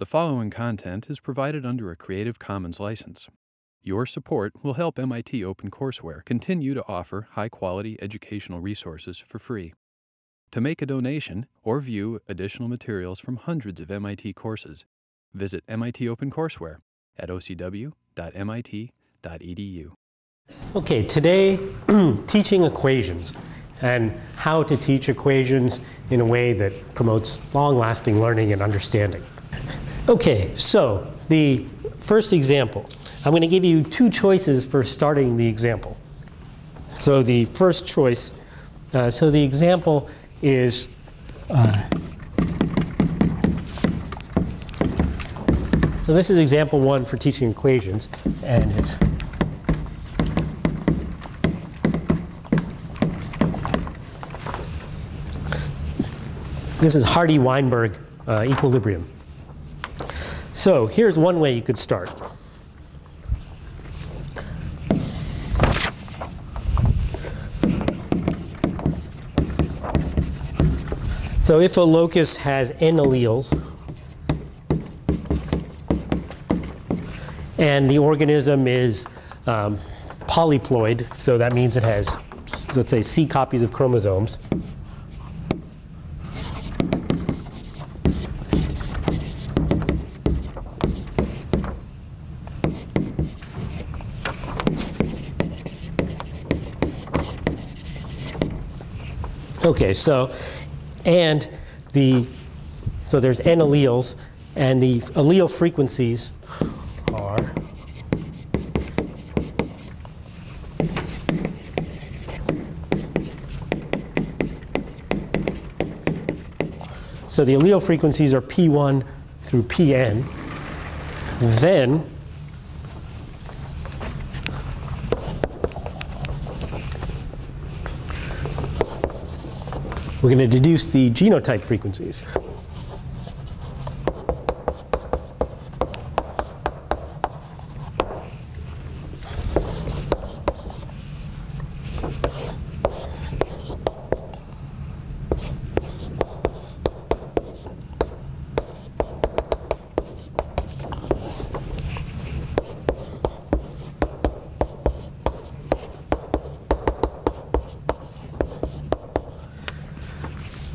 The following content is provided under a Creative Commons license. Your support will help MIT OpenCourseWare continue to offer high-quality educational resources for free. To make a donation or view additional materials from hundreds of MIT courses, visit MIT OpenCourseWare at ocw.mit.edu. Okay, today, teaching equations and how to teach equations in a way that promotes long-lasting learning and understanding. Okay, so the first example. I'm going to give you two choices for starting the example. So the first choice, so the example is so this is example one for teaching equations, and it's this is Hardy-Weinberg equilibrium. So here's one way you could start. So if a locus has n alleles, and the organism is polyploid, so that means it has, let's say, C copies of chromosomes, okay, so, and the, so there's n alleles, and the allele frequencies are so the allele frequencies are p1 through pn. Then we're going to deduce the genotype frequencies.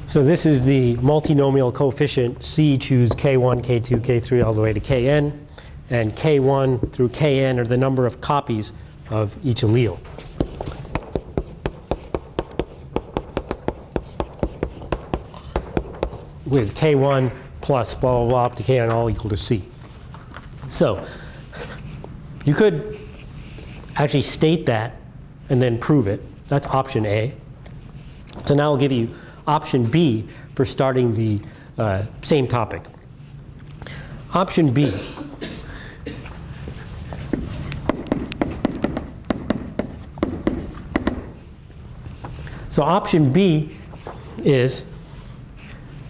So this is the multinomial coefficient C choose K1, K2, K3, all the way to Kn. And K1 through Kn are the number of copies of each allele. With K1 plus blah, blah, blah, up to Kn all equal to C. So you could actually state that and then prove it. That's option A. So now I'll give you option B for starting the same topic. Option B. So option B is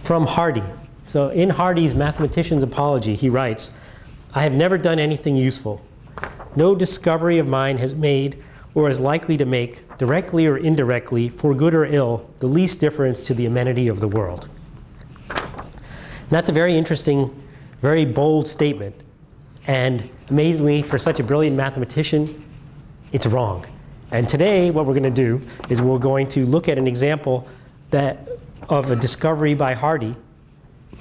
from Hardy. So in Hardy's Mathematician's Apology, he writes, "I have never done anything useful. No discovery of mine has made or is likely to make, directly or indirectly, for good or ill, the least difference to the amenity of the world." And that's a very interesting, very bold statement. And amazingly, for such a brilliant mathematician, it's wrong. And today, what we're going to do is we're going to look at an example that, of a discovery by Hardy,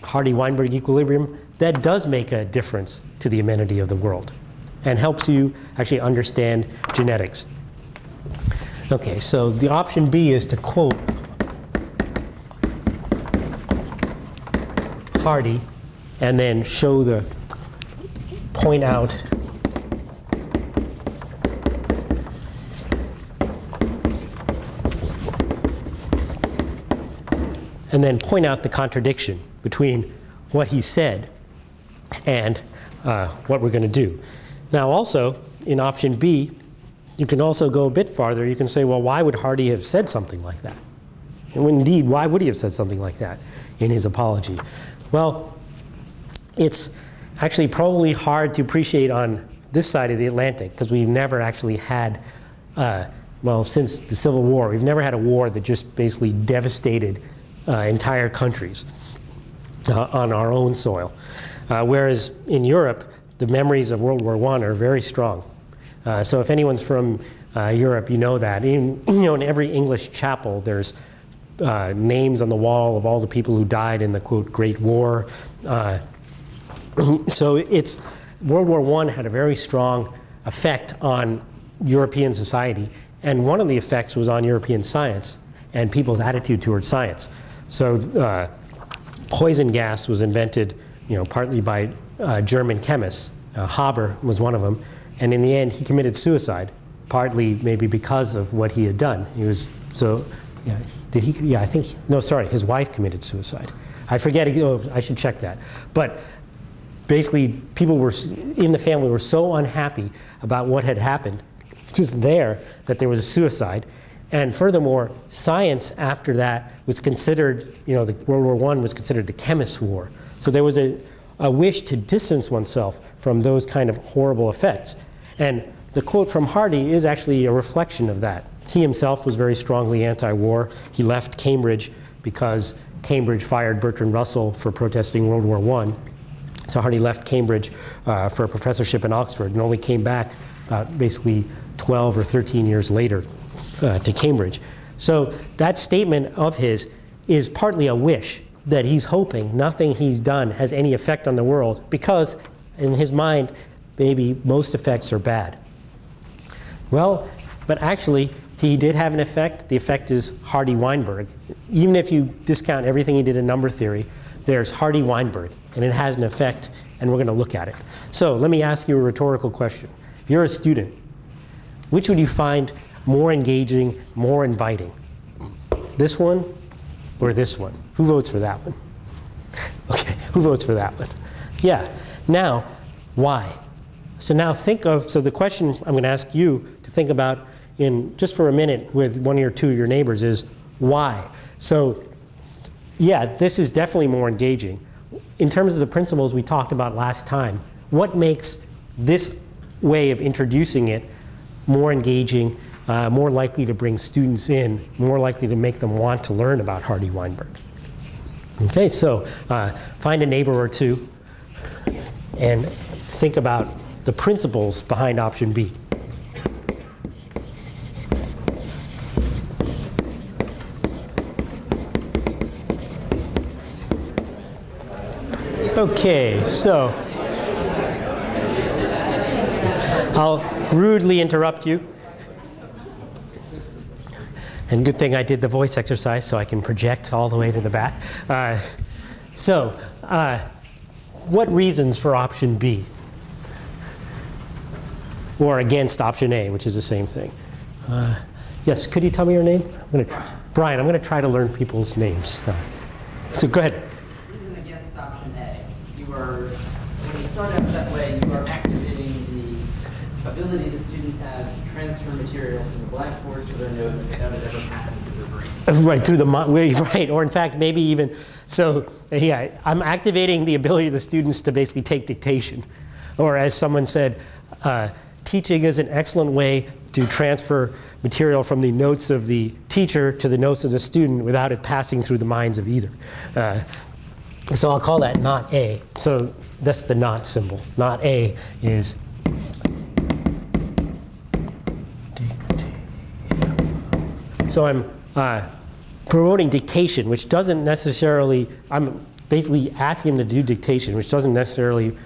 Hardy-Weinberg equilibrium, that does make a difference to the amenity of the world and helps you actually understand genetics. Okay, so the option B is to quote Hardy and then show the, point out and then point out the contradiction between what he said and what we're going to do. Now also, in option B, you can also go a bit farther. You can say, well, why would Hardy have said something like that? And indeed, why would he have said something like that in his apology? Well, it's actually probably hard to appreciate on this side of the Atlantic, because we've never actually had, well, since the Civil War, we've never had a war that just basically devastated entire countries on our own soil. Whereas in Europe, the memories of World War I are very strong. So if anyone's from Europe, you know that. In every English chapel, there's names on the wall of all the people who died in the, quote, Great War. So it's, World War I had a very strong effect on European society. And one of the effects was on European science and people's attitude towards science. So poison gas was invented, partly by German chemists. Haber was one of them. And in the end, he committed suicide, partly maybe because of what he had done. He was so, yeah, did he, yeah, I think, no, sorry, his wife committed suicide. I forget, I should check that. But basically, people were, in the family were so unhappy about what had happened, just there, that there was a suicide. And furthermore, science after that was considered, the World War I was considered the chemist's war. So there was a wish to distance oneself from those kind of horrible effects. And the quote from Hardy is actually a reflection of that. He himself was very strongly anti-war. He left Cambridge because Cambridge fired Bertrand Russell for protesting World War I. So Hardy left Cambridge for a professorship in Oxford and only came back basically 12 or 13 years later to Cambridge. So that statement of his is partly a wish that he's hoping nothing he's done has any effect on the world, because in his mind, maybe most effects are bad. Well, but actually, he did have an effect. The effect is Hardy-Weinberg. Even if you discount everything he did in number theory, there's Hardy-Weinberg, and it has an effect, and we're going to look at it. So let me ask you a rhetorical question. If you're a student, which would you find more engaging, more inviting? This one or this one? Who votes for that one? Okay, who votes for that one? Yeah, now, why? So now think of, so the question I'm going to ask you to think about in just for a minute with one or two of your neighbors is, why? So yeah, this is definitely more engaging. In terms of the principles we talked about last time, what makes this way of introducing it more engaging, more likely to bring students in, more likely to make them want to learn about Hardy-Weinberg? Okay, so find a neighbor or two and think about the principles behind option B. Okay, so I'll rudely interrupt you. And good thing I did the voice exercise so I can project all the way to the back. What reasons for option B? Or against option A, which is the same thing. Yes, could you tell me your name? Brian, I'm going to try to learn people's names. So go ahead. Reason against option A. You were, when you start out that way, you are activating the ability that students have to transfer material from the blackboard to their notes without it ever passing through their brains. Right, through the right, or in fact, maybe even so. Yeah, I'm activating the ability of the students to basically take dictation, or as someone said, teaching is an excellent way to transfer material from the notes of the teacher to the notes of the student without it passing through the minds of either. So I'll call that not A. So that's the not symbol. Not A is. So I'm promoting dictation, which doesn't necessarily, I'm basically asking them to do dictation, which doesn't necessarily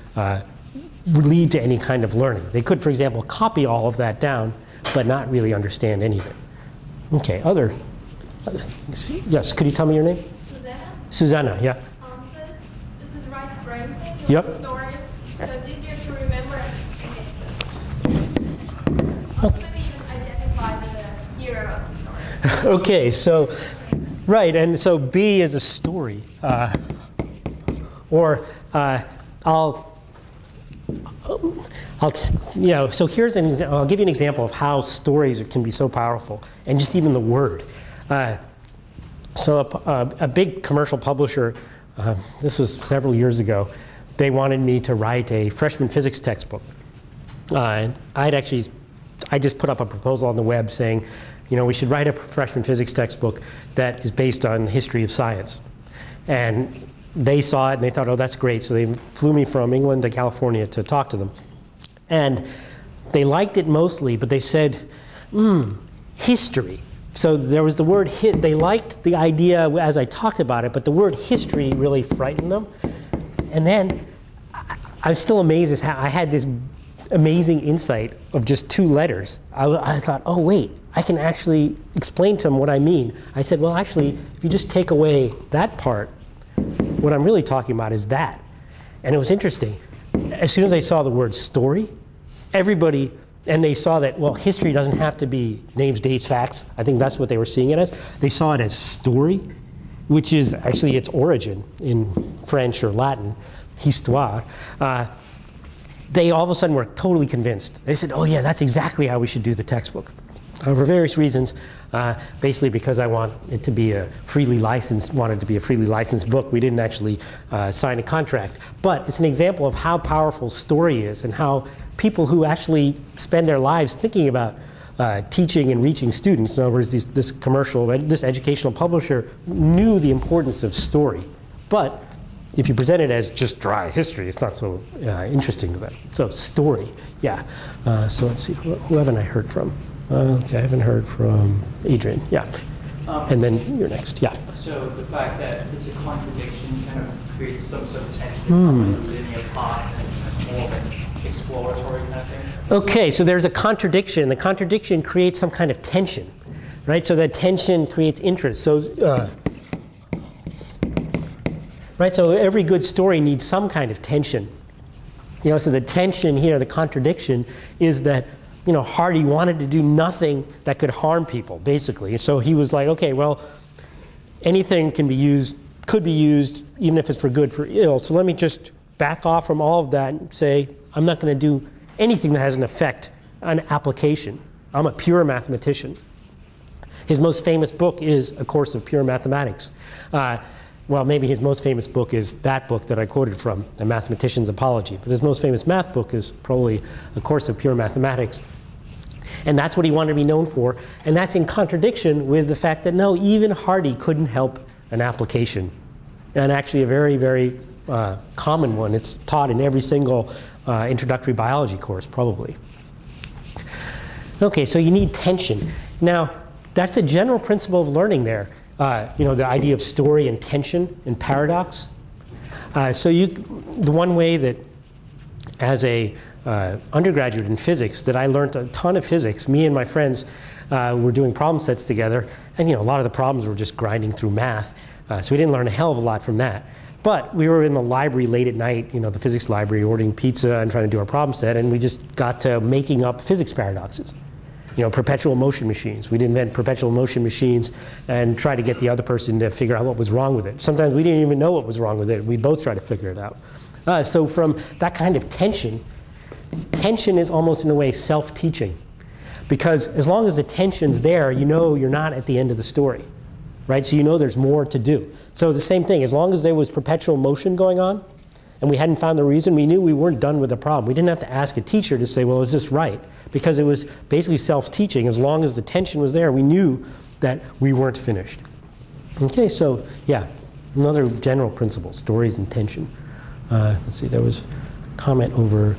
lead to any kind of learning. They could, for example, copy all of that down, but not really understand anything. Okay, yes, could you tell me your name? Susanna. Susanna, yeah. So this is right brain thing? Yep. Story, so it's easier to remember and get them. Maybe even identify the hero of the story. Okay, so, right, and so B is a story. So here's an example. I'll give you an example of how stories can be so powerful, and just even the word. So a big commercial publisher, this was several years ago, they wanted me to write a freshman physics textbook. I just put up a proposal on the web saying, we should write a freshman physics textbook that is based on history of science. And they saw it and they thought, oh, that's great. So they flew me from England to California to talk to them. And they liked it mostly, but they said, history. So there was the word hit. They liked the idea as I talked about it, but the word history really frightened them. And then I was still amazed as how I had this amazing insight of just two letters. I thought, oh, wait, I can actually explain to them what I mean. I said, well, actually, if you just take away that part, what I'm really talking about is that. And it was interesting. As soon as they saw the word story, everybody, and they saw that, well, history doesn't have to be names, dates, facts. I think that's what they were seeing it as. They saw it as story, which is actually its origin in French or Latin, histoire. They all of a sudden were totally convinced. They said, oh, yeah, that's exactly how we should do the textbook. For various reasons, basically because I want it to be a freely licensed, wanted to be a freely licensed book. We didn't actually sign a contract. But it's an example of how powerful story is and how people who actually spend their lives thinking about teaching and reaching students, in other words, this commercial, this educational publisher knew the importance of story. But if you present it as just dry history, it's not so interesting to them. So story, yeah. So let's see, who haven't I heard from? Okay, I haven't heard from Adrian, yeah. And then you're next, yeah. So the fact that it's a contradiction kind of creates some sort of tension. It's not a linear path, and it's more of an exploratory kind of thing. Okay, so there's a contradiction. The contradiction creates some kind of tension, right? So that tension creates interest. So, right, so every good story needs some kind of tension. You know, so the tension here, the contradiction, is that you know, Hardy wanted to do nothing that could harm people, basically. So he was like, okay, well, anything can be used, could be used, even if it's for good, for ill. So let me just back off from all of that and say, I'm not going to do anything that has an effect on application. I'm a pure mathematician. His most famous book is A Course of Pure Mathematics. Well, maybe his most famous book is that book that I quoted from, A Mathematician's Apology. But his most famous math book is probably A Course of Pure Mathematics. And that's what he wanted to be known for. And that's in contradiction with the fact that, no, even Hardy couldn't help an application. And actually a very, very common one. It's taught in every single introductory biology course, probably. OK, so you need tension. Now, that's a general principle of learning there. You know, the idea of story and tension and paradox. So the one way that as a undergraduate in physics, that I learned a ton of physics. Me and my friends were doing problem sets together, and you know, a lot of the problems were just grinding through math. So we didn't learn a hell of a lot from that. But we were in the library late at night, you know, the physics library, ordering pizza and trying to do our problem set, and we just got to making up physics paradoxes. You know, perpetual motion machines. We'd invent perpetual motion machines and try to get the other person to figure out what was wrong with it. Sometimes we didn't even know what was wrong with it. We'd both try to figure it out. So from that kind of tension, tension is almost in a way self-teaching, because as long as the tension's there, you know you're not at the end of the story, right? So you know there's more to do. So the same thing, as long as there was perpetual motion going on and we hadn't found the reason, we knew we weren't done with the problem. We didn't have to ask a teacher to say, well, is this right? Because it was basically self-teaching. As long as the tension was there, we knew that we weren't finished. Okay, so yeah, another general principle, stories and tension. Let's see, there was a comment over.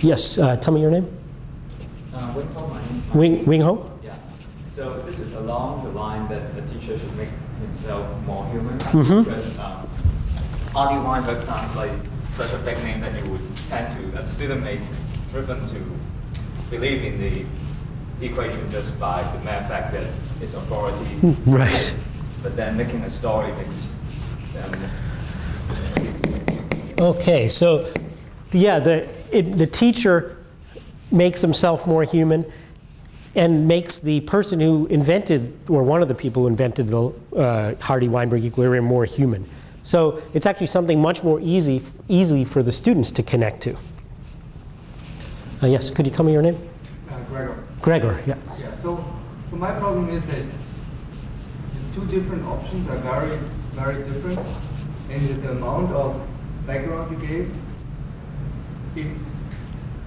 Yes, tell me your name. Wing Ho. Wing Ho? Yeah. So this is along the line that the teacher should make himself more human. Because Hardy-Weinberg sounds like such a big name that you would tend to, a student may be driven to believe in the equation just by the mere fact that it's authority. Right. But then making a story makes them. Okay, so. Yeah, the teacher makes himself more human and makes the person who invented, or one of the people who invented the Hardy-Weinberg equilibrium more human. So it's actually something much more easy for the students to connect to. Yes, could you tell me your name? Gregor. Gregor, yeah. Yeah, so my problem is that the two different options are very, very different. And the amount of background you gave,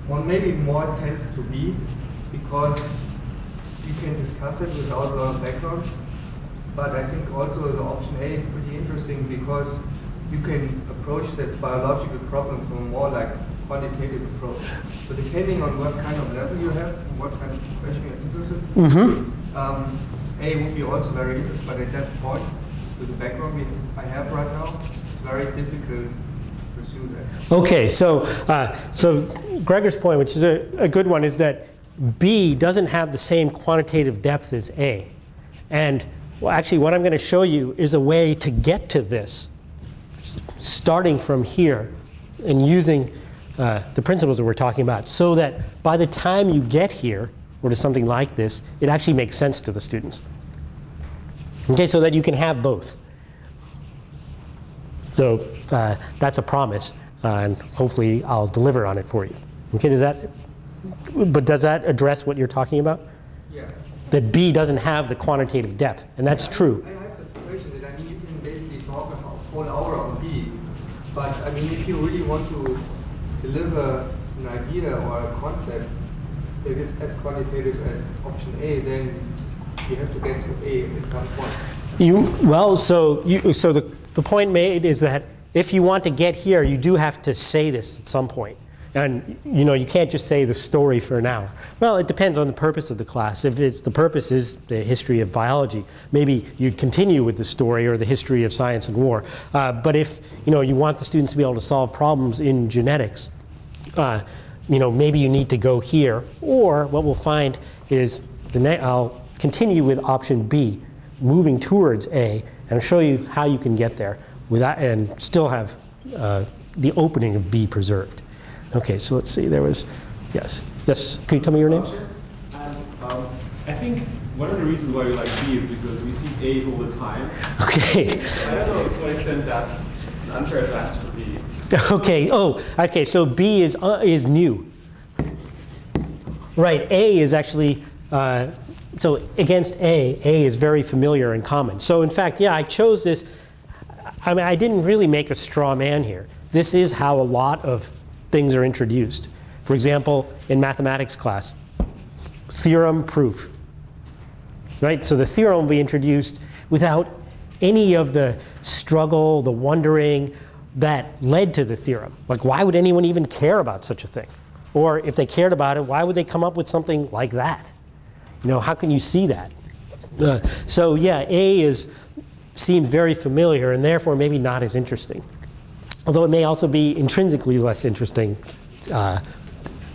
one maybe more tends to be, because you can discuss it without a lot of background. But I think also the option A is pretty interesting, because you can approach this biological problem from a more like quantitative approach. So depending on what kind of level you have, and what kind of question you're interested in, A would be also very interesting, but at that point, with the background I have right now, it's very difficult to pursue that. Okay, so, so Gregor's point, which is a good one, is that B doesn't have the same quantitative depth as A. And well, actually, what I'm going to show you is a way to get to this, starting from here and using the principles that we're talking about, so that by the time you get here, or to something like this, it actually makes sense to the students. Okay, so that you can have both. So that's a promise, and hopefully I'll deliver on it for you. Okay, does that, but does that address what you're talking about? Yeah. That B doesn't have the quantitative depth, and that's true. I have the situation that, I mean, you can basically talk a whole hour on B, but I mean, if you really want to deliver an idea or a concept that is as quantitative as option A, then you have to get to A at some point. So the point made is that if you want to get here, you do have to say this at some point. And you know, you can't just say the story for an hour. Well, it depends on the purpose of the class. If it's, the purpose is the history of biology, maybe you'd continue with the story or the history of science and war. But if you know, you want the students to be able to solve problems in genetics, you know, maybe you need to go here. Or what we'll find is I'll continue with option B, moving towards A, and I'll show you how you can get there without, and still have the opening of B preserved. Okay, so let's see, there was, yes, can you tell me your names? I think one of the reasons why we like B is because we see A all the time. Okay. So I don't know to what extent that's an unfair advantage for B. Okay, okay, so B is new. Right, A is actually, so against A is very familiar and common. So in fact, yeah, I chose this, I mean, I didn't really make a straw man here. This is how a lot of things are introduced. For example, in mathematics class, theorem proof. Right? So the theorem will be introduced without any of the struggle, the wondering that led to the theorem. Like, why would anyone even care about such a thing? Or if they cared about it, why would they come up with something like that? You know, how can you see that? So yeah, A seems very familiar and therefore maybe not as interesting. Although it may also be intrinsically less interesting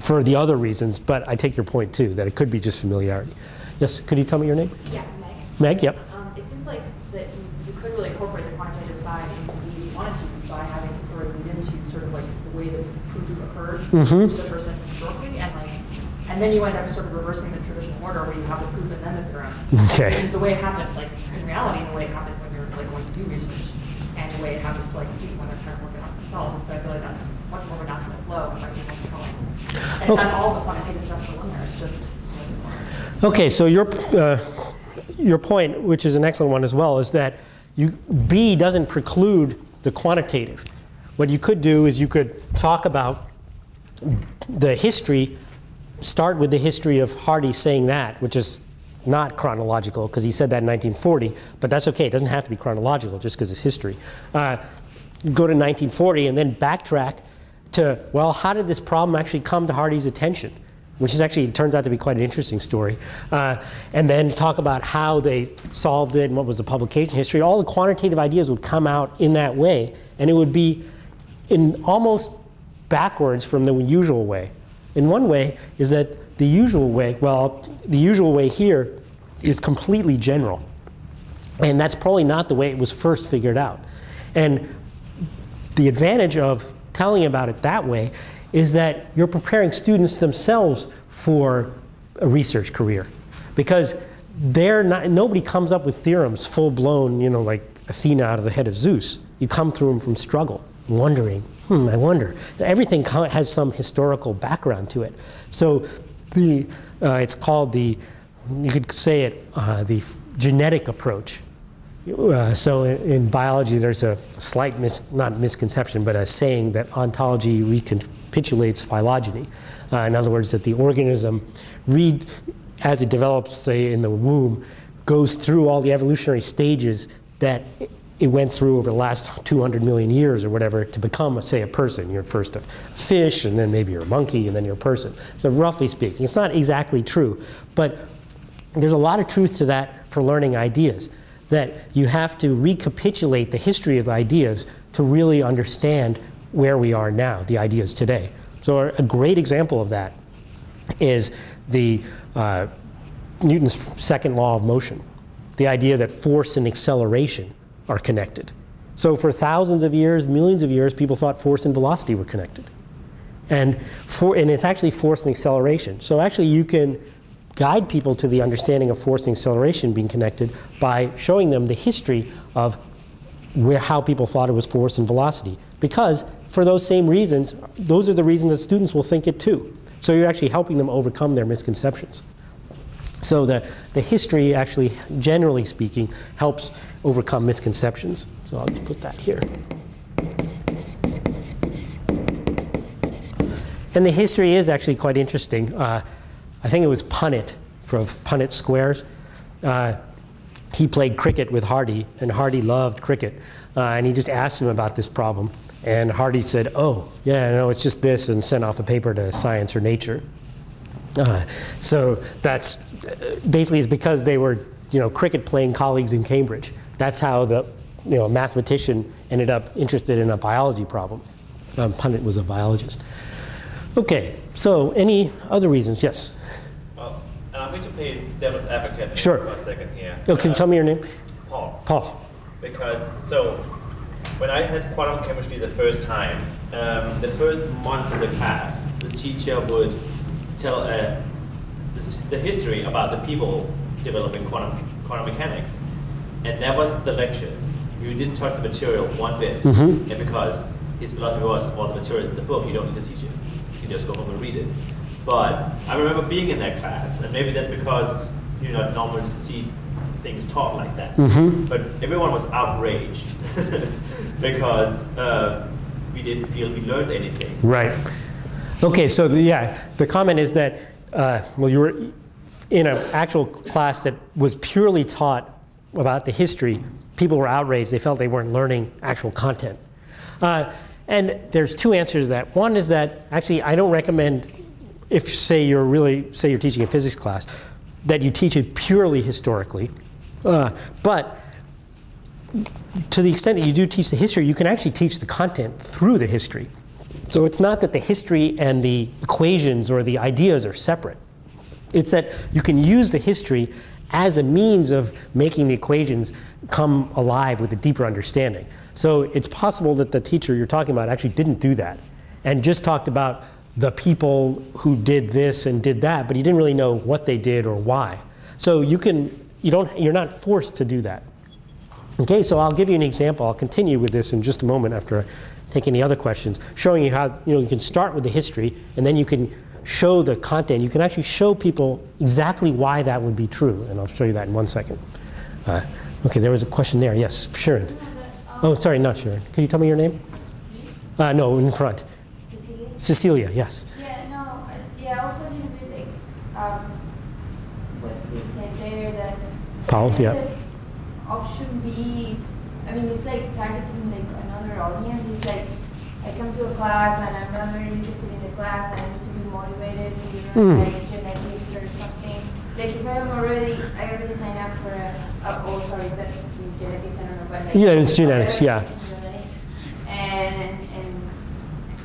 for the other reasons, but I take your point too, that it could be just familiarity. Yes, could you tell me your name? Yeah, Meg. Meg, yep. It seems like that you could really incorporate the quantitative side into B if you wanted to by having it sort of lead into sort of like the way the proof occurred to the person historically, and like, and then you end up sort of reversing the traditional order where you have the proof and then the theorem. Okay. Because the way it happened, like in reality, the way it happens when you're like going to do research, and the way it happens to like students when they're trying to work it out themselves. And so I feel like that's much more of a natural flow rather than controlling. And that's all the quantitative stuff's still in there. It's just okay. So your point, which is an excellent one as well, is that B doesn't preclude the quantitative. What you could do is you could talk about the history, start with the history of Hardy saying that, which is not chronological, because he said that in 1940, but that's okay. It doesn't have to be chronological just because it's history. Go to 1940 and then backtrack to, well, how did this problem actually come to Hardy's attention? Which is actually, it turns out to be quite an interesting story. And then talk about how they solved it and what was the publication history. All the quantitative ideas would come out in that way, and it would be in almost backwards from the usual way. In one way is that the usual way, well, the usual way here is completely general. And that's probably not the way it was first figured out. And the advantage of telling about it that way is that you're preparing students themselves for a research career. Because they're not, nobody comes up with theorems full-blown, you know, like Athena out of the head of Zeus. You come through them from struggle, wondering, I wonder. Everything has some historical background to it. So it's called the, you could say it, the genetic approach. So in biology, there's a slight, not misconception, but a saying that ontology recapitulates phylogeny. In other words, that the organism, as it develops, say, in the womb, goes through all the evolutionary stages that it went through over the last 200 million years or whatever to become, say, a person. You're first a fish, and then maybe you're a monkey, and then you're a person. So roughly speaking, it's not exactly true, but there's a lot of truth to that for learning ideas, that you have to recapitulate the history of ideas to really understand where we are now, the ideas today. So a great example of that is the Newton's second law of motion, the idea that force and acceleration are connected. So for thousands of years, millions of years, people thought force and velocity were connected. And it's actually force and acceleration. So actually you can guide people to the understanding of force and acceleration being connected by showing them the history of how people thought it was force and velocity. Because for those same reasons, those are the reasons that students will think it too. So you're actually helping them overcome their misconceptions. So the history actually, generally speaking, helps overcome misconceptions. So I'll just put that here. And the history is actually quite interesting. I think it was Punnett, from Punnett Squares. He played cricket with Hardy, and Hardy loved cricket. And he just asked him about this problem. And Hardy said, oh, yeah, no, it's just this, and sent off a paper to Science or Nature. So that's basically, it's because they were, cricket playing colleagues in Cambridge. That's how the, mathematician ended up interested in a biology problem. Punnett was a biologist. Okay, so any other reasons? Yes? Well, I'm going to play devil's advocate for a second here. Oh, can you tell me your name? Paul. Paul. Because, so, when I had quantum chemistry the first time, the first month of the class, the teacher would tell the history about the people developing quantum mechanics. And that was the lectures. You didn't touch the material one bit. Mm-hmm. And because his philosophy was, well, the material is in the book, you don't need to teach it. You can just go home and read it. But I remember being in that class, and maybe that's because you're not normal to see things taught like that. Mm-hmm. But everyone was outraged because we didn't feel we learned anything. Right. Okay, so the comment is that, well, you were in an actual class that was purely taught about the history. People were outraged. They felt they weren't learning actual content. And there's two answers to that. One is that actually I don't recommend, if say you're really, say you're teaching a physics class, that you teach it purely historically. But to the extent that you do teach the history, you can actually teach the content through the history. So it's not that the history and the equations or the ideas are separate. It's that you can use the history as a means of making the equations come alive with a deeper understanding. So it's possible that the teacher you're talking about actually didn't do that and just talked about the people who did this and did that, but you didn't really know what they did or why. So you can, you're not forced to do that. Okay, so I'll give you an example. I'll continue with this in just a moment after I take any other questions, showing you how you can start with the history, and then you can show the content. You can actually show people exactly why that would be true, and I'll show you that in 1 second. Okay, there was a question there. Yes, Sharon. Oh, sorry, not Sharon. Can you tell me your name? No, in front. Cecilia. Cecilia, yes. Yeah, no, I also need to be like what they said there that. Paul, yeah. That option B, I mean, it's like targeting like another audience. It's like I come to a class and I'm not very interested in the class and I need to be motivated to learn like genetics or something. Like if I'm already, I already signed up for a, oh sorry, is that genetics? I don't know, but like, yeah, it's genetics, yeah. Genetics. And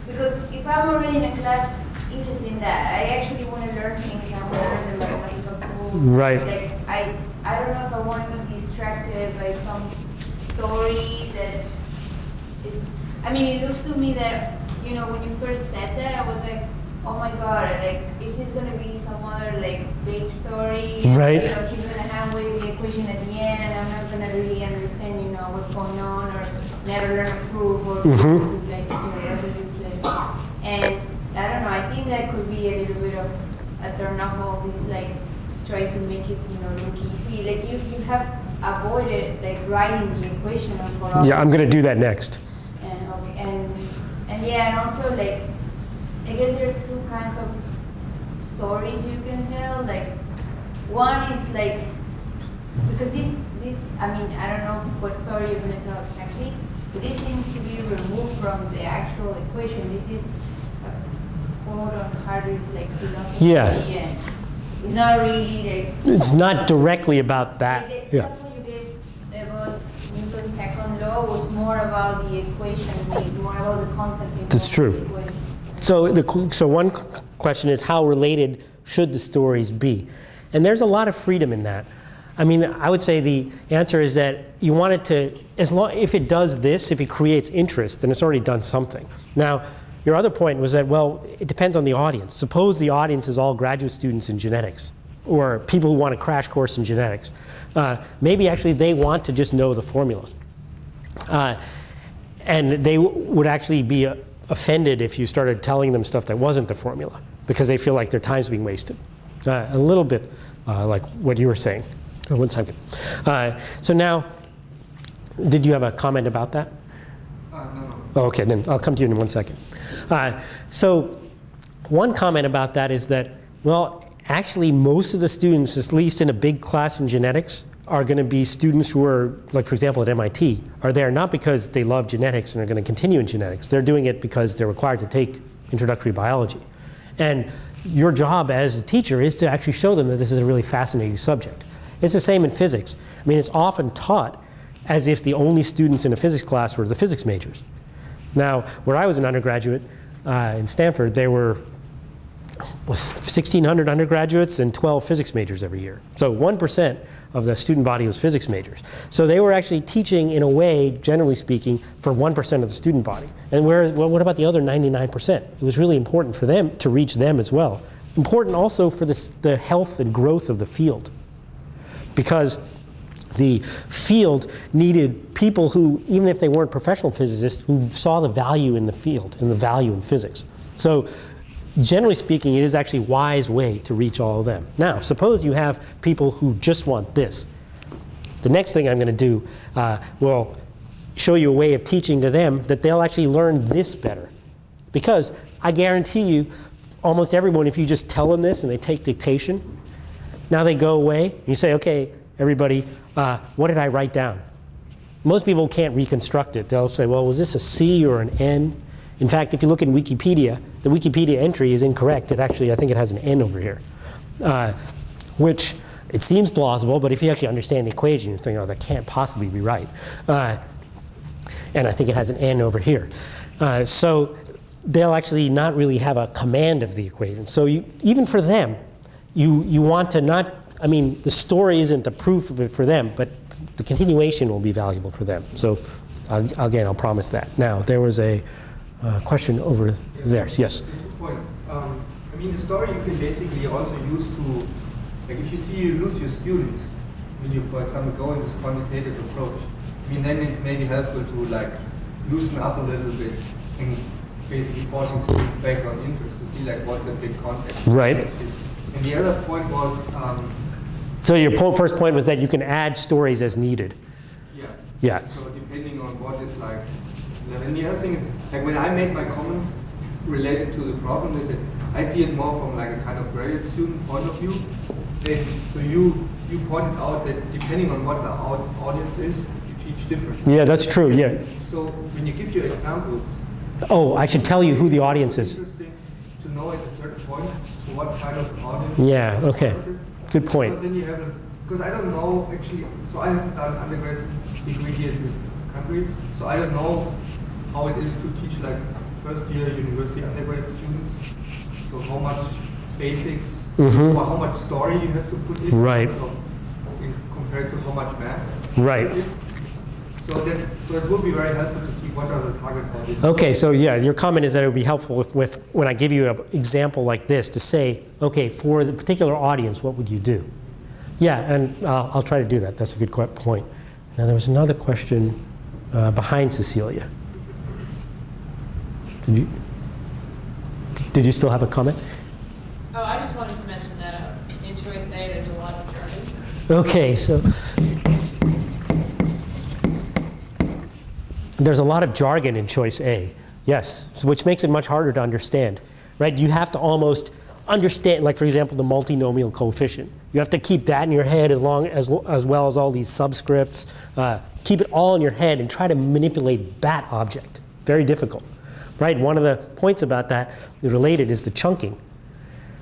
because if I'm already in a class interested in that, I actually want to learn things. I want to learn the mathematical rules. Right. Like I don't know if I want to be distracted by some story that is, I mean, it looks to me that, when you first said that, I was like, oh my God, like, is this going to be some other, like, big story? Right. Like, he's going to have way the equation at the end, and I'm not going to really understand, what's going on, or never learn to prove, or to, like, use it. And, I don't know, I think that could be a little bit of a turn-off of this, like, try to make it, look easy. Like, you have avoided, like, writing the equation for all. Yeah, I'm going to do that next. And, okay, and yeah, and also, like, I guess there are two kinds of stories you can tell. Like, one is like, because this this, I mean, I don't know what story you're going to tell exactly, but this seems to be removed from the actual equation. This is a quote on Hardy's like philosophy. Yeah. And it's not really like, it's not directly about that. The example you gave about Newton's second law was more about the equation, more about the concepts involved. That's true. In the equation. So, one question is, how related should the stories be? And there's a lot of freedom in that. I mean, I would say the answer is that you want it to, as long, if it does this, if it creates interest, then it's already done something. Now, your other point was that, well, it depends on the audience. Suppose the audience is all graduate students in genetics, or people who want a crash course in genetics. Maybe actually they want to just know the formulas. And they would actually be offended if you started telling them stuff that wasn't the formula, because they feel like their time's being wasted. A little bit like what you were saying. Oh, one second. So now, did you have a comment about that? No. Oh, okay, then I'll come to you in one second. So one comment about that is that, well, actually most of the students, at least in a big class in genetics, are going to be students who are, like for example at MIT, are there not because they love genetics and are going to continue in genetics. They're doing it because they're required to take introductory biology. And your job as a teacher is to actually show them that this is a really fascinating subject. It's the same in physics. I mean, it's often taught as if the only students in a physics class were the physics majors. Now, where I was an undergraduate in Stanford, there were 1,600 undergraduates and 12 physics majors every year. So 1% of the student body was physics majors. So they were actually teaching, in a way, generally speaking, for 1% of the student body. And whereas, well, what about the other 99%? It was really important for them to reach them as well. Important also for the health and growth of the field, because the field needed people who, even if they weren't professional physicists, who saw the value in the field and the value in physics. So generally speaking, it is actually a wise way to reach all of them. Now, suppose you have people who just want this. The next thing I'm going to do will show you a way of teaching to them that they'll actually learn this better. Because I guarantee you, almost everyone, if you just tell them this and they take dictation, now they go away, and you say, okay, everybody, what did I write down? Most people can't reconstruct it. They'll say, well, was this a C or an N? In fact, if you look in Wikipedia, the Wikipedia entry is incorrect. It actually, I think it has an N over here, which it seems plausible, but if you actually understand the equation, you think, oh, that can't possibly be right. And I think it has an N over here. So they'll actually not really have a command of the equation. So you, even for them, you want to not, I mean, the story isn't the proof of it for them, but the continuation will be valuable for them. So again, I'll promise that. Now, there was a question over there. Yes? Two points. I mean, the story you can basically also use to, like if you see you lose your students, when you, for example, go in this quantitative approach, I mean, then it's maybe helpful to like loosen up a little bit and basically forcing students back on interest to see like what's a big context. Right. And the other point was... so your first point was that you can add stories as needed. Yeah. Yeah. So depending on what is like... And the other thing is, like when I make my comments related to the problem, is that I see it more from like a kind of graduate student point of view. And so you pointed out that depending on what the audience is, you teach differently. Yeah, that's true, yeah. So when you give your examples... Oh, I should tell you who the audience is. Interesting to know at a certain point. What kind of audience? Yeah, okay. Good point. Because then you have a, because I don't know actually, so I haven't done an undergraduate degree here in this country, so I don't know how it is to teach like first year university undergraduate students. So how much basics or how much story you have to put in, right, compared to how much math. Right. So it would be very helpful to see what are the target audiences. Okay, so yeah, your comment is that it would be helpful with when I give you an example like this to say, okay, for the particular audience, what would you do? Yeah, and I'll try to do that. That's a good point. Now there was another question behind Cecilia. Did you still have a comment? Oh, I just wanted to mention that in Choice A, there's a lot of journey. Okay, so. There's a lot of jargon in Choice A, yes, so which makes it much harder to understand, right? You have to almost understand, like for example, the multinomial coefficient. You have to keep that in your head as well as all these subscripts. Keep it all in your head and try to manipulate that object. Very difficult, right? One of the points about that related is the chunking,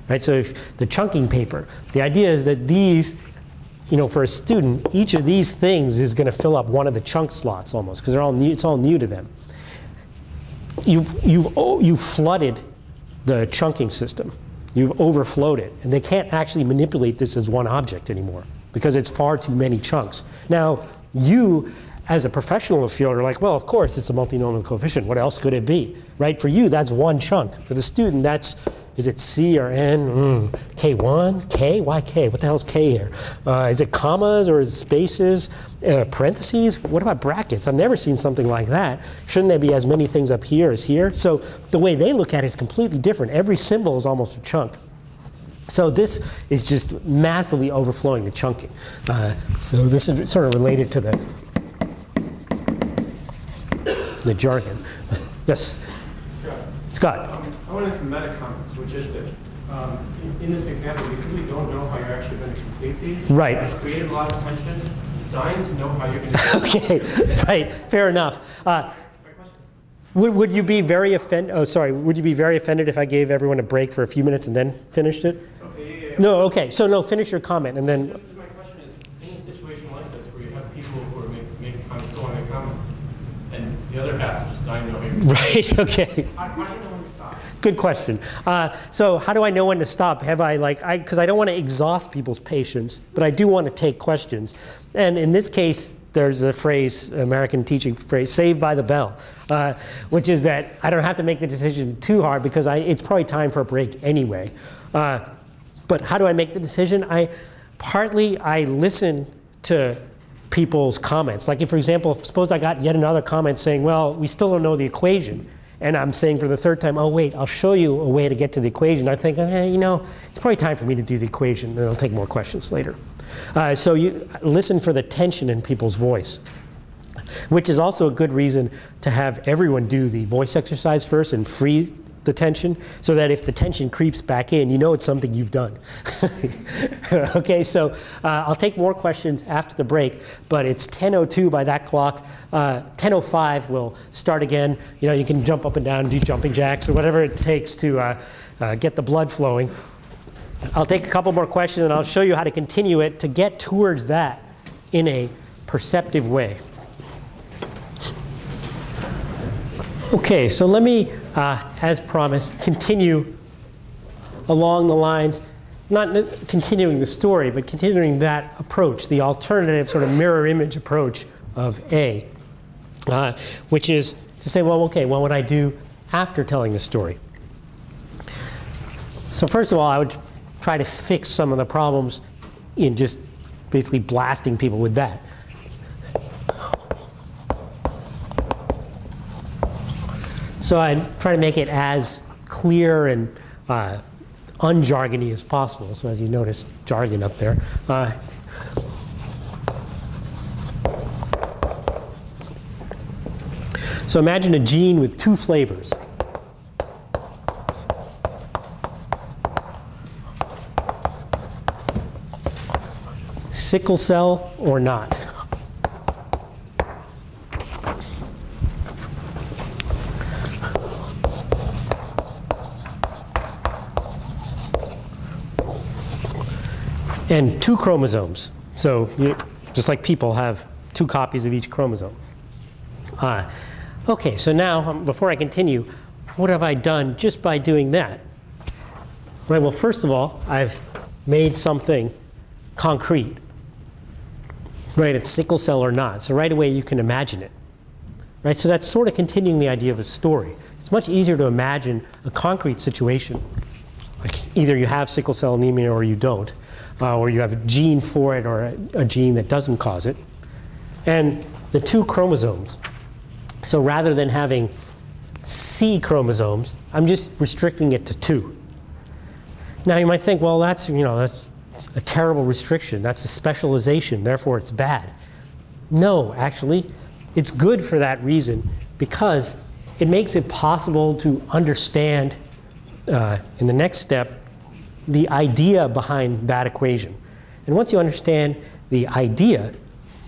right? So if the chunking paper, the idea is that these, you know, for a student, each of these things is going to fill up one of the chunk slots almost because they're all new, it's all new to them. You've flooded the chunking system. You've overflowed it, and they can't actually manipulate this as one object anymore because it's far too many chunks. Now, you, as a professional in the field, are like, well, of course, it's a multinomial coefficient. What else could it be, right? For you, that's one chunk. For the student, that's, is it C or N? K1? K? Why K? What the hell's K here? Is it commas or is it spaces? Parentheses? What about brackets? I've never seen something like that. Shouldn't there be as many things up here as here? So the way they look at it is completely different. Every symbol is almost a chunk. So this is just massively overflowing the chunking. So this is sort of related to the jargon. Yes? Scott. I want to make a meta comment, which is that in this example, you really don't know how you're actually going to complete these. Right. It's created a lot of tension, dying to know how you're going to do it. Okay, right, fair enough. Would you be very offended? Oh, sorry. Would you be very offended if I gave everyone a break for a few minutes and then finished it? Okay. Yeah, yeah. No. Okay. So no. Finish your comment and then. My question is, in a situation like this, where you have people who are making comments, still making comments, and the other half just dying to know. Right. Okay. How do you know when to stop? Good question. So how do I know when to stop? Have I like because I don't want to exhaust people's patience, but I do want to take questions, and in this case. There's a phrase, American teaching phrase, saved by the bell, which is that I don't have to make the decision too hard because it's probably time for a break anyway. But how do I make the decision? I listen to people's comments. Like if, for example, suppose I got yet another comment saying, well, we still don't know the equation. And I'm saying for the third time, oh, wait, I'll show you a way to get to the equation. I think, okay, you know, it's probably time for me to do the equation. And I'll take more questions later. So you listen for the tension in people's voice, which is also a good reason to have everyone do the voice exercise first and free the tension, so that if the tension creeps back in, you know it's something you've done. Okay, so I'll take more questions after the break, but it's 10:02 by that clock. 10:05 we'll start again. You know, you can jump up and down, do jumping jacks, or whatever it takes to get the blood flowing. I'll take a couple more questions, and I'll show you how to continue it to get towards that in a perceptive way. Okay, so let me, as promised, continue along the lines, not continuing the story, but continuing that approach, the alternative sort of mirror image approach of A, which is to say, well, okay, what would I do after telling the story? So first of all, I would try to fix some of the problems in just basically blasting people with that. So I try to make it as clear and unjargony as possible. So as you notice, jargon up there. So imagine a gene with two flavors. Sickle cell or not. And two chromosomes. So you, just like people have two copies of each chromosome. OK, so now, before I continue, what have I done just by doing that? Right, well, first of all, I've made something concrete. Right, it's sickle cell or not. So right away, you can imagine it. Right, so that's sort of continuing the idea of a story. It's much easier to imagine a concrete situation. Like either you have sickle cell anemia or you don't. Or you have a gene for it or a gene that doesn't cause it, and the two chromosomes. So rather than having C chromosomes, I'm just restricting it to two. Now you might think, well, that's, you know, that's a terrible restriction. That's a specialization. Therefore, it's bad. No, actually, it's good for that reason because it makes it possible to understand in the next step the idea behind that equation. And once you understand the idea,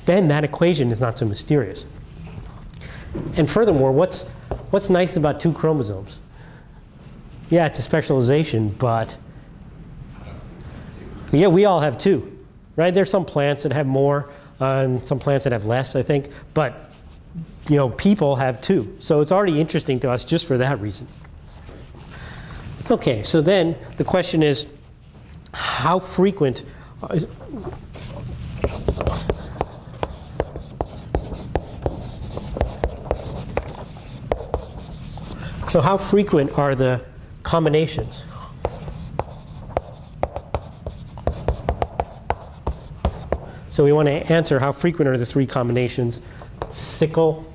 then that equation is not so mysterious. And furthermore, what's nice about two chromosomes? Yeah, it's a specialization, but yeah, we all have two, right? There's some plants that have more and some plants that have less, I think, but you know, people have two. So it's already interesting to us just for that reason. Okay, so then the question is, how frequent are the combinations? So we want to answer how frequent are the three combinations. Sickle,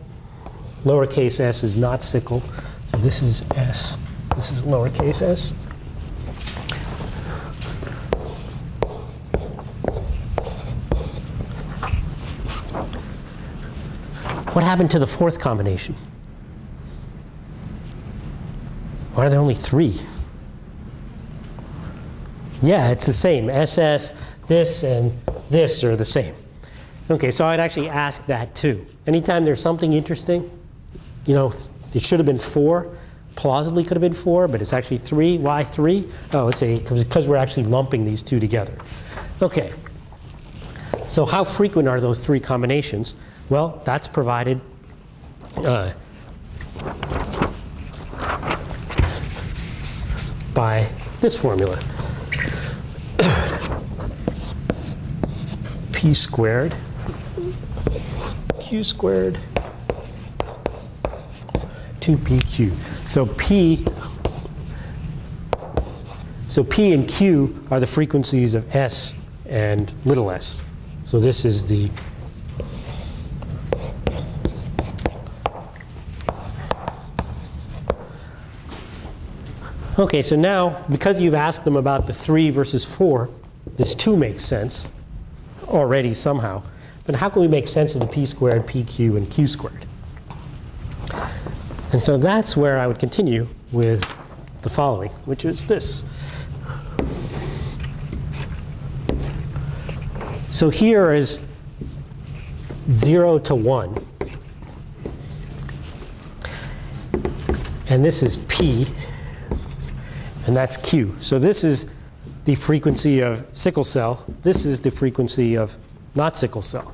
lowercase s is not sickle, so this is s. This is lowercase s. What happened to the fourth combination? Why are there only three? Yeah, it's the same. SS, this, and this are the same. Okay, so I'd actually ask that too. Anytime there's something interesting, you know, it should have been four. Plausibly could have been four, but it's actually three. Why three? Oh, it's because we're actually lumping these two together. Okay. So how frequent are those three combinations? Well, that's provided by this formula. P squared, Q squared, 2PQ. So P and Q are the frequencies of S and little s. So this is the okay, so now because you've asked them about the 3 versus 4, this 2 makes sense already somehow. But how can we make sense of the P squared, PQ, and Q squared? And so that's where I would continue with the following, which is this. So here is 0 to 1. And this is P. And that's Q. So this is the frequency of sickle cell. This is the frequency of not sickle cell.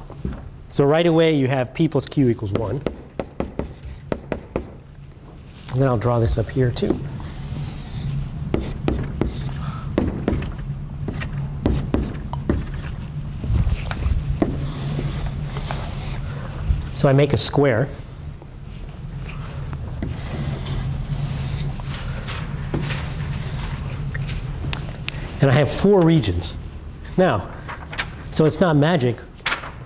So right away, you have P plus Q equals 1. And then I'll draw this up here too. So I make a square. And I have 4 regions. Now, so it's not magic.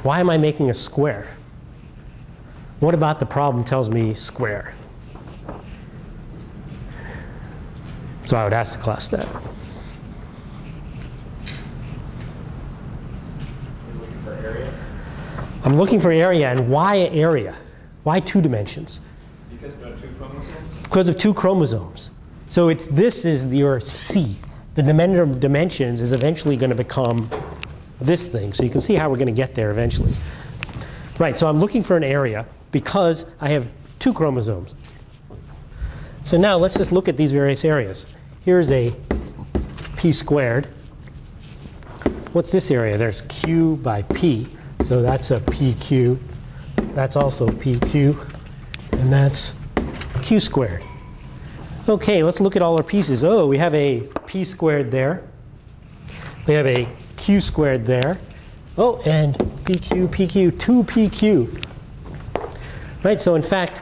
Why am I making a square? What about the problem tells me square? So I would ask the class that. You're looking for area? I'm looking for area. And why area? Why 2 dimensions? Because there are 2 chromosomes? Because of 2 chromosomes. So it's, this is your C. The dimensions is eventually going to become this thing. So you can see how we're going to get there eventually. Right, so I'm looking for an area because I have 2 chromosomes. So now let's just look at these various areas. Here's a P squared. What's this area? There's Q by P. So that's a PQ. That's also PQ. And that's Q squared. OK, let's look at all our pieces. Oh, we have a P squared there. We have a Q squared there. Oh, and PQ, PQ, 2PQ. Right, so in fact,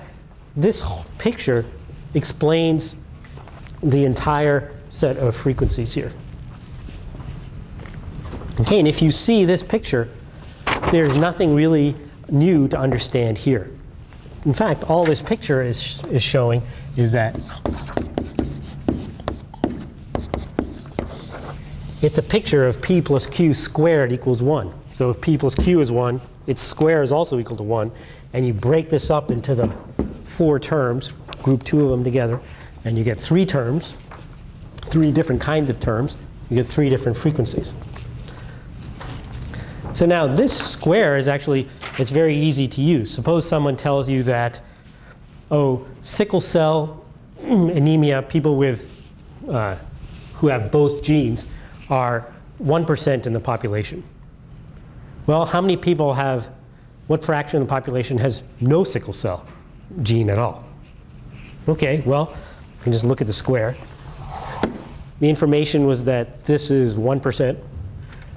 this whole picture explains the entire set of frequencies here. Okay, and if you see this picture, there's nothing really new to understand here. In fact, all this picture is showing is that it's a picture of P plus Q squared equals 1. So if P plus Q is 1, its square is also equal to 1. And you break this up into the 4 terms, group 2 of them together, and you get 3 terms, 3 different kinds of terms. You get three different frequencies. So now this square is actually, it's very easy to use. Suppose someone tells you that, oh, sickle cell anemia, people with, who have both genes are 1% in the population. Well, how many people have, what fraction of the population has no sickle cell gene at all? OK, well, you can just look at the square. The information was that this is 1%.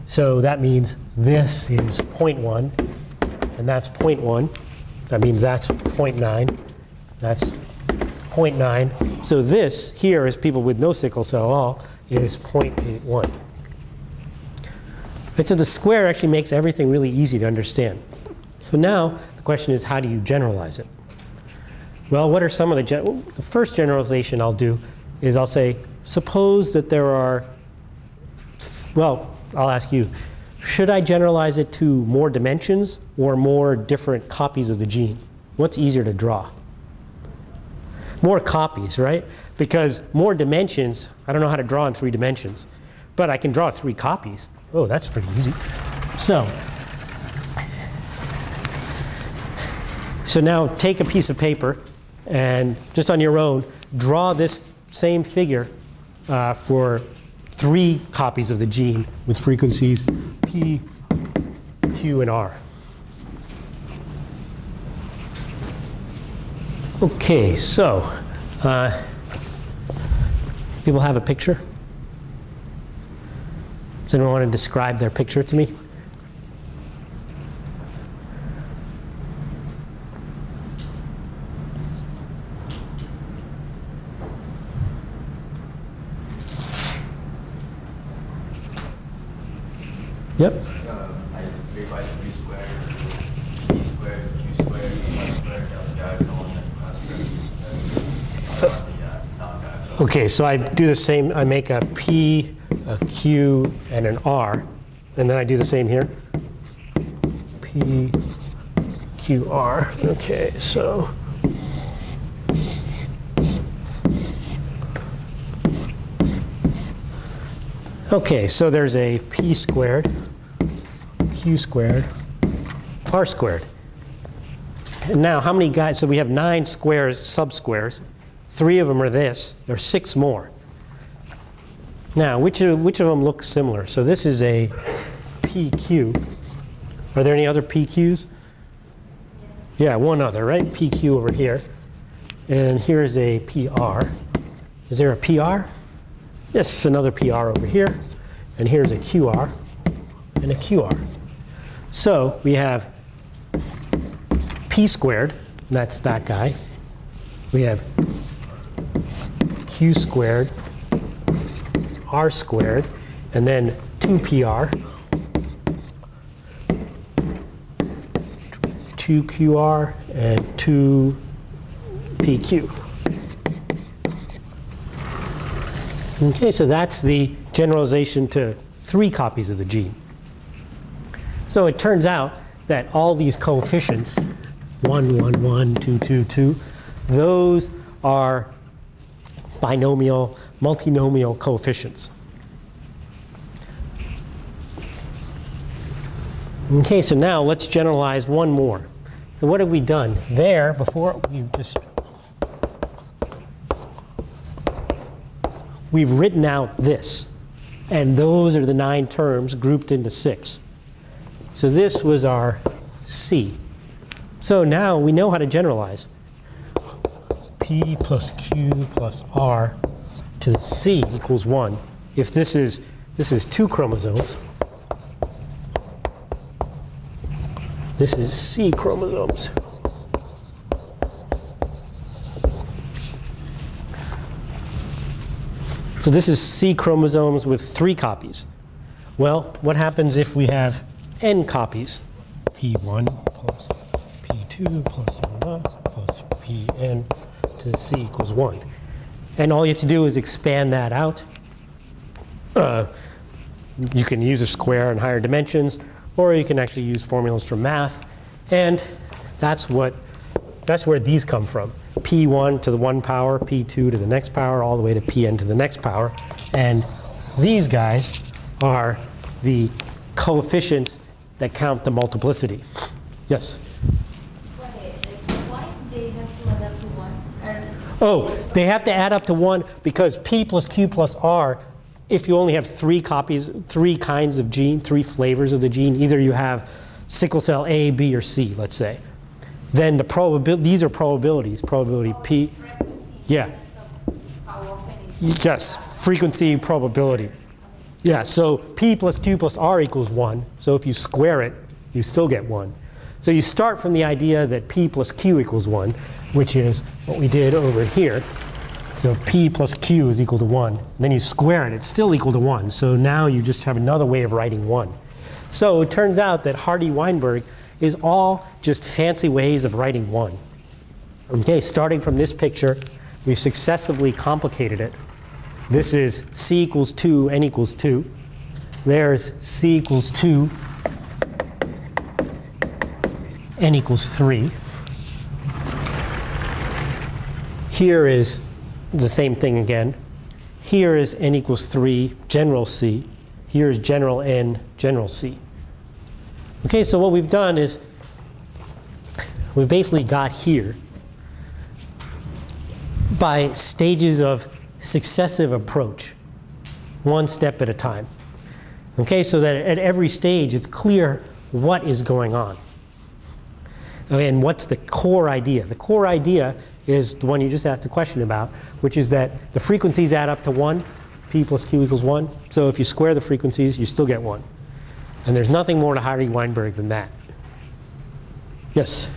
So that means this is 0.1. And that's 0.1. That means that's 0.9. That's 0.9. So this here is people with no sickle cell at all is 0.81. And so the square actually makes everything really easy to understand. So now the question is, how do you generalize it? Well, what are some of the first generalization I'll do is I'll say, suppose that there are, well, I'll ask you, should I generalize it to more dimensions or more different copies of the gene? What's easier to draw? More copies, right? Because more dimensions, I don't know how to draw in 3 dimensions. But I can draw 3 copies. Oh, that's pretty easy. So now take a piece of paper and just on your own, draw this same figure for 3 copies of the gene with frequencies P, Q, and R. OK, so people have a picture? Does anyone want to describe their picture to me? Yep. I have 3 by 3 squared, B squared, Q squared, Y squared, L diagonal, and then cross squared. OK, so I do the same. I make a P, a Q, and an R. And then I do the same here. P, Q, R. OK, so. OK, so there's a P squared, Q squared, R squared. And now how many guys? So we have 9 squares, sub-squares. 3 of them are this. There are 6 more. Now, which of them looks similar? So this is a PQ. Are there any other PQs? Yeah, one other, right? PQ over here. And here is a PR. Is there a PR? Yes, it's another PR over here. And here's a QR and a QR. So we have P squared, and that's that guy. We have Q squared, R squared, and then 2PR, 2QR, and 2PQ. OK, so that's the generalization to 3 copies of the gene. So it turns out that all these coefficients, 1, 1, 1, 2, 2, 2, those are binomial, multinomial coefficients. OK, so now let's generalize one more. So what have we done there before? We've written out this. And those are the 9 terms grouped into 6. So this was our C. So now we know how to generalize. P plus Q plus R to the C equals 1. If this is 2 chromosomes. This is C chromosomes. So this is C chromosomes with 3 copies. Well, what happens if we have N copies? P1 plus P2 plus N plus Pn to C equals 1. And all you have to do is expand that out. You can use a square in higher dimensions, or you can actually use formulas from math. And that's where these come from. P1 to the 1 power, P2 to the next power, all the way to Pn to the next power. And These guys are the coefficients that count the multiplicity. Yes? Why do they have to add up to 1? Oh, they have to add up to 1 because P plus Q plus R, if you only have 3 copies, 3 kinds of gene, 3 flavors of the gene, either you have sickle cell A, B, or C, let's say. Then the these are probabilities. Probability P. Yeah. Yes, frequency, probability. Yeah, so P plus Q plus R equals 1. So if you square it, you still get 1. So you start from the idea that P plus Q equals 1, which is what we did over here. So P plus Q is equal to 1. And then you square it. It's still equal to 1. So now you just have another way of writing 1. So it turns out that Hardy-Weinberg is all just fancy ways of writing 1. OK, starting from this picture, we've successively complicated it. This is C equals 2, N equals 2. There's C equals 2, N equals 3. Here is the same thing again. Here is N equals 3, general C. Here is general N, general C. OK, so what we've done is we've basically got here by stages of successive approach, one step at a time. Okay, so that at every stage it's clear what is going on. And what's the core idea? The core idea is the one you just asked a question about, which is that the frequencies add up to 1, P plus Q equals 1. So if you square the frequencies, you still get 1. And there's nothing more to Hardy-Weinberg than that. Yes?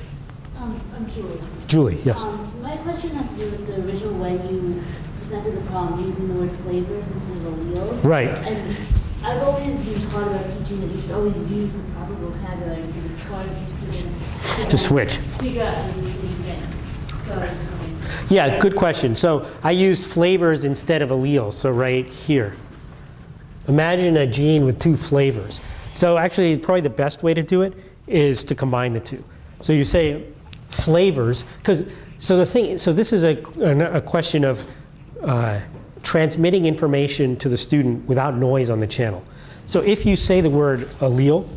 I'm Julie. Julie, yes. My question has to do with the original way you presented the problem using the word flavors instead of alleles. Right. And I've always been taught about teaching that you should always use the proper vocabulary because it's hard for students to switch. Figure out the misleading thing. So I'm just wondering. Yeah, good question. So I used flavors instead of alleles, so right here. Imagine a gene with 2 flavors. So actually, probably the best way to do it is to combine the 2. So you say flavors, because so the thing, so this is a question of transmitting information to the student without noise on the channel. So if you say the word allele,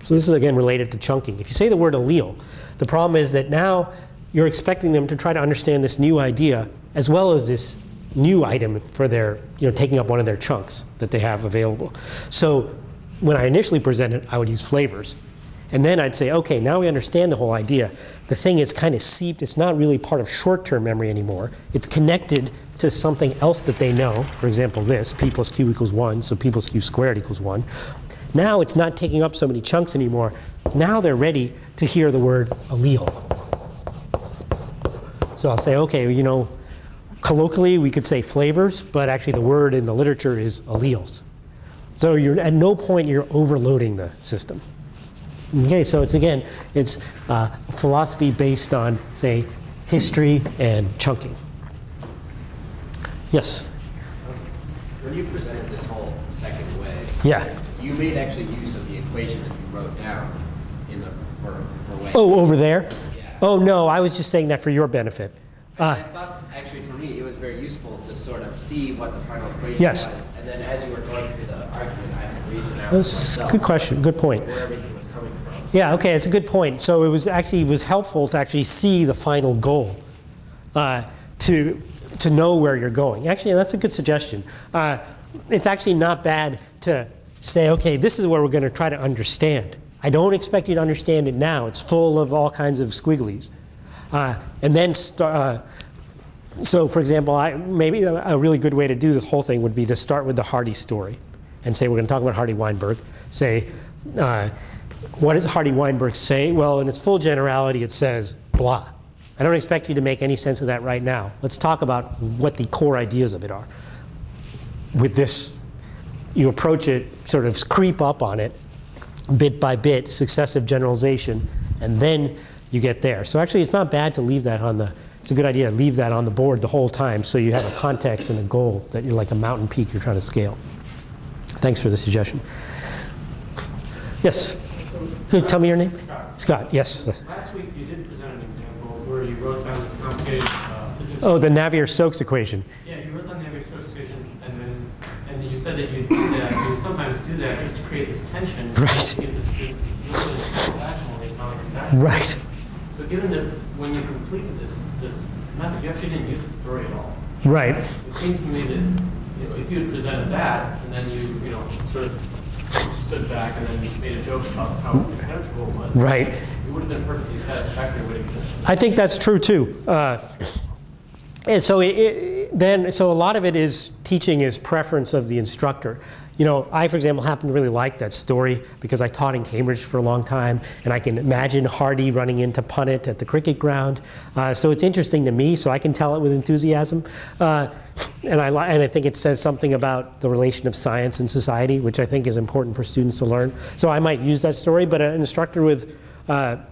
so this is again related to chunking. If you say the word allele, the problem is that now you're expecting them to try to understand this new idea as well as this new item for their, you know, taking up one of their chunks that they have available. So when I initially presented, I would use flavors. And then I'd say, OK, now we understand the whole idea. The thing is kind of seeped. It's not really part of short-term memory anymore. It's connected to something else that they know. For example, this, P plus Q equals 1. So P plus Q squared equals 1. Now it's not taking up so many chunks anymore. Now they're ready to hear the word allele. So I'll say, OK, you know, colloquially, we could say flavors. But actually, the word in the literature is alleles. So you're, at no point you're overloading the system. Okay, so it's again, it's philosophy based on, say, history and chunking. Yes? When you presented this whole second way, yeah, you made actually use of the equation that you wrote down in the for way. Oh, over there? Yeah. Oh, no, I was just saying that for your benefit. I thought, actually, for me, it was very useful to sort of see what the final equation yes. was. And then as you were going through the argument, I had to reason out myself. Good question, good point. Where everything was coming from. Yeah, OK, it's a good point. So it was helpful to actually see the final goal, to know where you're going. Actually, that's a good suggestion. It's actually not bad to say, OK, this is where we're going to try to understand. I don't expect you to understand it now. It's full of all kinds of squigglies. And then, so for example, maybe a really good way to do this whole thing would be to start with the Hardy story and say, we're going to talk about Hardy-Weinberg. Say, what does Hardy-Weinberg say? Well, in its full generality, it says, blah. I don't expect you to make any sense of that right now. Let's talk about what the core ideas of it are. With this, you approach it, sort of creep up on it, bit by bit, successive generalization, and then you get there. So actually, it's not bad to leave that on the, it's a good idea to leave that on the board the whole time so you have a context and a goal that you're like a mountain peak you're trying to scale. Thanks for the suggestion. Yes? Could you tell me your name? Scott. Scott, yes. Last week, you did present an example where you wrote down this complicated physics. Oh, the Navier-Stokes equation. Yeah, you wrote down the Navier-Stokes equation, and then you said that you do that, you sometimes do that just to create this tension. Right. To give the students the feeling of right. So given that when you completed this method, you actually didn't use the story at all. Right. It seems to me that if you had presented that and then you know sort of stood back and then made a joke about how impenetrable it was, right, it would have been perfectly satisfactory. I think that's true too. And so so a lot of it is teaching is preference of the instructor. You know, I, for example, happen to really like that story because I taught in Cambridge for a long time, and I can imagine Hardy running into Punnett at the cricket ground. So it's interesting to me, so I can tell it with enthusiasm. And I think it says something about the relation of science and society, which I think is important for students to learn. So I might use that story, but an instructor with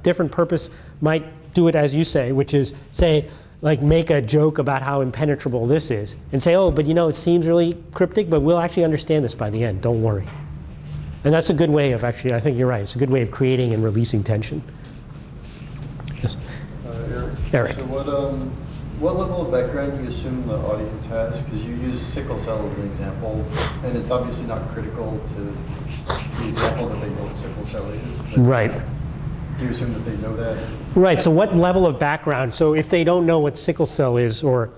different purpose might do it as you say, which is, say, like make a joke about how impenetrable this is and say, oh, but you know, it seems really cryptic, but we'll actually understand this by the end, don't worry. And that's a good way of actually, I think you're right, it's a good way of creating and releasing tension. Yes. Eric. So what level of background do you assume the audience has? Because you use sickle cell as an example, and it's obviously not critical to the example that they know what sickle cell is. Right. Do you assume that they know that? Right, so what level of background? So if they don't know what sickle cell is, or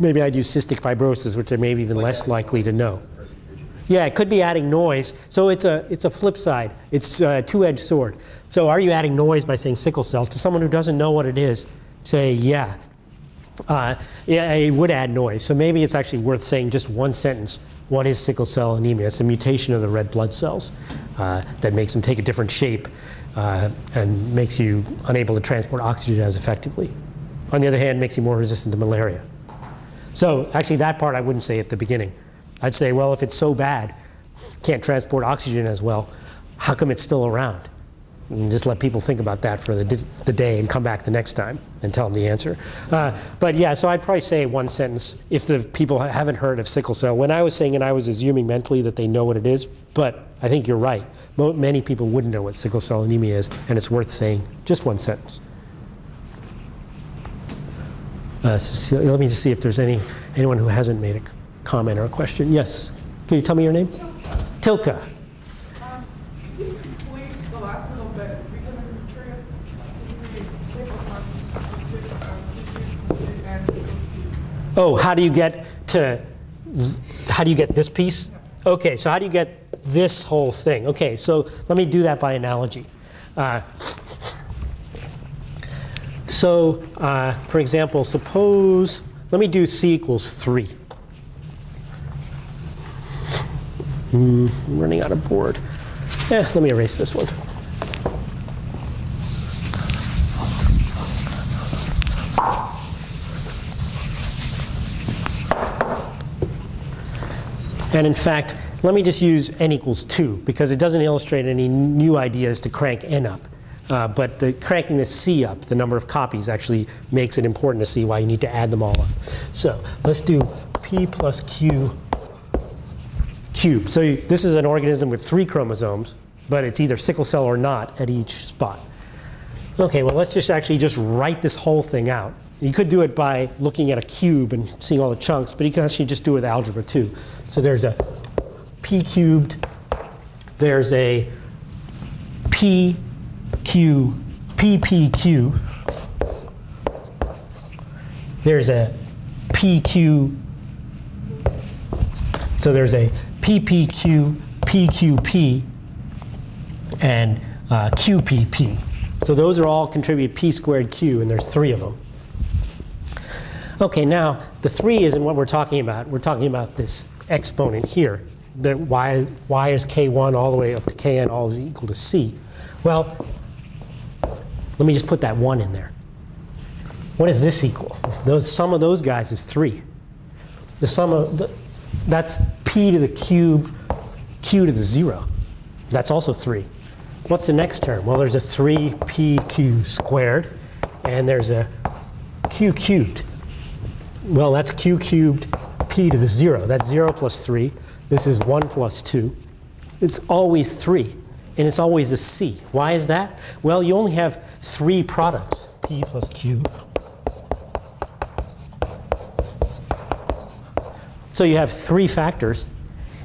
maybe I'd use cystic fibrosis, which they're maybe even less likely to know. Yeah, it could be adding noise. So it's a flip side. It's a two-edged sword. So are you adding noise by saying sickle cell? To someone who doesn't know what it is, say, yeah. Yeah, it would add noise. So maybe it's actually worth saying just one sentence. What is sickle cell anemia? It's a mutation of the red blood cells that makes them take a different shape. And makes you unable to transport oxygen as effectively. On the other hand, makes you more resistant to malaria. So actually that part I wouldn't say at the beginning. I'd say, well, if it's so bad, can't transport oxygen as well, how come it's still around? And just let people think about that for the day and come back the next time and tell them the answer. But yeah, so I'd probably say one sentence if the people haven't heard of sickle cell. When I was saying it, I was assuming mentally that they know what it is, but I think you're right. Many people wouldn't know what sickle cell anemia is, and it's worth saying just one sentence. Cecilia, let me just see if there's anyone who hasn't made a comment or a question. Yes, can you tell me your name? Tilka. Could you please elaborate a little bit? We've been in the material to oh, how do you get this piece? Okay, so how do you get this whole thing? Okay, so let me do that by analogy. For example, suppose, let me do c equals 3. I'm running out of board. Let me erase this one. And in fact, let me just use n equals 2, because it doesn't illustrate any new ideas to crank n up. But cranking the c up, the number of copies, actually makes it important to see why you need to add them all up. So let's do p plus q cubed. So this is an organism with 3 chromosomes, but it's either sickle cell or not at each spot. OK, well, let's just actually just write this whole thing out. You could do it by looking at a cube and seeing all the chunks, but you can actually just do it with algebra, too. So there's a p cubed, there's a ppq, there's a pq, so there's a ppq, pqp, and qpp. So those are all contribute p squared q, and there's 3 of them. OK, now the 3 isn't what we're talking about. We're talking about this exponent here. That y is k1 all the way up to kn all is equal to c. Well, let me just put that 1 in there. What does this equal? The sum of those guys is 3. The sum of that's p to the cube, q to the 0. That's also 3. What's the next term? Well, there's a 3pq squared, and there's a q cubed. Well, that's q cubed p to the 0. That's 0 plus 3. This is 1 plus 2. It's always 3, and it's always a c. Why is that? Well, you only have 3 products, p plus q. So you have 3 factors,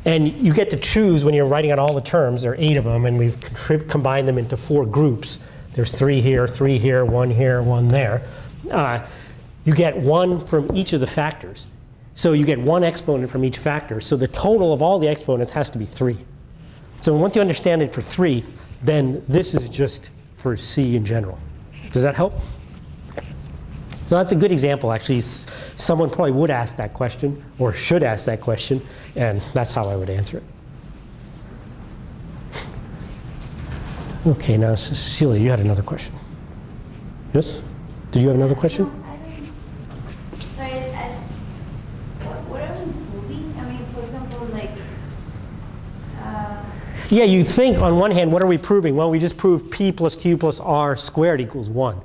And you get to choose when you're writing out all the terms. There are 8 of them, and we've combined them into 4 groups. There's 3 here, 1 here, 1 there. You get 1 from each of the factors. So you get 1 exponent from each factor. So the total of all the exponents has to be 3. So once you understand it for 3, then this is just for C in general. Does that help? So that's a good example, actually. Someone probably would ask that question, or should ask that question, and that's how I would answer it. OK, now, Cecilia, you had another question. Yes? Did you have another question? No, I didn't. Sorry, it's as, what are we proving? I mean, for example, like. Yeah, you'd think, on one hand, what are we proving? Well, we just proved p plus q plus r squared equals 1.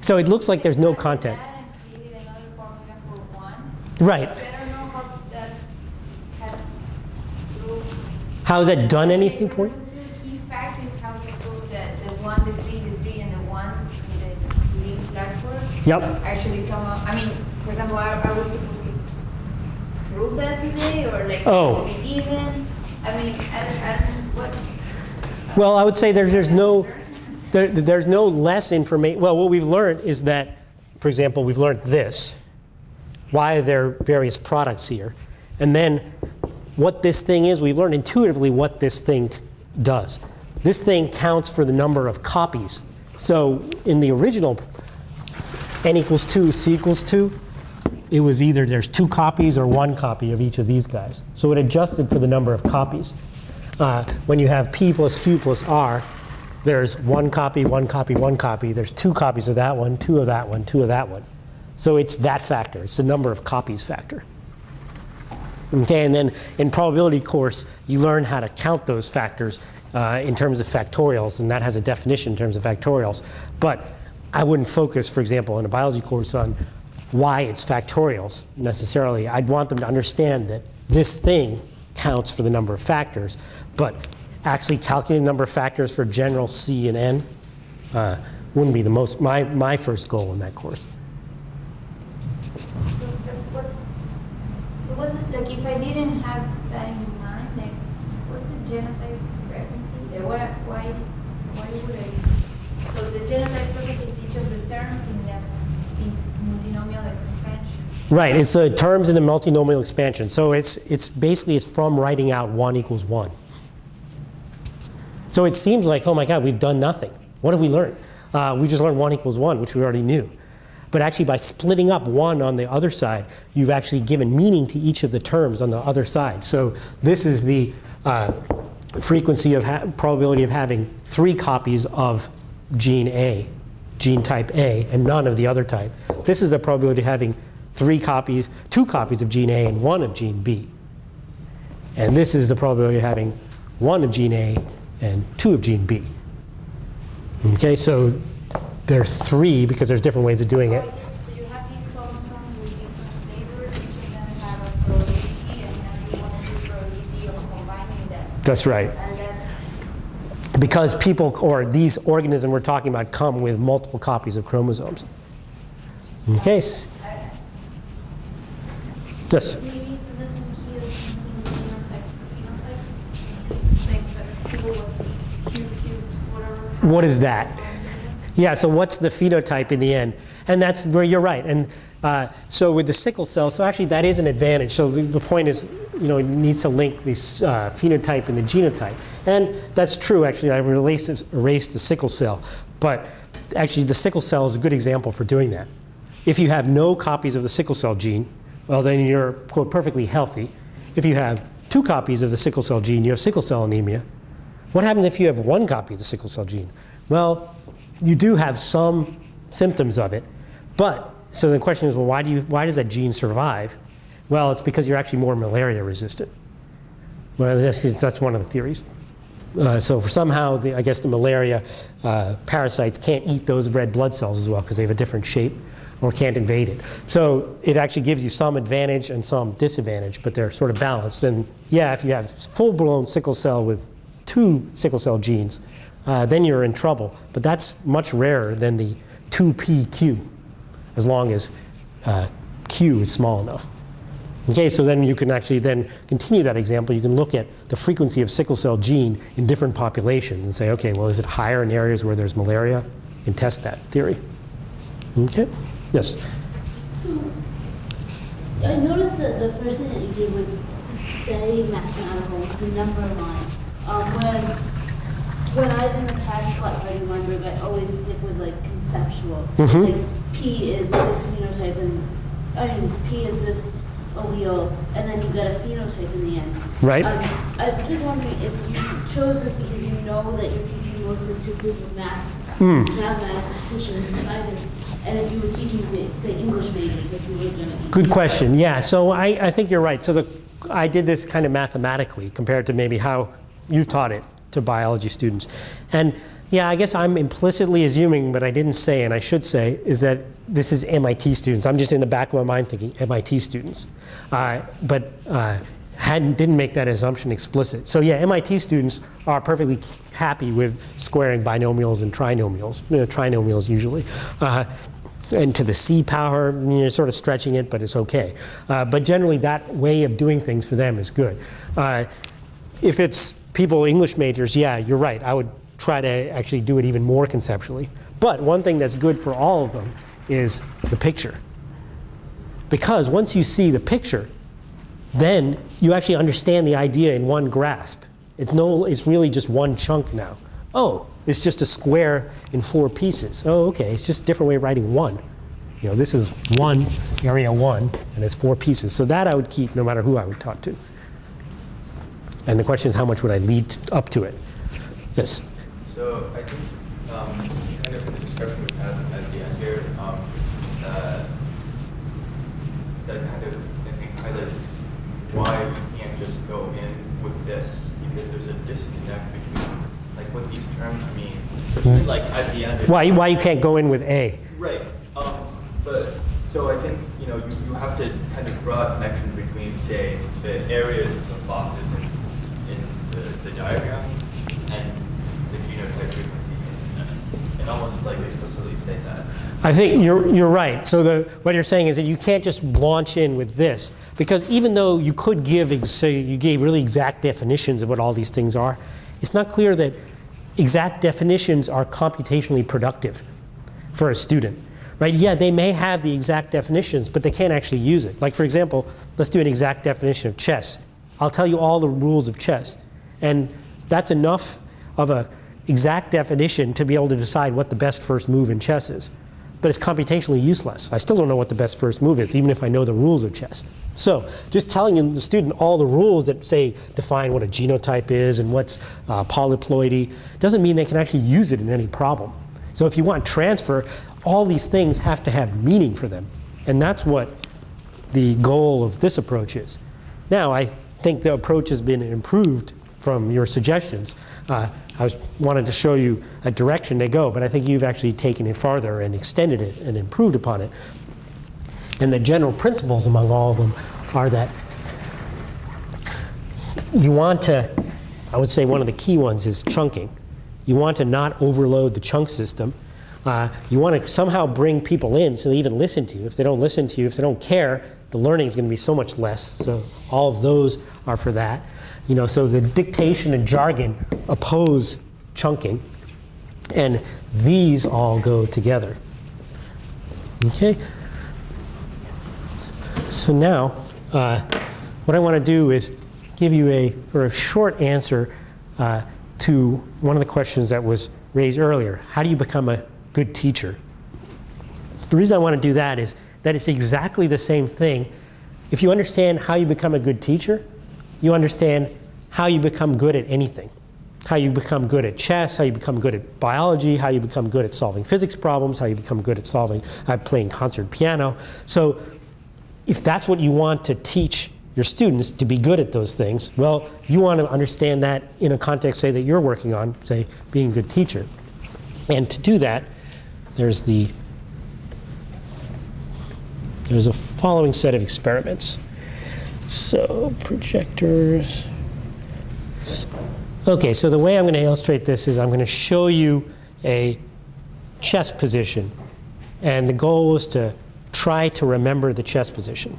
So it looks like there's no content. Right. How has that done anything for you? The key fact is how you prove that the 1, the 3, the 3, and the 1 in the least factor actually come up. I mean, for example, are we supposed to prove that today? Or like, be even? I mean, what? Well, I would say there's no. There's no less information. Well, what we've learned is that, for example, we've learned this. Why are there various products here? And then what this thing is, we've learned intuitively what this thing does. This thing counts for the number of copies. So in the original n equals 2, c equals 2, it was either there's 2 copies or 1 copy of each of these guys. So it adjusted for the number of copies. When you have p plus q plus r, there's 1 copy, 1 copy, 1 copy. There's 2 copies of that one, 2 of that one, 2 of that one. So it's that factor. It's the number of copies factor. Okay, and then in probability course, you learn how to count those factors in terms of factorials. And that has a definition in terms of factorials. But I wouldn't focus, for example, in a biology course on why it's factorials necessarily. I'd want them to understand that this thing counts for the number of factors. But actually calculating the number of factors for general C and N wouldn't be the most, my first goal in that course. So what's it, like if I didn't have that in mind, like what's the genotype frequency? Like why would I? So the genotype frequency is each of the terms in the multinomial expansion. Right, it's the terms in the multinomial expansion. So it's basically it's from writing out 1 equals 1. So it seems like, oh my God, we've done nothing. What have we learned? We just learned 1 equals 1, which we already knew. But actually, by splitting up 1 on the other side, you've actually given meaning to each of the terms on the other side. So this is the frequency of probability of having 3 copies of gene A, gene type A, and none of the other type. This is the probability of having 3 copies, 2 copies of gene A and 1 of gene B. And this is the probability of having 1 of gene A and 2 of gene B. Okay, so there's 3 because there's different ways of doing it. So you have these chromosomes with different neighbors, each of them have a probability, and then you want to see probability of combining them. That's right. And that's because people or these organisms we're talking about come with multiple copies of chromosomes. Okay. Yes. What is that? Yeah, so what's the phenotype in the end? And that's where you're right. And so with the sickle cell, so actually that is an advantage. So the point is, you know, it needs to link this phenotype and the genotype. And that's true, actually. I erased the sickle cell. But actually, the sickle cell is a good example for doing that. If you have no copies of the sickle cell gene, well, then you're, quote, perfectly healthy. If you have 2 copies of the sickle cell gene, you have sickle cell anemia. What happens if you have 1 copy of the sickle cell gene? Well, you do have some symptoms of it. But so the question is, well, why does that gene survive? Well, it's because you're actually more malaria resistant. Well, that's one of the theories. So for somehow, I guess the malaria parasites can't eat those red blood cells as well because they have a different shape or can't invade it. So it actually gives you some advantage and some disadvantage, but they're sort of balanced. And yeah, if you have full-blown sickle cell with 2 sickle cell genes, then you're in trouble. But that's much rarer than the 2PQ, as long as Q is small enough. Okay, so then you can actually then continue that example. You can look at the frequency of sickle cell gene in different populations and say, okay, well, is it higher in areas where there's malaria? You can test that theory. Okay, yes? So I noticed that the first thing that you did was to study mathematical, the number line. When I've in the past taught Hardy-Weinberg, I always stick with like conceptual. Mm-hmm. Like P is this phenotype, and I mean P is this allele, and then you get a phenotype in the end. Right. I'm just wondering if you chose this because you know that you're teaching mostly to people mathematicians, scientists, and if you were teaching to say English majors, if you were going to. Good question. Yeah. So I think you're right. So I did this kind of mathematically compared to maybe how you've taught it to biology students, and. Yeah, I guess I'm implicitly assuming, but I didn't say, and I should say, is that this is MIT students. I'm just in the back of my mind thinking MIT students, but didn't make that assumption explicit. So yeah, MIT students are perfectly happy with squaring binomials and trinomials, trinomials usually, and to the C power, you're sort of stretching it, but it's okay. But generally, that way of doing things for them is good. If it's people English majors, yeah, you're right. I would try to actually do it even more conceptually. But one thing that's good for all of them is the picture. Because once you see the picture, then you actually understand the idea in one grasp. It's really just one chunk now. Oh, it's just a square in 4 pieces. Oh, okay, it's just a different way of writing 1. You know, this is 1, area 1, and it's 4 pieces. So that I would keep no matter who I would talk to. And the question is how much would I lead up to it? Yes? So I think kind of the discussion we've had at the end here, that kind of, I think, highlights why we can't just go in with this, because there's a disconnect between like what these terms mean. Mm-hmm. Like at the end. Why you can't go in with A. Right. But so I think, you know, you have to kind of draw a connection between, say, the areas of the boxes in the diagram and the genotype frequency, and almost like explicitly say that. I think you're right. So what you're saying is that you can't just launch in with this, because even though you could give, say you gave really exact definitions of what all these things are, it's not clear that exact definitions are computationally productive for a student. Right? Yeah, they may have the exact definitions, but they can't actually use it. Like for example, let's do an exact definition of chess. I'll tell you all the rules of chess, and that's enough of an exact definition to be able to decide what the best first move in chess is. But it's computationally useless. I still don't know what the best first move is, even if I know the rules of chess. So just telling the student all the rules that, say, define what a genotype is and what's polyploidy doesn't mean they can actually use it in any problem. So if you want transfer, all these things have to have meaning for them. And that's what the goal of this approach is. Now, I think the approach has been improved from your suggestions. I wanted to show you a direction they go, but I think you've actually taken it farther and extended it and improved upon it. And the general principles among all of them are that you want to, I would say one of the key ones is chunking. You want to not overload the chunk system. You want to somehow bring people in so they even listen to you. If they don't listen to you, if they don't care, the learning is going to be so much less. So all of those are for that. You know, so the dictation and jargon oppose chunking, and these all go together. Okay. So now, what I want to do is give you a short answer to one of the questions that was raised earlier. How do you become a good teacher? The reason I want to do that is that it's exactly the same thing. If you understand how you become a good teacher, you understand how you become good at anything. How you become good at chess, how you become good at biology, how you become good at solving physics problems, how you become good at playing concert piano. So if that's what you want to teach your students, to be good at those things, well, you want to understand that in a context, say, that you're working on, say, being a good teacher. And to do that, there's a following set of experiments. So projectors. OK, so the way I'm going to illustrate this is I'm going to show you a chess position. And the goal is to try to remember the chess position.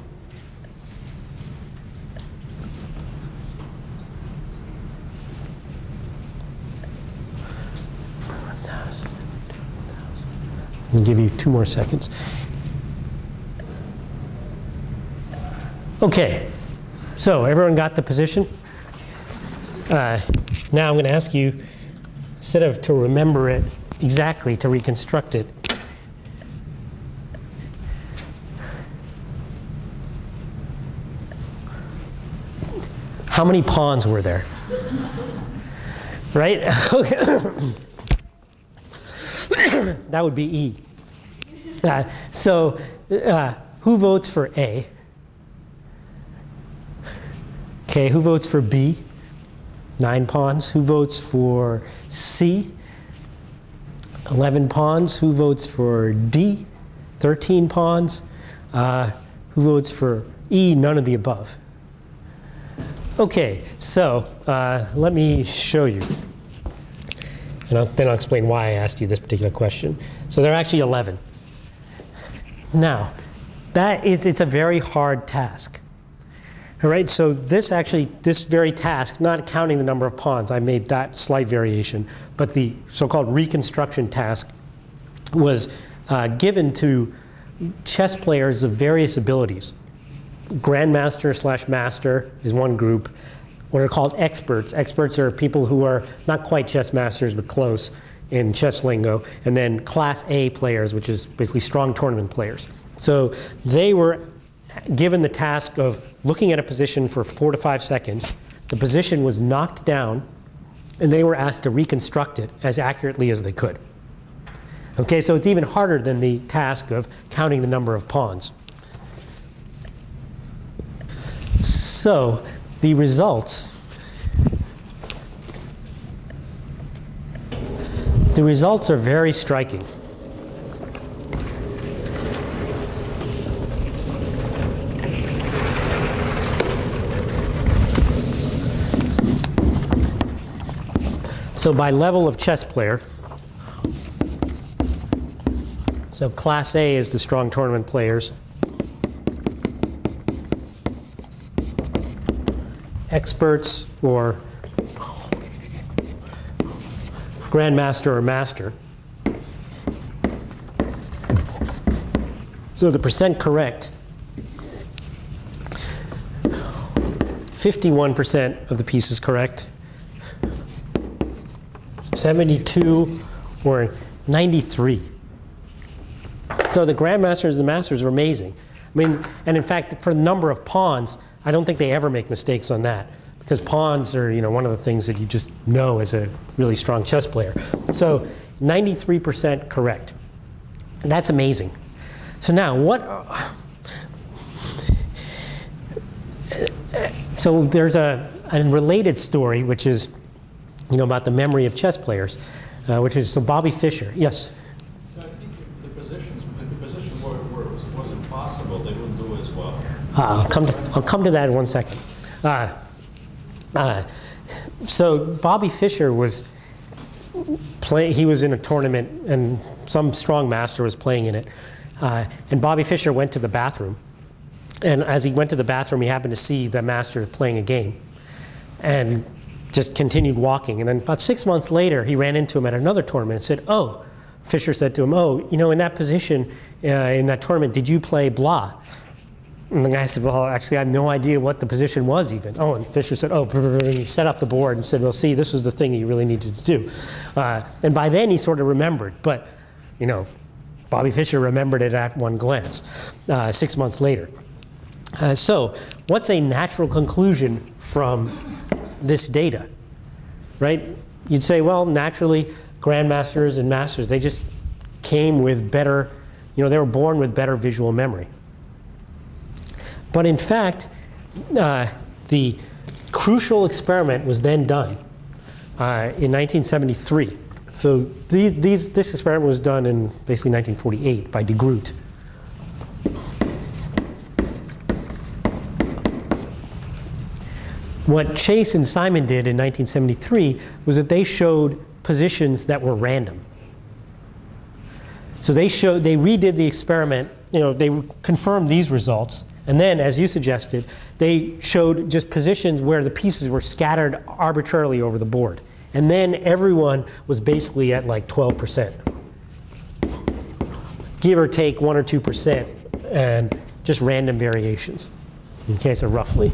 I'll give you 2 more seconds. Okay, so everyone got the position? Now I'm going to ask you, instead of to remember it exactly, to reconstruct it. How many pawns were there? Right? Okay. That would be E. Who votes for A? Okay, who votes for B? 9 pawns. Who votes for C? 11 pawns. Who votes for D? 13 pawns. Who votes for E? None of the above. Okay, so let me show you. And then I'll explain why I asked you this particular question. So there are actually 11. Now, it's a very hard task. All right, so this very task, not counting the number of pawns, I made that slight variation, but the so-called reconstruction task was given to chess players of various abilities. Grandmaster/master is one group. What are called experts. Experts are people who are not quite chess masters, but close in chess lingo. And then class A players, which is basically strong tournament players. So they were given the task of looking at a position for 4 to 5 seconds. The position was knocked down, and they were asked to reconstruct it as accurately as they could. Okay, so it's even harder than the task of counting the number of pawns. So the results. The results are very striking. So by level of chess player, so class A is the strong tournament players. Experts or grandmaster or master. So the percent correct, 51% of the pieces correct. 72 or 93. So the grandmasters and the masters are amazing. I mean, and in fact, for the number of pawns, I don't think they ever make mistakes on that, because pawns are, you know, one of the things that you just know as a really strong chess player. So 93% correct. And that's amazing. So now what? So there's a related story, which is, you know, about the memory of chess players, which is, so Bobby Fischer, yes? So I think if the position was impossible, they wouldn't do as well. I'll come to that in 1 second. So Bobby Fischer was playing, he was in a tournament, and some strong master was playing in it. And Bobby Fischer went to the bathroom. And as he went to the bathroom, he happened to see the master playing a game. And just continued walking. And then about 6 months later, he ran into him at another tournament and said, oh, Fischer said to him, oh, you know, in that position, in that tournament, did you play blah? And the guy said, well, actually, I have no idea what the position was even. Oh, and Fischer said, oh, and he set up the board and said, well, see, this was the thing you really needed to do. And by then, he sort of remembered. But, you know, Bobby Fischer remembered it at one glance 6 months later. So what's a natural conclusion from this data, right? You'd say, well, naturally, grandmasters and masters, they just came with better, you know, they were born with better visual memory. But in fact, the crucial experiment was then done in 1973. So this experiment was done in basically 1948 by De Groot. What Chase and Simon did in 1973 was that they showed positions that were random. So they redid the experiment. You know, they confirmed these results, and then, as you suggested, they showed just positions where the pieces were scattered arbitrarily over the board, and then everyone was basically at like 12%. give or take 1 or 2%, and just random variations. Okay, so roughly.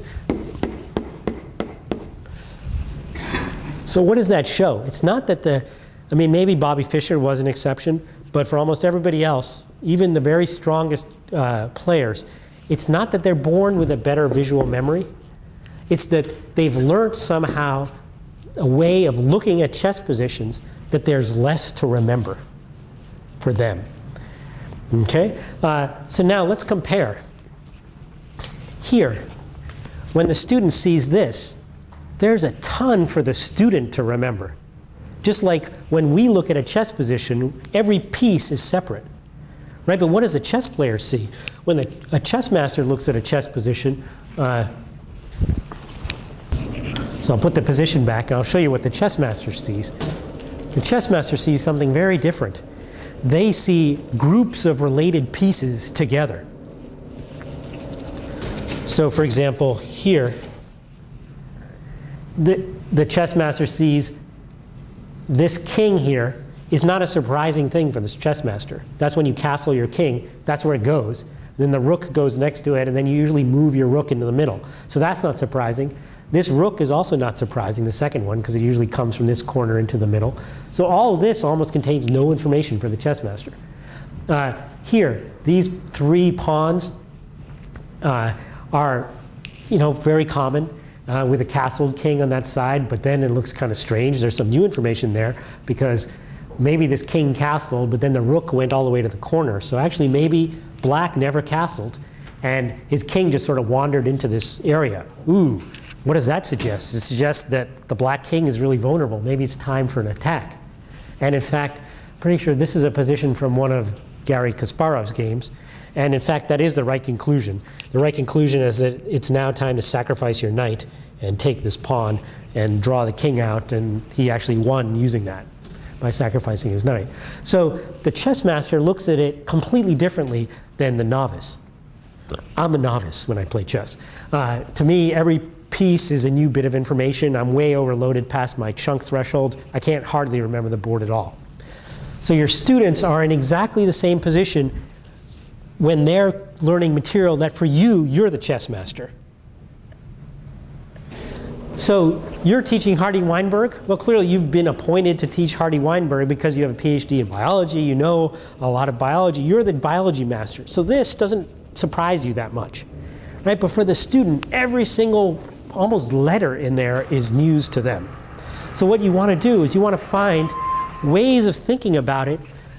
So what does that show? It's not that the, I mean, maybe Bobby Fischer was an exception, but for almost everybody else, even the very strongest players, it's not that they're born with a better visual memory. It's that they've learned somehow a way of looking at chess positions that there's less to remember for them. Okay? So now let's compare. Here, when the student sees this, there's a ton for the student to remember. Just like when we look at a chess position, every piece is separate. Right? But what does a chess player see? When a chess master looks at a chess position, so I'll put the position back and I'll show you what the chess master sees. The chess master sees something very different. They see groups of related pieces together. So for example, here, the chess master sees this king here is not a surprising thing for the chess master. That's when you castle your king, that's where it goes. Then the rook goes next to it, and then you usually move your rook into the middle. So that's not surprising. This rook is also not surprising, the second one, because it usually comes from this corner into the middle. So all of this almost contains no information for the chess master. Here, these three pawns are, you know, very common with a castled king on that side, but then it looks kind of strange. There's some new information there, because maybe this king castled, but then the rook went all the way to the corner. So actually, maybe black never castled, and his king just sort of wandered into this area. Ooh. What does that suggest? It suggests that the black king is really vulnerable. Maybe it's time for an attack. And in fact, pretty sure this is a position from one of Garry Kasparov's games. And in fact, that is the right conclusion. The right conclusion is that it's now time to sacrifice your knight and take this pawn and draw the king out. And he actually won using that by sacrificing his knight. So the chess master looks at it completely differently than the novice. I'm a novice when I play chess. To me, every piece is a new bit of information. I'm way overloaded past my chunk threshold. I can't hardly remember the board at all. So your students are in exactly the same position when they're learning material that for you, you're the chess master. So you're teaching Hardy-Weinberg? Well, clearly you've been appointed to teach Hardy-Weinberg because you have a PhD in biology. You know a lot of biology. You're the biology master. So this doesn't surprise you that much. Right? But for the student, every single almost letter in there is news to them. So what you want to do is you want to find ways of thinking about it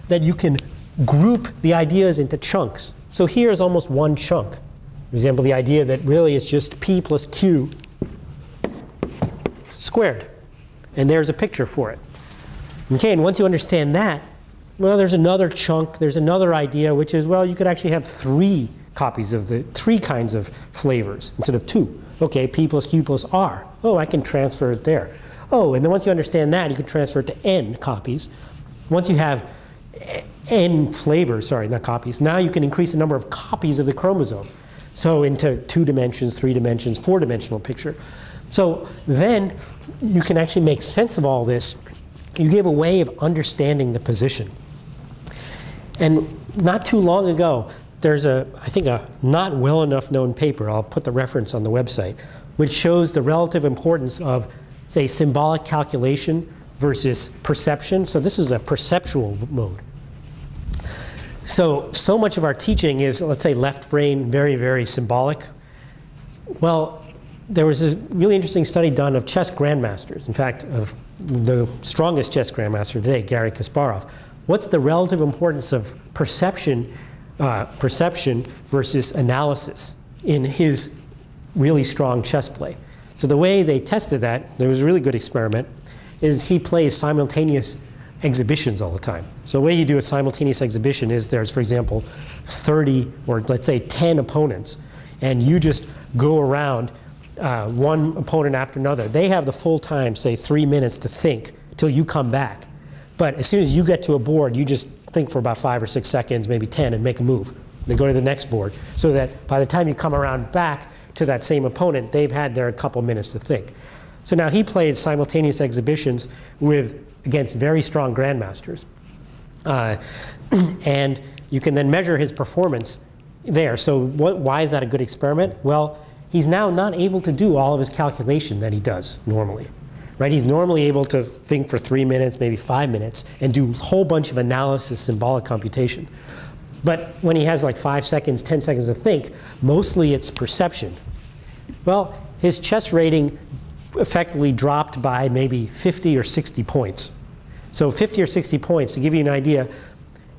that you can group the ideas into chunks. So here is almost one chunk. For example, the idea that really it's just p plus q squared. And there's a picture for it. Okay, and once you understand that, well, there's another chunk, there's another idea, which is, well, you could actually have three copies of the three kinds of flavors instead of two. Okay, p plus q plus r. Oh, I can transfer it there. Oh, and then once you understand that, you can transfer it to n copies. Once you have n flavors, sorry, not copies, now you can increase the number of copies of the chromosome. So into 2 dimensions, 3 dimensions, 4-dimensional picture. So then you can actually make sense of all this. You gave a way of understanding the position. And not too long ago, there's a, I think, a not well enough known paper, I'll put the reference on the website, which shows the relative importance of, say, symbolic calculation versus perception. So this is a perceptual mode. So much of our teaching is, let's say, left brain, very, very symbolic. Well, there was this really interesting study done of chess grandmasters. In fact, of the strongest chess grandmaster today, Garry Kasparov. What's the relative importance of perception versus analysis in his really strong chess play? So the way they tested that, there was a really good experiment, is he plays simultaneous exhibitions all the time. So the way you do a simultaneous exhibition is there's, for example, 30 or let's say 10 opponents, and you just go around one opponent after another. They have the full time, say 3 minutes to think till you come back. But as soon as you get to a board, you just think for about 5 or 6 seconds, maybe 10, and make a move. Then go to the next board, so that by the time you come around back to that same opponent, they've had their couple minutes to think. So now he played simultaneous exhibitions against very strong grandmasters. And You can then measure his performance there. So why is that a good experiment? Well, he's now not able to do all of his calculation that he does normally. Right? He's normally able to think for 3 minutes, maybe 5 minutes, and do a whole bunch of analysis, symbolic computation. But when he has like 5 seconds, 10 seconds to think, mostly it's perception. Well, his chess rating effectively dropped by maybe 50 or 60 points. So 50 or 60 points, to give you an idea,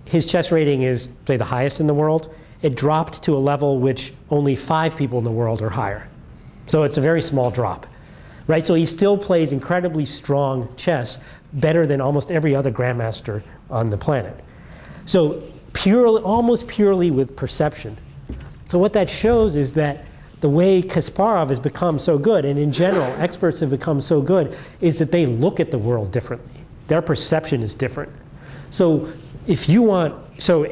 his chess rating is, say, the highest in the world. It dropped to a level which only 5 people in the world are higher. So it's a very small drop. Right? So he still plays incredibly strong chess, better than almost every other grandmaster on the planet. So purely, almost purely with perception. So what that shows is that the way Kasparov has become so good, and in general, experts have become so good, is that they look at the world differently. Their perception is different. So if you want, so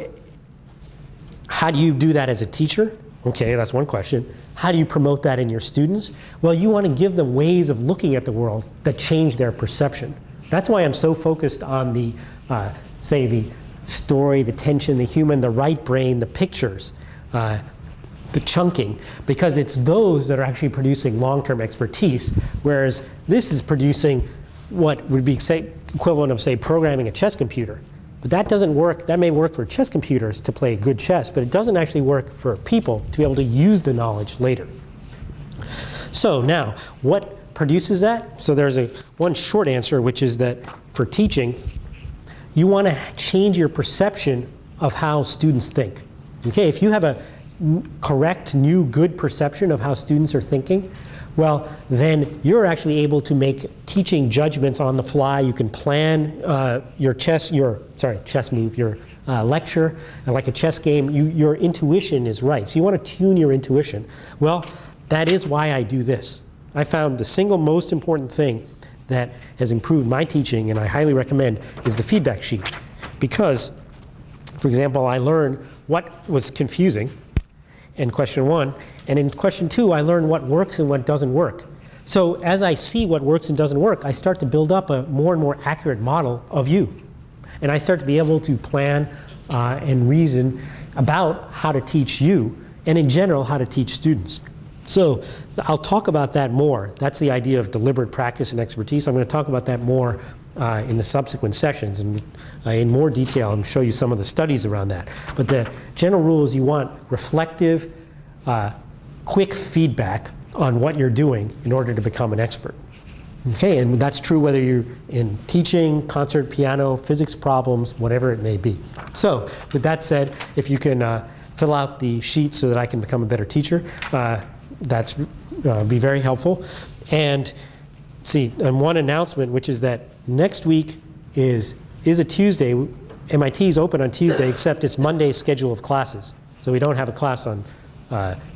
how do you do that as a teacher? Okay, that's one question. How do you promote that in your students? Well, you want to give them ways of looking at the world that change their perception. That's why I'm so focused on the, say, the story, the tension, the human, the right brain, the pictures, the chunking, because it's those that are actually producing long-term expertise, whereas this is producing what would be equivalent of, say, programming a chess computer. But that doesn't work. That may work for chess computers to play good chess, but it doesn't actually work for people to be able to use the knowledge later. So now, what produces that? So there's one short answer, which is that for teaching, you want to change your perception of how students think. Okay, if you have a correct, new, good perception of how students are thinking, well, then you're actually able to make teaching judgments on the fly. You can plan your lecture, and like a chess game, your intuition is right. So you want to tune your intuition. Well, that is why I do this. I found the single most important thing that has improved my teaching, and I highly recommend, is the feedback sheet. Because, for example, I learned what was confusing in question one. And in question two, I learn what works and what doesn't work. So as I see what works and doesn't work, I start to build up a more and more accurate model of you. And I start to be able to plan and reason about how to teach you, and in general, how to teach students. So I'll talk about that more. That's the idea of deliberate practice and expertise. I'm going to talk about that more in the subsequent sessions and in more detail and show you some of the studies around that. But the general rule is you want reflective, quick feedback on what you're doing in order to become an expert. Okay, and that's true whether you're in teaching, concert, piano, physics problems, whatever it may be. So with that said, if you can fill out the sheet so that I can become a better teacher, that's be very helpful. And see, and one announcement, which is that next week is a Tuesday. MIT is open on Tuesday, except it's Monday's schedule of classes. So we don't have a class on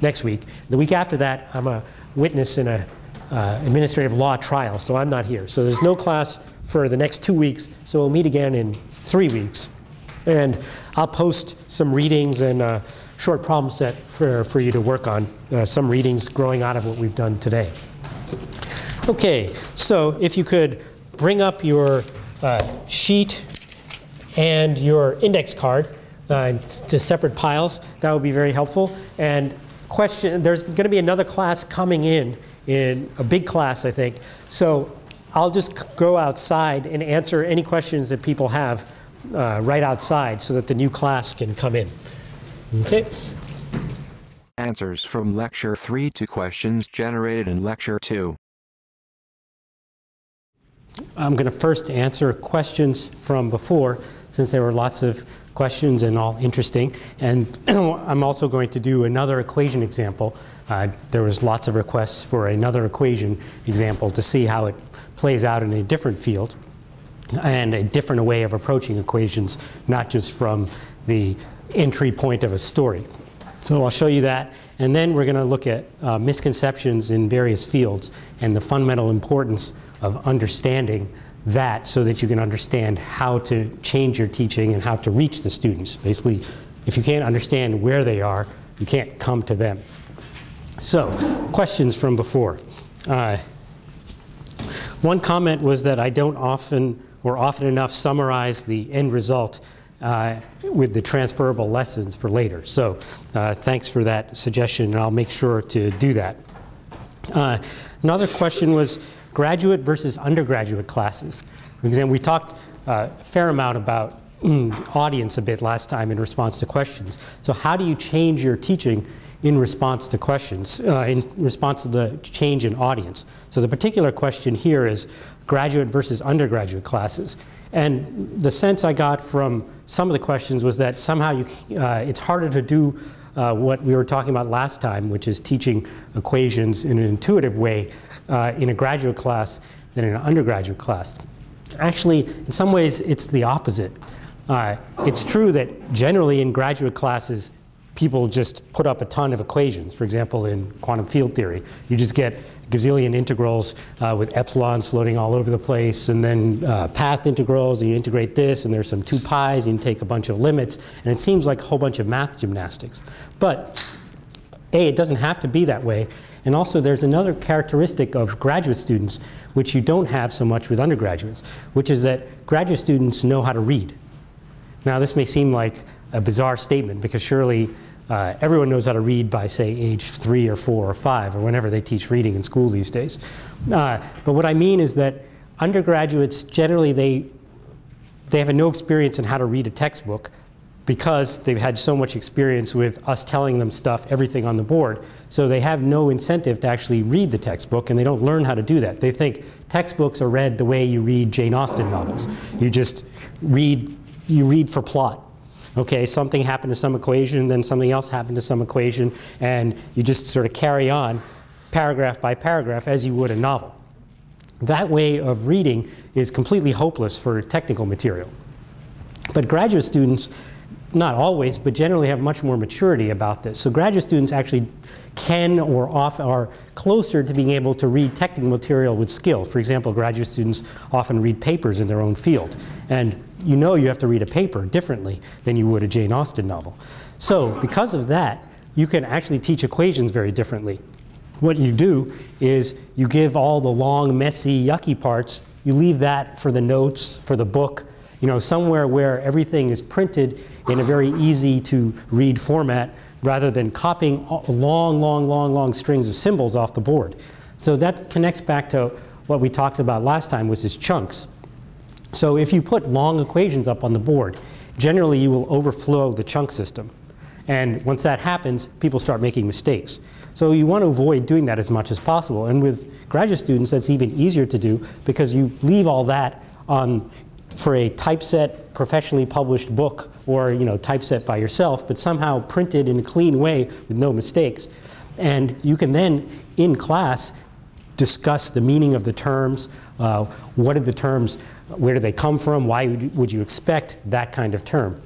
next week. The week after that, I'm a witness in a administrative law trial, so I'm not here. So there's no class for the next 2 weeks, so we'll meet again in 3 weeks. And I'll post some readings and a short problem set for you to work on, some readings growing out of what we've done today. Okay, so if you could bring up your sheet and your index card, to separate piles, that would be very helpful. And there's going to be another class coming in a big class, I think. So I'll just go outside and answer any questions that people have right outside so that the new class can come in. Okay. Answers from Lecture 3 to questions generated in Lecture 2. I'm going to first answer questions from before, since there were lots of questions and all interesting. And I'm also going to do another equation example. There was lots of requests for another equation example to see how it plays out in a different field and a different way of approaching equations, not just from the entry point of a story. So I'll show you that. And then we're going to look at misconceptions in various fields and the fundamental importance of understanding that so that you can understand how to change your teaching and how to reach the students. Basically, if you can't understand where they are, you can't come to them. So, questions from before. One comment was that I don't often or often enough summarize the end result with the transferable lessons for later. So thanks for that suggestion, and I'll make sure to do that. Another question was graduate versus undergraduate classes. For example, we talked a fair amount about audience a bit last time in response to questions. So how do you change your teaching in response to questions, in response to the change in audience? So the particular question here is graduate versus undergraduate classes. And the sense I got from some of the questions was that somehow you, it's harder to do what we were talking about last time, which is teaching equations in an intuitive way in a graduate class than in an undergraduate class. Actually, in some ways, it's the opposite. It's true that generally in graduate classes, people just put up a ton of equations. For example, in quantum field theory, you just get gazillion integrals with epsilons floating all over the place, and then path integrals, and you integrate this, and there's some 2 pi's, and you take a bunch of limits, and it seems like a whole bunch of math gymnastics. But A, it doesn't have to be that way, and also there's another characteristic of graduate students which you don't have so much with undergraduates, which is that graduate students know how to read. Now this may seem like a bizarre statement, because surely everyone knows how to read by, say, age 3 or 4 or 5, or whenever they teach reading in school these days. But what I mean is that undergraduates, generally, they have no experience in how to read a textbook, because they've had so much experience with us telling them stuff, everything on the board. So they have no incentive to actually read the textbook, and they don't learn how to do that. They think textbooks are read the way you read Jane Austen novels. You just read, you read for plot. Okay, something happened to some equation, then something else happened to some equation, and you just sort of carry on paragraph by paragraph as you would a novel. That way of reading is completely hopeless for technical material. But graduate students, not always, but generally have much more maturity about this. So graduate students actually can or often are closer to being able to read technical material with skill. For example, graduate students often read papers in their own field. And you know you have to read a paper differently than you would a Jane Austen novel. So because of that, you can actually teach equations very differently. What you do is you give all the long, messy, yucky parts. You leave that for the notes, for the book, you know, somewhere where everything is printed in a very easy to read format, rather than copying long, long, long, long strings of symbols off the board. So that connects back to what we talked about last time, which is chunks. So if you put long equations up on the board, generally you will overflow the chunk system. And once that happens, people start making mistakes. So you want to avoid doing that as much as possible. And with graduate students, that's even easier to do, because you leave all that on for a typeset, professionally published book, or typeset by yourself, but somehow printed in a clean way with no mistakes. And you can then, in class, discuss the meaning of the terms. What are the terms? Where do they come from? Why would you expect that kind of term?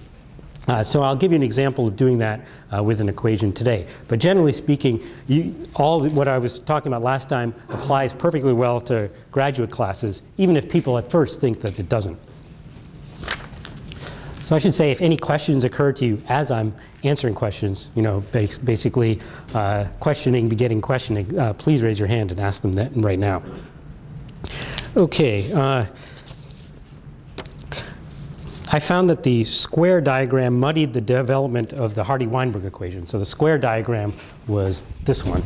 So I'll give you an example of doing that with an equation today. But generally speaking, what I was talking about last time applies perfectly well to graduate classes, even if people at first think that it doesn't. So I should say, if any questions occur to you as I'm answering questions, basically questioning begetting questioning, please raise your hand and ask them that right now. Okay. I found that the square diagram muddied the development of the Hardy-Weinberg equation. So the square diagram was this one.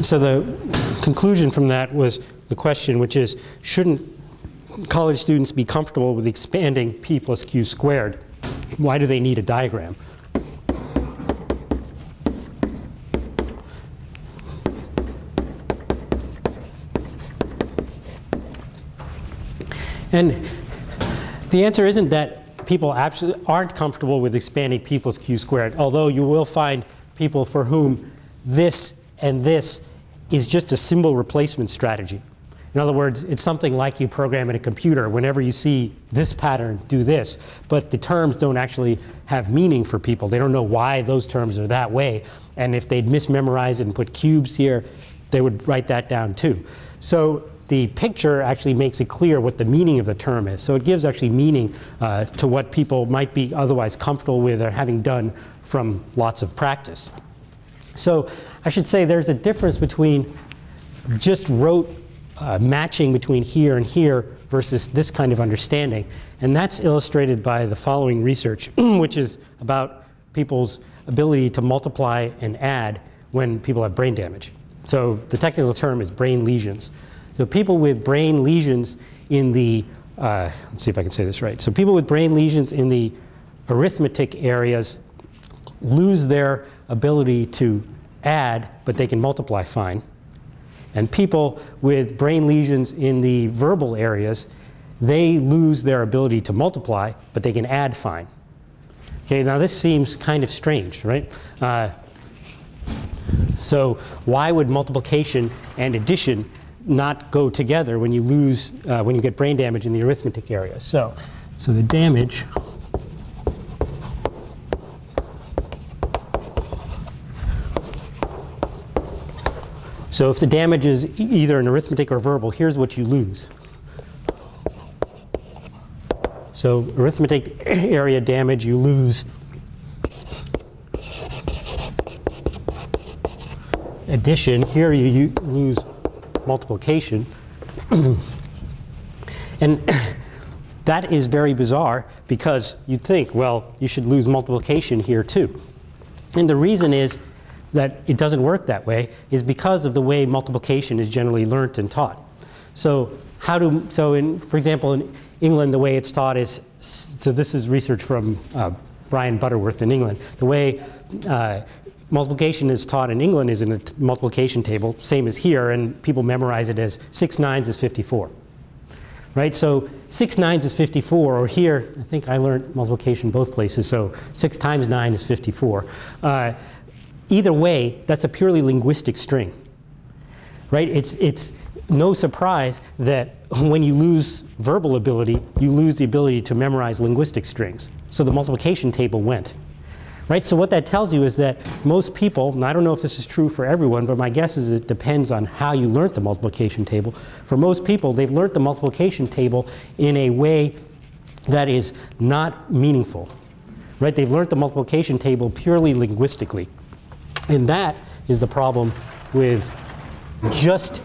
So the conclusion from that was the question, which is, shouldn't college students be comfortable with expanding p plus q squared? Why do they need a diagram? And the answer isn't that people absolutely aren't comfortable with expanding p plus q squared, although you will find people for whom this and this is just a symbol replacement strategy. In other words, it's something like you program in a computer. Whenever you see this pattern, do this. But the terms don't actually have meaning for people. They don't know why those terms are that way. And if they'd mismemorized it and put cubes here, they would write that down too. So the picture actually makes it clear what the meaning of the term is. So it gives actually meaning to what people might be otherwise comfortable with or having done from lots of practice. So I should say there's a difference between just rote matching between here and here versus this kind of understanding. And that's illustrated by the following research, which is about people's ability to multiply and add when people have brain damage. So the technical term is brain lesions. So people with brain lesions in the, let's see if I can say this right. So people with brain lesions in the arithmetic areas lose their ability to add, but they can multiply fine. And people with brain lesions in the verbal areas, they lose their ability to multiply, but they can add fine. Okay, now this seems kind of strange, right? So why would multiplication and addition not go together when you lose, when you get brain damage in the arithmetic area? So the damage So if the damage is either in arithmetic or verbal, here's what you lose. So arithmetic area damage, you lose addition. Here you lose multiplication. And that is very bizarre because you'd think, well, you should lose multiplication here too. And the reason is that it doesn't work that way is because of the way multiplication is generally learnt and taught. So how do, for example, in England, the way it's taught is, so this is research from Brian Butterworth in England. The way multiplication is taught in England is in a multiplication table, same as here, and people memorize it as 6 nines is 54. Right, so 6 nines is 54, or here, I think I learned multiplication both places, so 6 times 9 is 54. Either way, that's a purely linguistic string, right? It's no surprise that when you lose verbal ability, you lose the ability to memorize linguistic strings. So the multiplication table went, right? So what that tells you is that most people, and I don't know if this is true for everyone, but my guess is it depends on how you learned the multiplication table. For most people, they've learned the multiplication table in a way that is not meaningful, right? They've learned the multiplication table purely linguistically. And that is the problem with just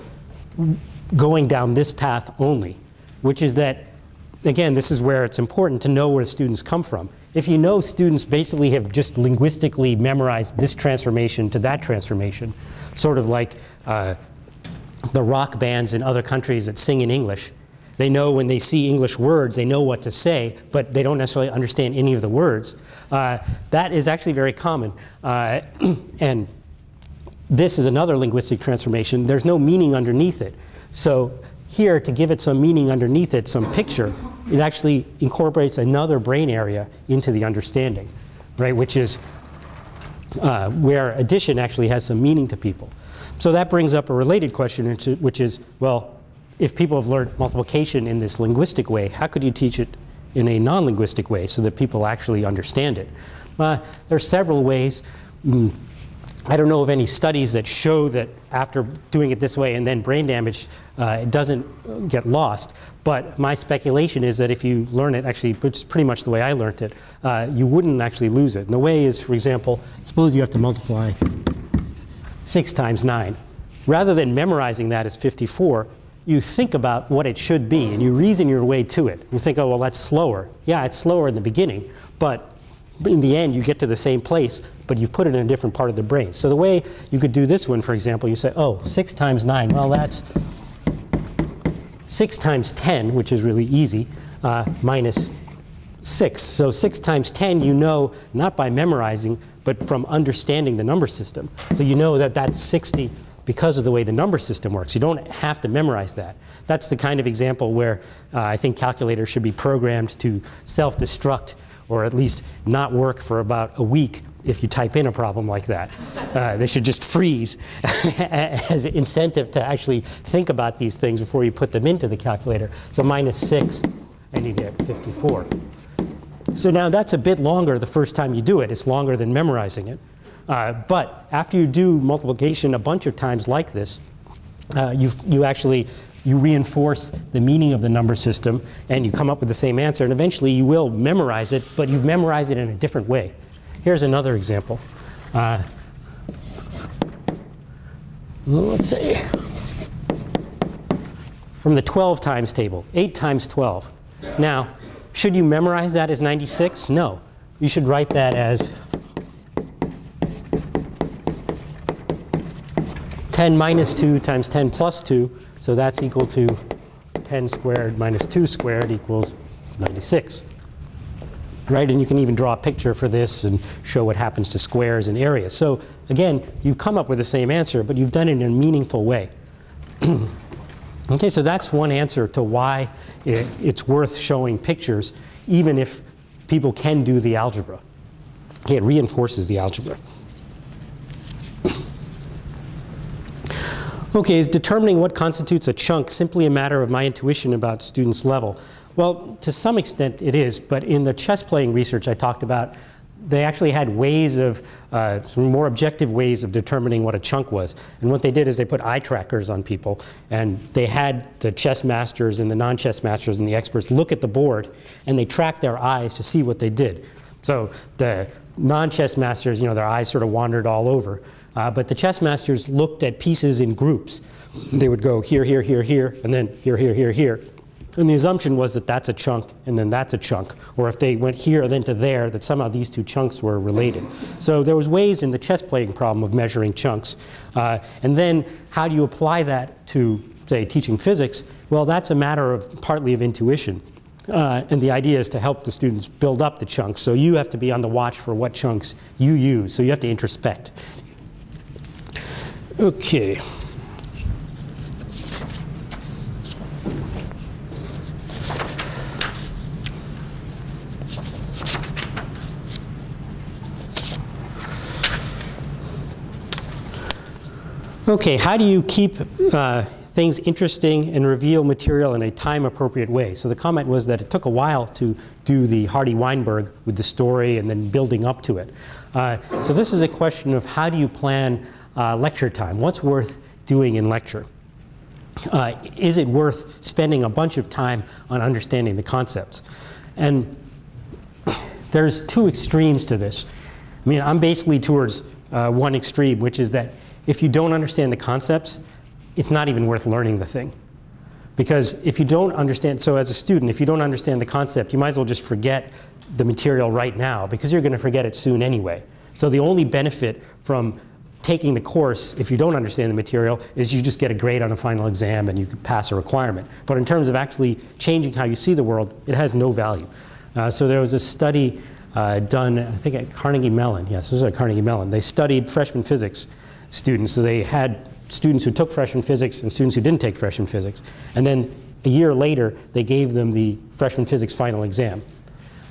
going down this path only, which is that, again, this is where it's important to know where the students come from. If you know students basically have just linguistically memorized this transformation to that transformation, sort of like the rock bands in other countries that sing in English. They know when they see English words, they know what to say, but they don't necessarily understand any of the words. That is actually very common. And this is another linguistic transformation. There's no meaning underneath it. So here, to give it some meaning underneath it, some picture, it actually incorporates another brain area into the understanding, right? Which is where addition actually has some meaning to people. So that brings up a related question, which is, well, if people have learned multiplication in this linguistic way, how could you teach it in a non-linguistic way so that people actually understand it? There are several ways. I don't know of any studies that show that after doing it this way and then brain damage, it doesn't get lost. But my speculation is that if you learn it, actually, which is pretty much the way I learned it, you wouldn't actually lose it. And the way is, for example, suppose you have to multiply 6 times 9. Rather than memorizing that as 54, you think about what it should be, and you reason your way to it. You think, oh, well, that's slower. Yeah, it's slower in the beginning, but in the end, you get to the same place, but you've put it in a different part of the brain. So the way you could do this one, for example, you say, oh, 6 times 9, well, that's 6 times 10, which is really easy, minus 6. So 6 times 10, you know, not by memorizing, but from understanding the number system. So you know that that's 60. Because of the way the number system works. You don't have to memorize that. That's the kind of example where I think calculators should be programmed to self-destruct or at least not work for about a week if you type in a problem like that. They should just freeze as an incentive to actually think about these things before you put them into the calculator. So -6, and you get 54. So now that's a bit longer the first time you do it. It's longer than memorizing it. But after you do multiplication a bunch of times like this, you actually you reinforce the meaning of the number system, and you come up with the same answer. And eventually, you will memorize it, but you've memorized it in a different way. Here's another example. Let's see. From the 12 times table, 8 times 12. Now, should you memorize that as 96? No. You should write that as 10 minus 2 times 10 plus 2. So that's equal to 10 squared minus 2 squared equals 96. Right? And you can even draw a picture for this and show what happens to squares and areas. So again, you've come up with the same answer, but you've done it in a meaningful way. OK, so that's one answer to why it's worth showing pictures, even if people can do the algebra. Okay, it reinforces the algebra. OK, is determining what constitutes a chunk simply a matter of my intuition about students' level? Well, to some extent it is, but in the chess playing research I talked about, they actually had ways of, some more objective ways of determining what a chunk was. And what they did is they put eye trackers on people, and they had the chess masters and the non-chess masters and the experts look at the board, and they tracked their eyes to see what they did. So the non-chess masters, you know, their eyes sort of wandered all over. But the chess masters looked at pieces in groups. They would go here, here, here, here, and then here, here, here, here. And the assumption was that that's a chunk, and then that's a chunk. Or if they went here, then to there, that somehow these two chunks were related. So there was ways in the chess playing problem of measuring chunks. And then how do you apply that to, say, teaching physics? Well, that's a matter of partly of intuition. And the idea is to help the students build up the chunks. So you have to be on the watch for what chunks you use. So you have to introspect. OK. OK, how do you keep things interesting and reveal material in a time-appropriate way? So the comment was that it took a while to do the Hardy-Weinberg with the story and then building up to it. So this is a question of how do you plan lecture time? What's worth doing in lecture? Is it worth spending a bunch of time on understanding the concepts? And there's two extremes to this. I mean, I'm basically towards one extreme, which is that if you don't understand the concepts, it's not even worth learning the thing. Because if you don't understand, so as a student, if you don't understand the concept, you might as well just forget the material right now, because you're going to forget it soon anyway. So the only benefit from taking the course, if you don't understand the material, is you just get a grade on a final exam and you can pass a requirement. But in terms of actually changing how you see the world, it has no value. So there was a study done, I think, at Carnegie Mellon. Yes, this is at Carnegie Mellon. They studied freshman physics students. So they had students who took freshman physics and students who didn't take freshman physics. And then a year later, they gave them the freshman physics final exam.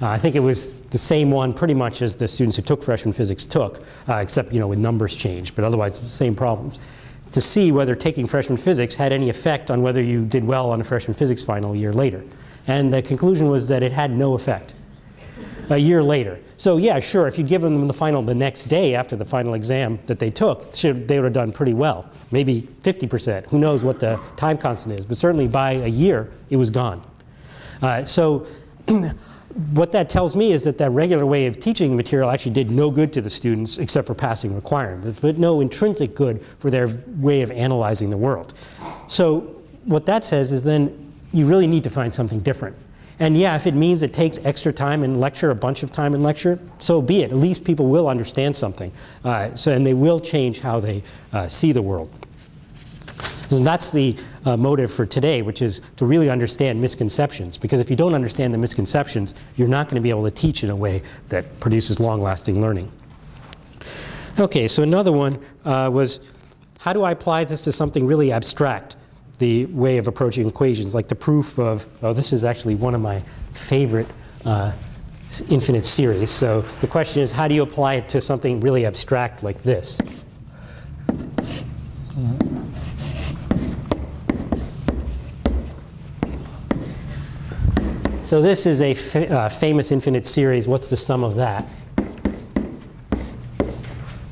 I think it was the same one pretty much as the students who took freshman physics took, except, you know, with numbers changed. But otherwise, it's the same problems. To see whether taking freshman physics had any effect on whether you did well on a freshman physics final a year later. And the conclusion was that it had no effect a year later. So yeah, sure, if you'd given them the final the next day after the final exam that they took, they would have done pretty well, maybe 50%. Who knows what the time constant is, but certainly by a year, it was gone. So what that tells me is that that regular way of teaching material actually did no good to the students except for passing requirements, but no intrinsic good for their way of analyzing the world. So what that says is then you really need to find something different. And yeah, if it means it takes extra time in lecture, a bunch of time in lecture, so be it. At least people will understand something. And they will change how they see the world. And that's the motive for today, which is to really understand misconceptions. Because if you don't understand the misconceptions, you're not going to be able to teach in a way that produces long-lasting learning. OK, so another one was, how do I apply this to something really abstract? The way of approaching equations, like the proof of, oh, this is actually one of my favorite infinite series. So the question is, how do you apply it to something really abstract like this? So this is a famous infinite series. What's the sum of that?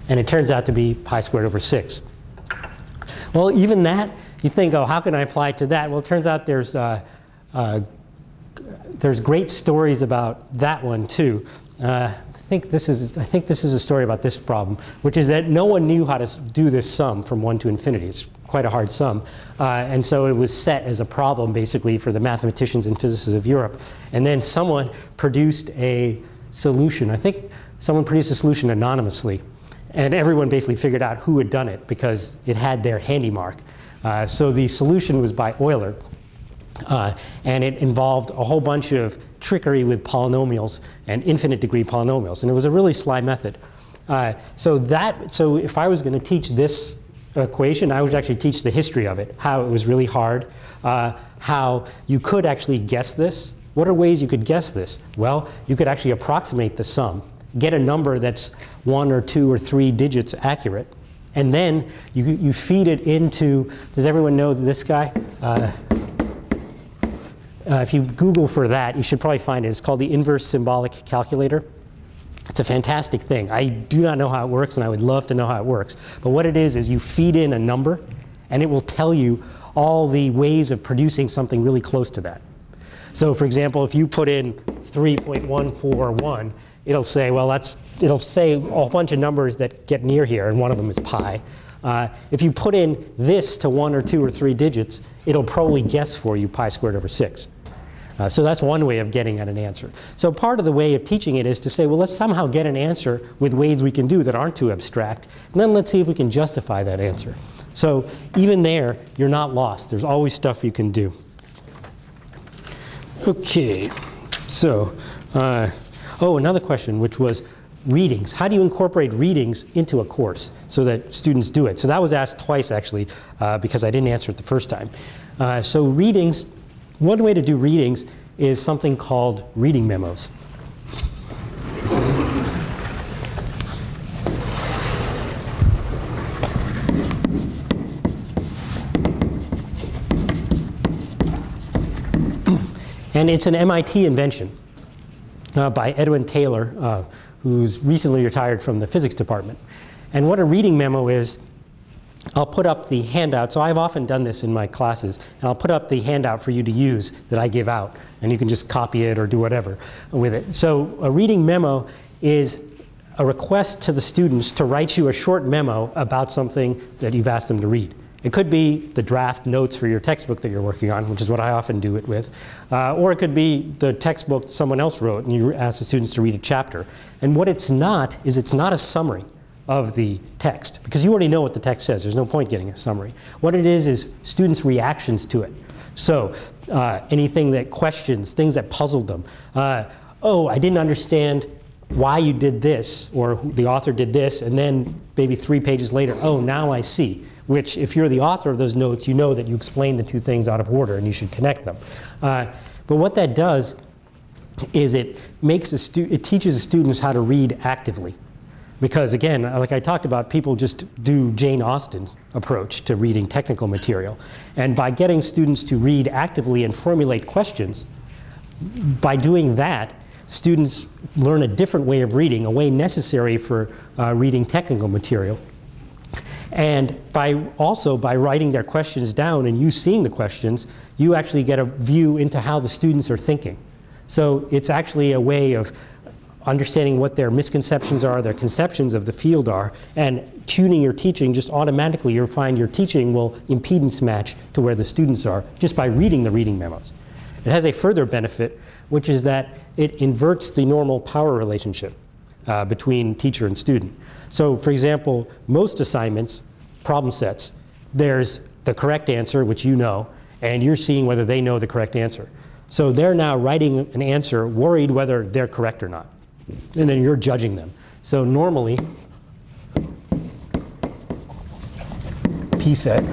And it turns out to be pi squared over 6. Well, even that You think, oh, how can I apply it to that? Well, it turns out there's great stories about that one too. I think this is a story about this problem, which is that no one knew how to do this sum from 1 to infinity. It's quite a hard sum. And so it was set as a problem, basically, for the mathematicians and physicists of Europe. And then someone produced a solution. I think someone produced a solution anonymously. And everyone basically figured out who had done it, because it had their handy mark. So the solution was by Euler. And it involved a whole bunch of trickery with polynomials and infinite degree polynomials. And it was a really sly method. So if I was going to teach this equation, I would actually teach the history of it, how it was really hard, how you could actually guess this. What are ways you could guess this? Well, you could actually approximate the sum, get a number that's 1 or 2 or 3 digits accurate, and then you feed it into, does everyone know this guy? If you Google for that, you should probably find it. It's called the inverse symbolic calculator. It's a fantastic thing. I do not know how it works, and I would love to know how it works. But what it is you feed in a number, and it will tell you all the ways of producing something really close to that. So for example, if you put in 3.141, it'll say, well, it'll say a whole bunch of numbers that get near here, and one of them is pi. If you put in this to 1 or 2 or 3 digits, it'll probably guess for you pi squared over 6. So that's one way of getting at an answer. So part of the way of teaching it is to say, well, let's somehow get an answer with ways we can do that aren't too abstract, and then let's see if we can justify that answer. So even there, you're not lost. There's always stuff you can do. OK, so another question, which was readings. How do you incorporate readings into a course so that students do it? So that was asked twice, actually, because I didn't answer it the first time. So readings. One way to do readings is something called reading memos. And it's an MIT invention by Edwin Taylor, who's recently retired from the physics department. And what a reading memo is, I'll put up the handout. So I've often done this in my classes. And I'll put up the handout for you to use that I give out. And you can just copy it or do whatever with it. So a reading memo is a request to the students to write you a short memo about something that you've asked them to read. It could be the draft notes for your textbook that you're working on, which is what I often do it with. Or it could be the textbook someone else wrote, and you ask the students to read a chapter. And what it's not is it's not a summary of the text, because you already know what the text says. There's no point getting a summary. What it is students' reactions to it. So anything that questions, things that puzzled them. Oh, I didn't understand why you did this, or the author did this, and then maybe 3 pages later, oh, now I see. Which, if you're the author of those notes, you know that you explained the 2 things out of order, and you should connect them. But what that does is it teaches the students how to read actively. Because again, like I talked about, people just do Jane Austen's approach to reading technical material. And by getting students to read actively and formulate questions, by doing that, students learn a different way of reading, a way necessary for reading technical material. And by writing their questions down and you seeing the questions, you actually get a view into how the students are thinking. So it's actually a way of understanding what their misconceptions are, their conceptions of the field are, and tuning your teaching. Just automatically you'll find your teaching will impedance match to where the students are just by reading the reading memos. It has a further benefit, which is that it inverts the normal power relationship between teacher and student. So for example, most assignments, problem sets, there's the correct answer, which you know, and you're seeing whether they know the correct answer. So they're now writing an answer worried whether they're correct or not. And then you're judging them. So normally, P set,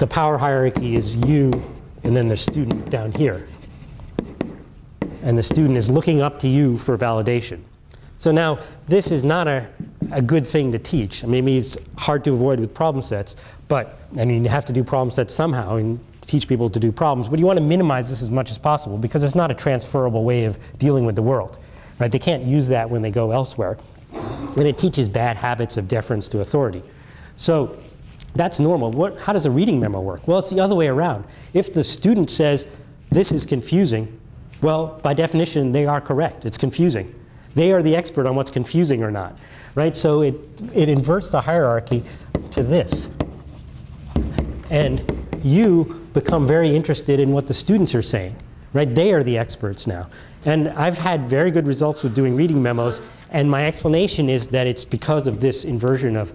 the power hierarchy is you, and then the student down here. And the student is looking up to you for validation. So now, this is not a good thing to teach. I mean, maybe it's hard to avoid with problem sets, but I mean, you have to do problem sets somehow. And teach people to do problems. But you want to minimize this as much as possible, because it's not a transferable way of dealing with the world. Right? They can't use that when they go elsewhere. And it teaches bad habits of deference to authority. So That's normal. How does a reading memo work? Well, it's the other way around. If the student says, this is confusing, well, by definition, they are correct. It's confusing. They are the expert on what's confusing or not, right? So it inverts the hierarchy to this. And you become very interested in what the students are saying, right? They are the experts now. And I've had very good results with doing reading memos. And my explanation is that it's because of this inversion of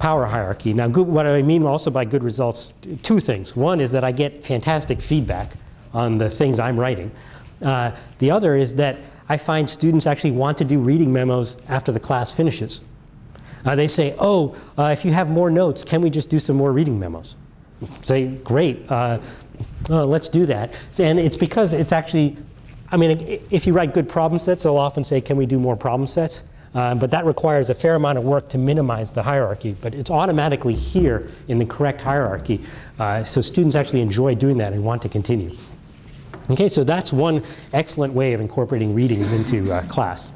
power hierarchy. Now, what I mean also by good results, two things. One is that I get fantastic feedback on the things I'm writing. The other is that I find students actually want to do reading memos after the class finishes. They say, oh, if you have more notes, can we just do some more reading memos? Say, great, let's do that. And it's because it's actually, I mean, if you write good problem sets, they'll often say, can we do more problem sets? But that requires a fair amount of work to minimize the hierarchy. But it's automatically here in the correct hierarchy. So students actually enjoy doing that and want to continue. OK, so that's one excellent way of incorporating readings into class.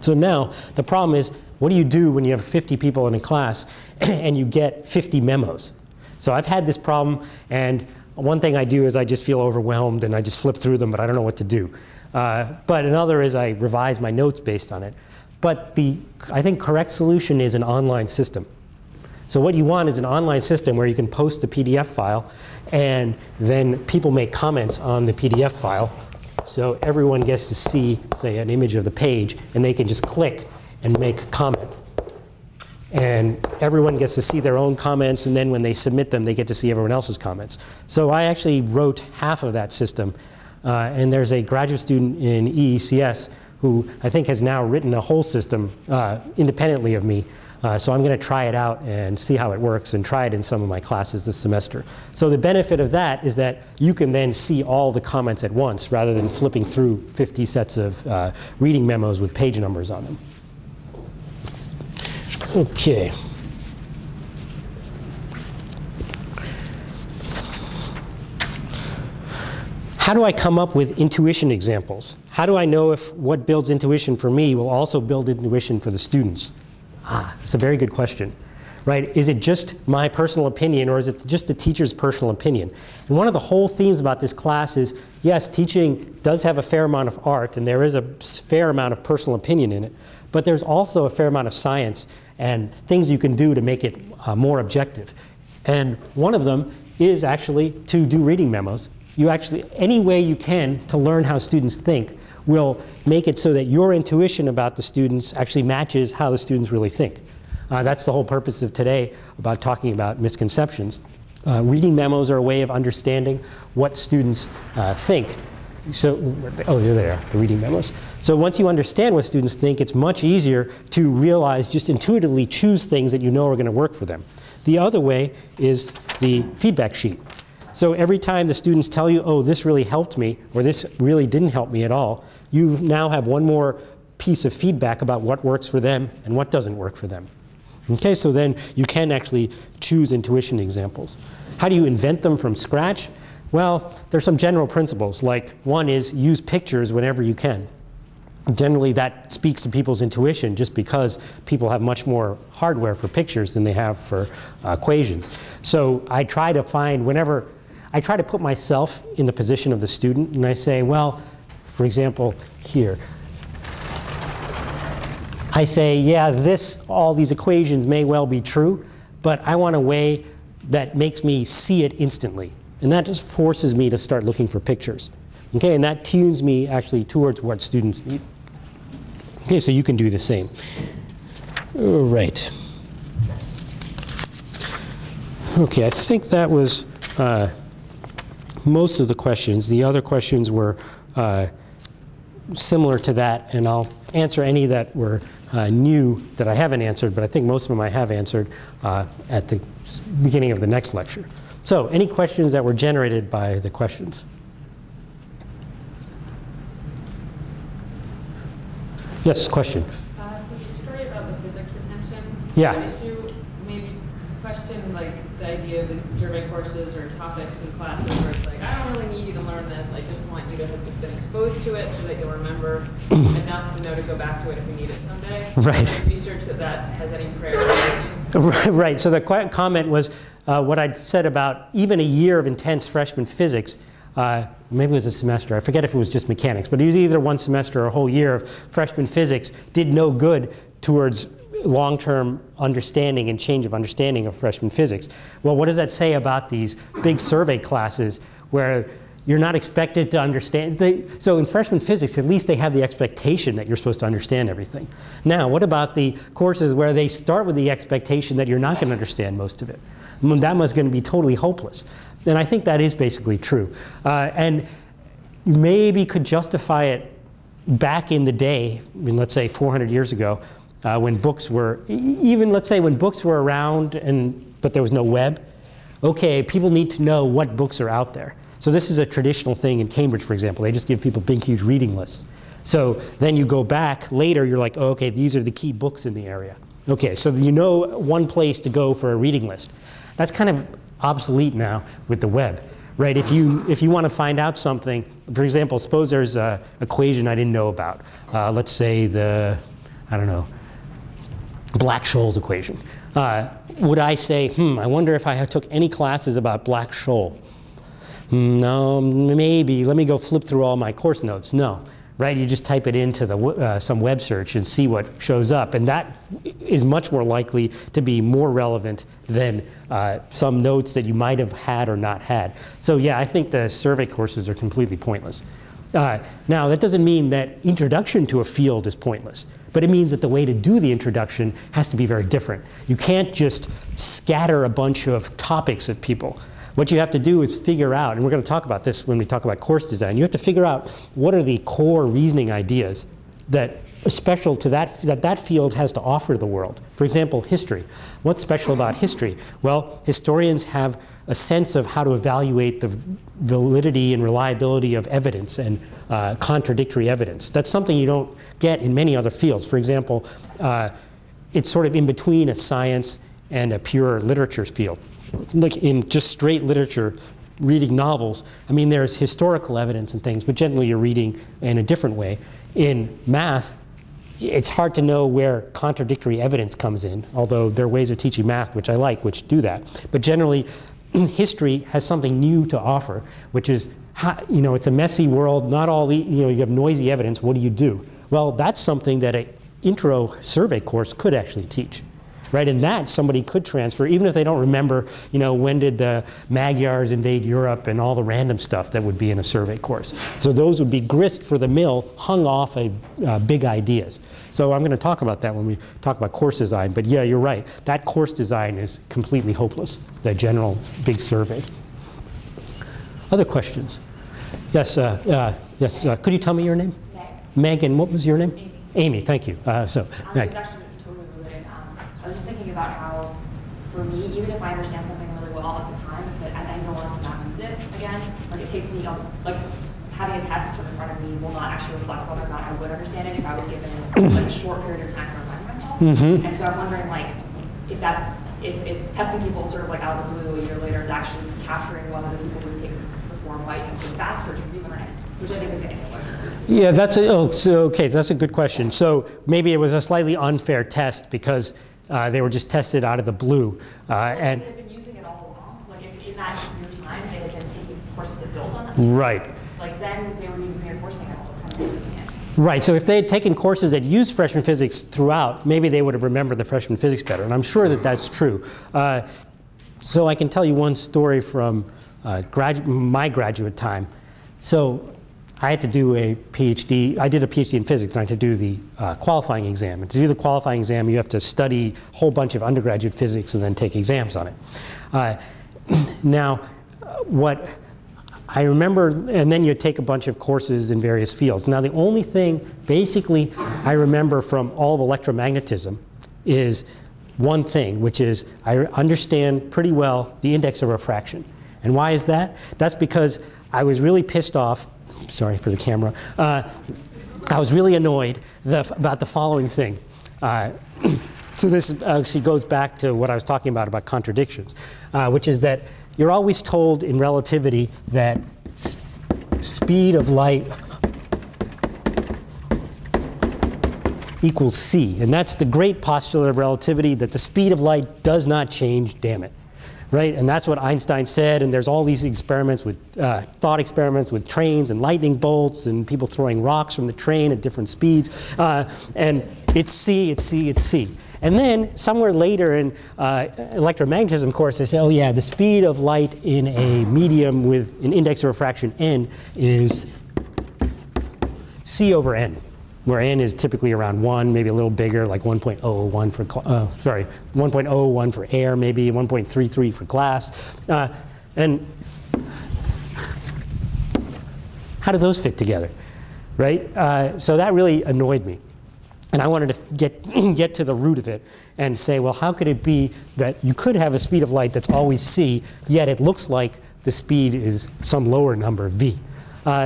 So now the problem is, what do you do when you have 50 people in a class and you get 50 memos? So I've had this problem. And one thing I do is I just feel overwhelmed, and I just flip through them, but I don't know what to do. But another is I revise my notes based on it. But I think, correct solution is an online system. So what you want is an online system where you can post a PDF file, and then people make comments on the PDF file. So everyone gets to see, say, an image of the page, and they can just click and make a comment. And everyone gets to see their own comments, and then when they submit them, they get to see everyone else's comments. So I actually wrote half of that system. And there's a graduate student in EECS who I think has now written the whole system independently of me. So I'm going to try it out and see how it works and try it in some of my classes this semester. So the benefit of that is that you can then see all the comments at once rather than flipping through 50 sets of reading memos with page numbers on them. OK. How do I come up with intuition examples? How do I know if what builds intuition for me will also build intuition for the students? It's a very good question, right? Is it just my personal opinion, or is it just the teacher's personal opinion? And one of the whole themes about this class is, yes, teaching does have a fair amount of art, and there is a fair amount of personal opinion in it. But there's also a fair amount of science and things you can do to make it more objective. And one of them is actually to do reading memos. You actually, any way you can to learn how students think will make it so that your intuition about the students actually matches how the students really think. That's the whole purpose of today, about talking about misconceptions. Reading memos are a way of understanding what students think. So, oh, there they are, the reading memos. So once you understand what students think, it's much easier to realize, just intuitively choose things that you know are going to work for them. The other way is the feedback sheet. So every time the students tell you, oh, this really helped me, or this really didn't help me at all, you now have one more piece of feedback about what works for them and what doesn't work for them. OK, so then you can actually choose intuition examples. How do you invent them from scratch? Well, there's some general principles, like one is use pictures whenever you can. Generally, that speaks to people's intuition, just because people have much more hardware for pictures than they have for equations. So I try to find, whenever, I try to put myself in the position of the student, and I say, well, for example, here. I say, yeah, all these equations may well be true, but I want a way that makes me see it instantly. And that just forces me to start looking for pictures. Okay, and that tunes me actually towards what students need. Okay, so you can do the same. All right. Okay, I think that was most of the questions. The other questions were similar to that, and I'll answer any that were new that I haven't answered, but I think most of them I have answered at the beginning of the next lecture. So any questions that were generated by the questions? Yes, question. So your story about the physics retention. Yeah. Would you maybe question like the idea of survey courses or topics in classes where it's like, I don't really need you to learn this. I just want you to have been exposed to it so that you'll remember enough to know to go back to it if we need it someday. Right. Research that has any priority. Right, so the comment was what I'd said about even a year of intense freshman physics. Maybe it was a semester, I forget if it was just mechanics, but it was either one semester or a whole year of freshman physics did no good towards long-term understanding and change of understanding of freshman physics. Well, what does that say about these big survey classes where you're not expected to understand? So in freshman physics, at least they have the expectation that you're supposed to understand everything. Now, what about the courses where they start with the expectation that you're not going to understand most of it? I mean, that was going to be totally hopeless. And I think that is basically true. And you maybe could justify it back in the day, I mean, let's say 400 years ago, when books were, even let's say when books were around, but there was no web. Okay, people need to know what books are out there. So this is a traditional thing in Cambridge, for example. They just give people big, huge reading lists. So then you go back later, you're like, oh, okay, these are the key books in the area. Okay, so you know one place to go for a reading list. That's kind of obsolete now with the web, right? If you want to find out something, for example, suppose there's an equation I didn't know about. Let's say the, I don't know, Black-Scholes equation. Would I say, I wonder if I took any classes about Black-Scholes? No, maybe. Let me go flip through all my course notes. No. Right? You just type it into the, some web search and see what shows up. And that is much more likely to be more relevant than some notes that you might have had or not had. So yeah, I think the survey courses are completely pointless. Now, that doesn't mean that introduction to a field is pointless, but it means that the way to do the introduction has to be very different. You can't just scatter a bunch of topics at people. What you have to do is figure out, and we're going to talk about this when we talk about course design, you have to figure out what are the core reasoning ideas that are special to that field has to offer the world. For example, history. What's special about history? Well, historians have a sense of how to evaluate the validity and reliability of evidence and contradictory evidence. That's something you don't get in many other fields. For example, it's sort of in between a science and a pure literature field. Like in just straight literature, reading novels, I mean, there's historical evidence and things, but generally you're reading in a different way. In math, it's hard to know where contradictory evidence comes in, although there are ways of teaching math, which I like, which do that. But generally, history has something new to offer, which is, you know, it's a messy world. Not all, you know, you have noisy evidence. What do you do? Well, that's something that an intro survey course could actually teach. Right, and that somebody could transfer, even if they don't remember, you know, when did the Magyars invade Europe and all the random stuff that would be in a survey course. So those would be grist for the mill, hung off of big ideas. So I'm going to talk about that when we talk about course design. But yeah, you're right. That course design is completely hopeless, the general big survey. Other questions? Yes, yes. Could you tell me your name? Meg. Megan, what was your name? Amy. Amy, thank you. Meg. I was just thinking about how, for me, even if I understand something really well at the time, but I know once that use it again, like it takes me, like having a test put in front of me will not actually reflect whether or not I would understand it if I was given like a short period of time to remind myself. Mm-hmm. And so I'm wondering, like, if that's, if testing people sort of like out of the blue a year later is actually capturing whether the people would take physics before, why you have to be faster to relearn it, which I think is getting worse. Yeah, that's a, oh, so, okay, that's a good question. So maybe it was a slightly unfair test because they were just tested out of the blue. And they've been using it all along. Like if in that new time they had been taking courses that built on that. Right. Like then they were even reinforcing it all the time. Right. So if they had taken courses that used freshman physics throughout, maybe they would have remembered the freshman physics better. And I'm sure that that's true. So I can tell you one story from my graduate time. So I had to do a PhD. I did a PhD in physics, and I had to do the qualifying exam. And to do the qualifying exam, you have to study a whole bunch of undergraduate physics and then take exams on it. Now, what I remember, and then you take a bunch of courses in various fields. Now, the only thing, basically, I remember from all of electromagnetism is one thing, which is I understand pretty well the index of refraction. And why is that? That's because I was really pissed off. Sorry for the camera. I was really annoyed about the following thing. So this actually goes back to what I was talking about contradictions, which is that you're always told in relativity that speed of light equals c. And that's the great postulate of relativity, that the speed of light does not change, damn it. Right? And that's what Einstein said. And there's all these experiments with thought experiments with trains and lightning bolts and people throwing rocks from the train at different speeds. And it's c, it's c, it's c. And then somewhere later in electromagnetism course, they say, oh yeah, the speed of light in a medium with an index of refraction n is c over n, where n is typically around 1, maybe a little bigger, like 1.001 for 1.01 for air, maybe 1.33 for glass. And how do those fit together, right? So that really annoyed me. And I wanted to get to the root of it and say, well, how could it be that you could have a speed of light that's always c, yet it looks like the speed is some lower number, v?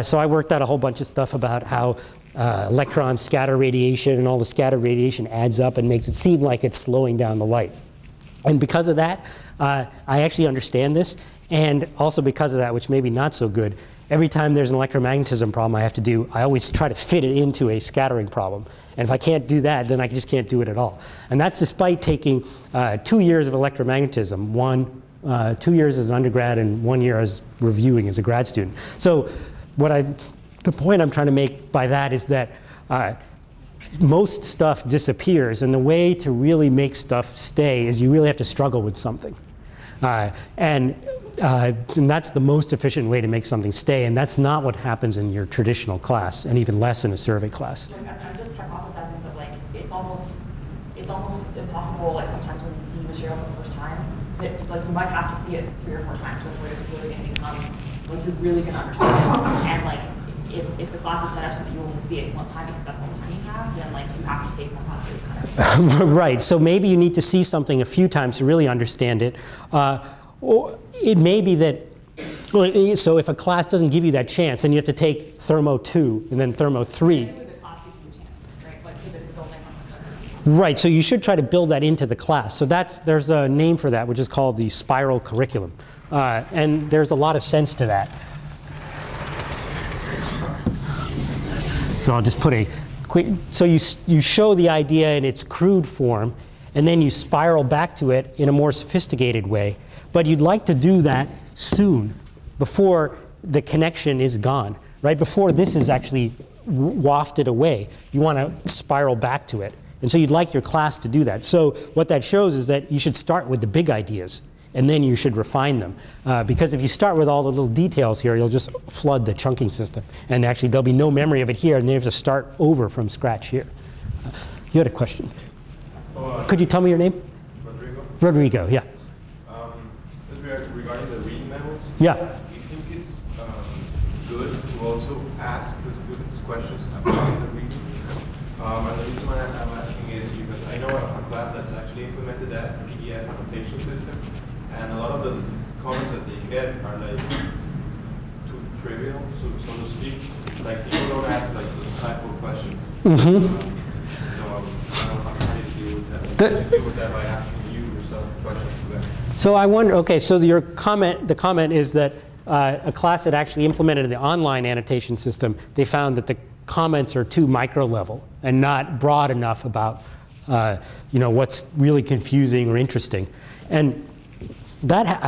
So I worked out a whole bunch of stuff about how electrons scatter radiation, and all the scattered radiation adds up and makes it seem like it's slowing down the light. And because of that, I actually understand this. And also because of that, which may be not so good, every time there's an electromagnetism problem I have to do, I always try to fit it into a scattering problem. And if I can't do that, then I just can't do it at all. And that's despite taking 2 years of electromagnetism, 2 years as an undergrad and 1 year as reviewing as a grad student. So the point I'm trying to make by that is that most stuff disappears. And the way to really make stuff stay is you really have to struggle with something. And that's the most efficient way to make something stay. And that's not what happens in your traditional class, and even less in a survey class. I'm just hypothesizing that, like, it's almost impossible, like, sometimes when you see material for the first time, that, like, you might have to see it 3 or 4 times before it's really going to become, like, you're really going to understand it. And, like, if the class is set up so that you only see it 1 time because that's all the time you have, then, like, you have to take more classes kind of. Right. So maybe you need to see something a few times to really understand it. Or it may be that, so if a class doesn't give you that chance, then you have to take Thermo 2 and then Thermo 3. Right, the class gives you a chance, right? Like, so the building on the server. Right, so you should try to build that into the class. So there's a name for that, which is called the spiral curriculum. And there's a lot of sense to that. So I'll just put a quick, so you show the idea in its crude form, and then you spiral back to it in a more sophisticated way. But you'd like to do that soon, before the connection is gone, right? Before this is actually wafted away, you want to spiral back to it. And so you'd like your class to do that. So what that shows is that you should start with the big ideas, and then you should refine them. Because if you start with all the little details here, you'll just flood the chunking system. And actually, there'll be no memory of it here, and you have to start over from scratch here. You had a question. Could you tell me your name? Rodrigo. Rodrigo, yeah. Regarding the reading levels, yeah. Do you think it's good to also ask the students questions about the readings? And the reason why I'm asking is because I know I have a class that's actually implemented that PDF annotation system, and a lot of the comments that they get are like too trivial, so to speak. Like, people don't ask like the insightful questions. Mm-hmm. So I don't know how to deal with that by asking you yourself questions to them. So I wonder, okay, so the comment is that a class that actually implemented the online annotation system, they found that the comments are too micro level and not broad enough about what's really confusing or interesting. And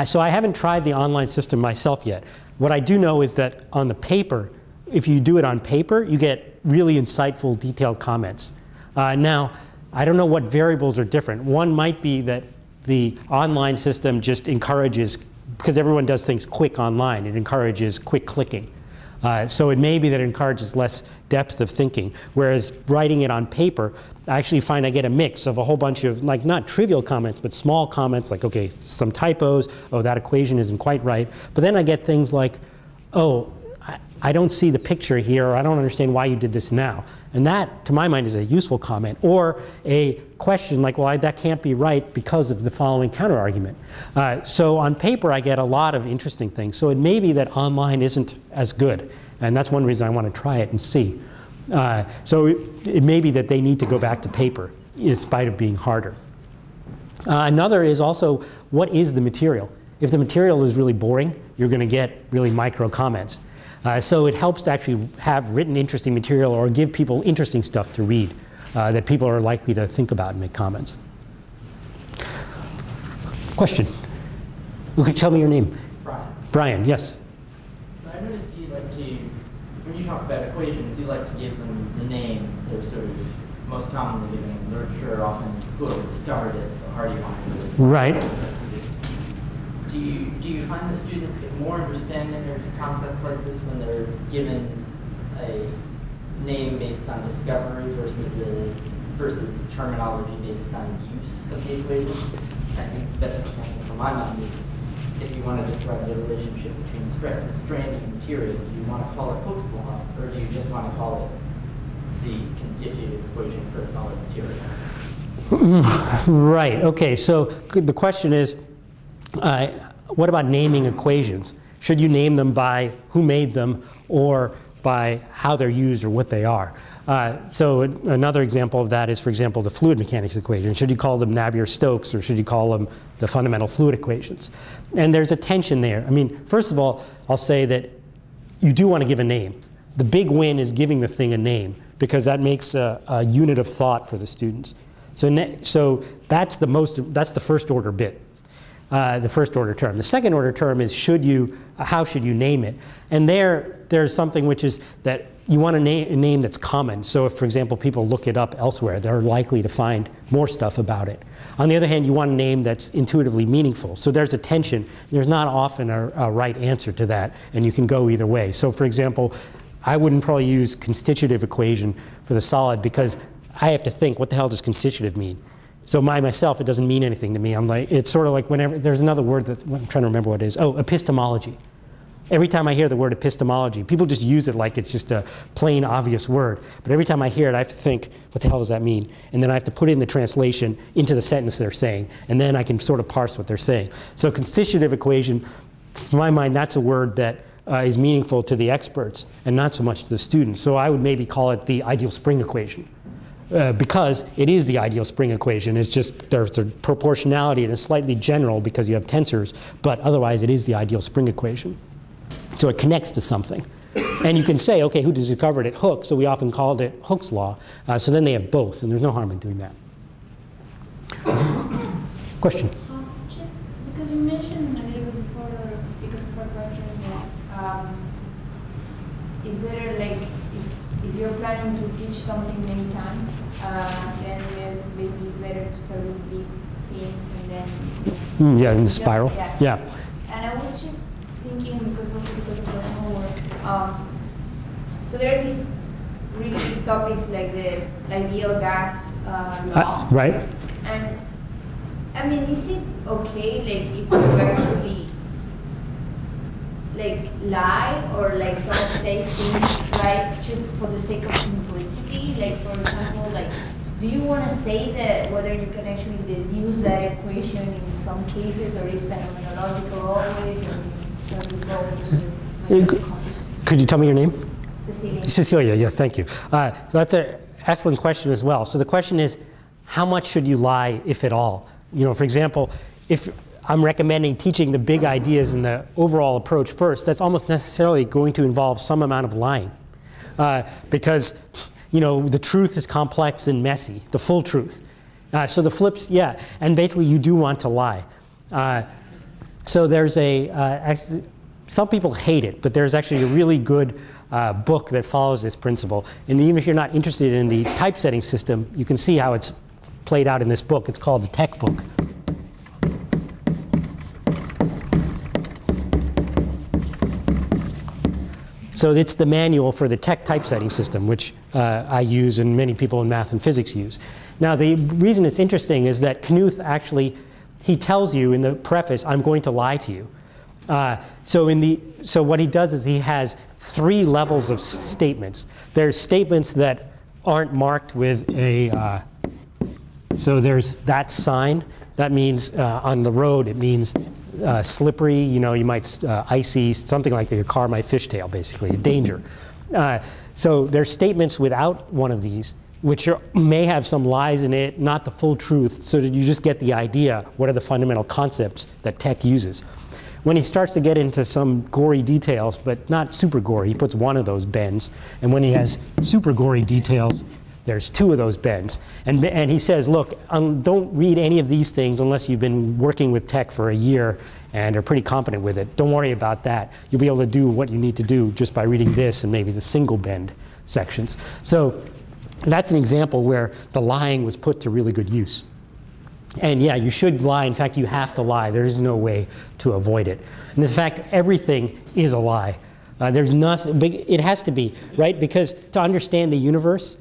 so I haven't tried the online system myself yet. What I do know is that on the paper, if you do it on paper, you get really insightful, detailed comments. Now, I don't know what variables are different. One might be that the online system just encourages, because everyone does things quick online, it encourages quick clicking. So it may be that it encourages less depth of thinking. Whereas writing it on paper, I actually find I get a mix of a whole bunch of, like, not trivial comments, but small comments, like, OK, some typos. Oh, that equation isn't quite right. But then I get things like, oh, I don't see the picture here, or I don't understand why you did this now. And that, to my mind, is a useful comment. Or a question like, well, that can't be right because of the following counterargument. So on paper, I get a lot of interesting things. So it may be that online isn't as good. And that's one reason I want to try it and see. So it may be that they need to go back to paper, in spite of being harder. Another is also, what is the material? If the material is really boring, you're going to get really micro comments. So it helps to actually have written interesting material or give people interesting stuff to read. that people are likely to think about and make comments. Question. Okay, tell me your name. Brian. Brian, yes. So I noticed you like to, when you talk about equations, you like to give them the name they're sort of most commonly given in literature, often whoever discovered it, so Hardy-Weinberg. Right. Do you find that students get more understanding of concepts like this when they're given a name based on discovery versus terminology based on use of the equation? I think the best example from my mind is if you want to describe the relationship between stress and strain in material, do you want to call it Hooke's law, or do you just want to call it the constitutive equation for a solid material? Right. Okay. So the question is, what about naming equations? Should you name them by who made them or by how they're used or what they are? So another example of that is, for example, the fluid mechanics equation. Should you call them Navier-Stokes or should you call them the fundamental fluid equations? And there's a tension there. I mean, first of all, I'll say that you do want to give a name. The big win is giving the thing a name because that makes a unit of thought for the students. So that's the first order bit. The first order term. The second order term is how should you name it? And there's something which is that you want a name that's common. So if, for example, people look it up elsewhere, they're likely to find more stuff about it. On the other hand, you want a name that's intuitively meaningful. So there's a tension. There's not often a right answer to that, and you can go either way. So for example, I wouldn't probably use constitutive equation for the solid because I have to think, what the hell does constitutive mean? So myself, it doesn't mean anything to me. I'm like, it's sort of like whenever, there's another word that, I'm trying to remember what it is. Oh, epistemology. Every time I hear the word epistemology, people just use it like it's just a plain, obvious word. But every time I hear it, I have to think, what the hell does that mean? And then I have to put in the translation into the sentence they're saying. And then I can sort of parse what they're saying. So constitutive equation, to my mind, that's a word that is meaningful to the experts and not so much to the students. So I would maybe call it the ideal spring equation. Because it is the ideal spring equation. It's just there's a proportionality and it's slightly general because you have tensors, but otherwise it is the ideal spring equation. So it connects to something. And you can say, okay, who discovered it? Hooke, so we often called it Hooke's law. So then they have both, and there's no harm in doing that. Question? Just because you mentioned a little bit before, because of our question, is there like, if you're planning to teach something many times, then maybe it's better to start with big things and then... yeah, in the spiral. Yeah. Yeah. And I was just thinking, because of the homework, so there are these really big topics like the ideal gas law. Right. And, I mean, is it okay, like, if you actually like lie or like don't say things right just for the sake of simplicity? Like for example, like do you want to say that whether you can actually deduce that equation in some cases or is phenomenological always? Could you tell me your name? Cecilia. Cecilia, yeah, thank you. So that's an excellent question as well. So the question is, how much should you lie, if at all? You know, for example, if I'm recommending teaching the big ideas and the overall approach first, that's almost necessarily going to involve some amount of lying. Because, you know, the truth is complex and messy, the full truth. So the flips, yeah, and basically you do want to lie. So there's a, some people hate it, but there's actually a really good book that follows this principle. And even if you're not interested in the typesetting system, you can see how it's played out in this book. It's called the TeX book. So it's the manual for the TeX typesetting system, which I use and many people in math and physics use. Now, the reason it's interesting is that Knuth actually, he tells you in the preface, I'm going to lie to you. So what he does is he has three levels of statements. There's statements that aren't marked with a, so there's that sign. That means on the road, it means slippery, you know, you might icy, something like that. Your car might fishtail, basically, a danger. So there's statements without one of these, which may have some lies in it, not the full truth, so that you just get the idea, what are the fundamental concepts that TeX uses. When he starts to get into some gory details, but not super gory, he puts one of those bends. And when he has super gory details, There's two of those bends. And he says, look, don't read any of these things unless you've been working with tech for a year and are pretty competent with it. Don't worry about that. You'll be able to do what you need to do just by reading this and maybe the single bend sections. So that's an example where the lying was put to really good use. And yeah, you should lie. In fact, you have to lie. There is no way to avoid it. And in fact, everything is a lie. There's nothing, but it has to be, right? Because to understand the universe,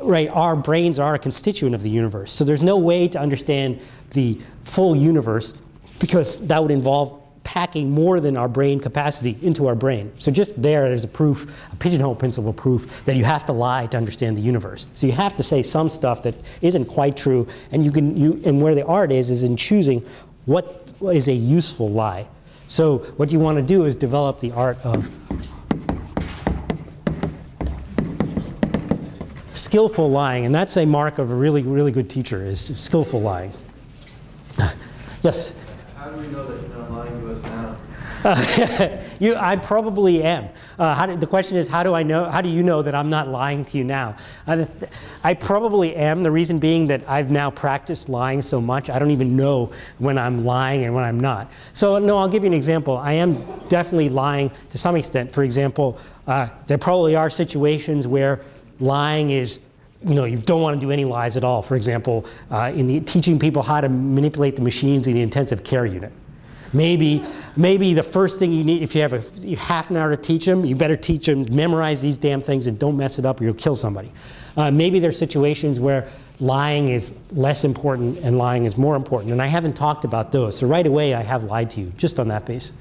right, our brains are a constituent of the universe. So there's no way to understand the full universe because that would involve packing more than our brain capacity into our brain. So just there's a proof, a pigeonhole principle proof, that you have to lie to understand the universe. So you have to say some stuff that isn't quite true, and you can, and where the art is in choosing what is a useful lie. So what you want to do is develop the art of skillful lying, and that's a mark of a really, really good teacher, is skillful lying. Yes? How do we know that you're not lying to us now? I probably am. The question is, how do I know? How do you know that I'm not lying to you now? I probably am. The reason being that I've now practiced lying so much, I don't even know when I'm lying and when I'm not. So no, I'll give you an example. I am definitely lying to some extent. For example, there probably are situations where lying is, you know, you don't want to do any lies at all. For example, teaching people how to manipulate the machines in the intensive care unit. Maybe the first thing you need, if you have a half an hour to teach them, you better teach them, memorize these damn things and don't mess it up or you'll kill somebody. Maybe there are situations where lying is less important and lying is more important. And I haven't talked about those. So right away, I have lied to you just on that basis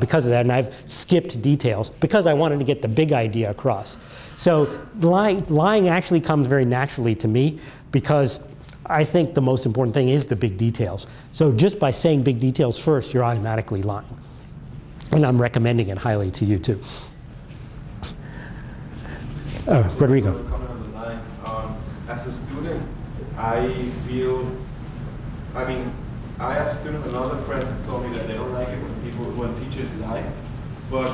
because of that. And I've skipped details because I wanted to get the big idea across. So lying actually comes very naturally to me because I think the most important thing is the big details. So just by saying big details first, you're automatically lying. And I'm recommending it highly to you, too. Rodrigo. As a student, I as a student and other friends have told me that they don't like it when teachers lie. But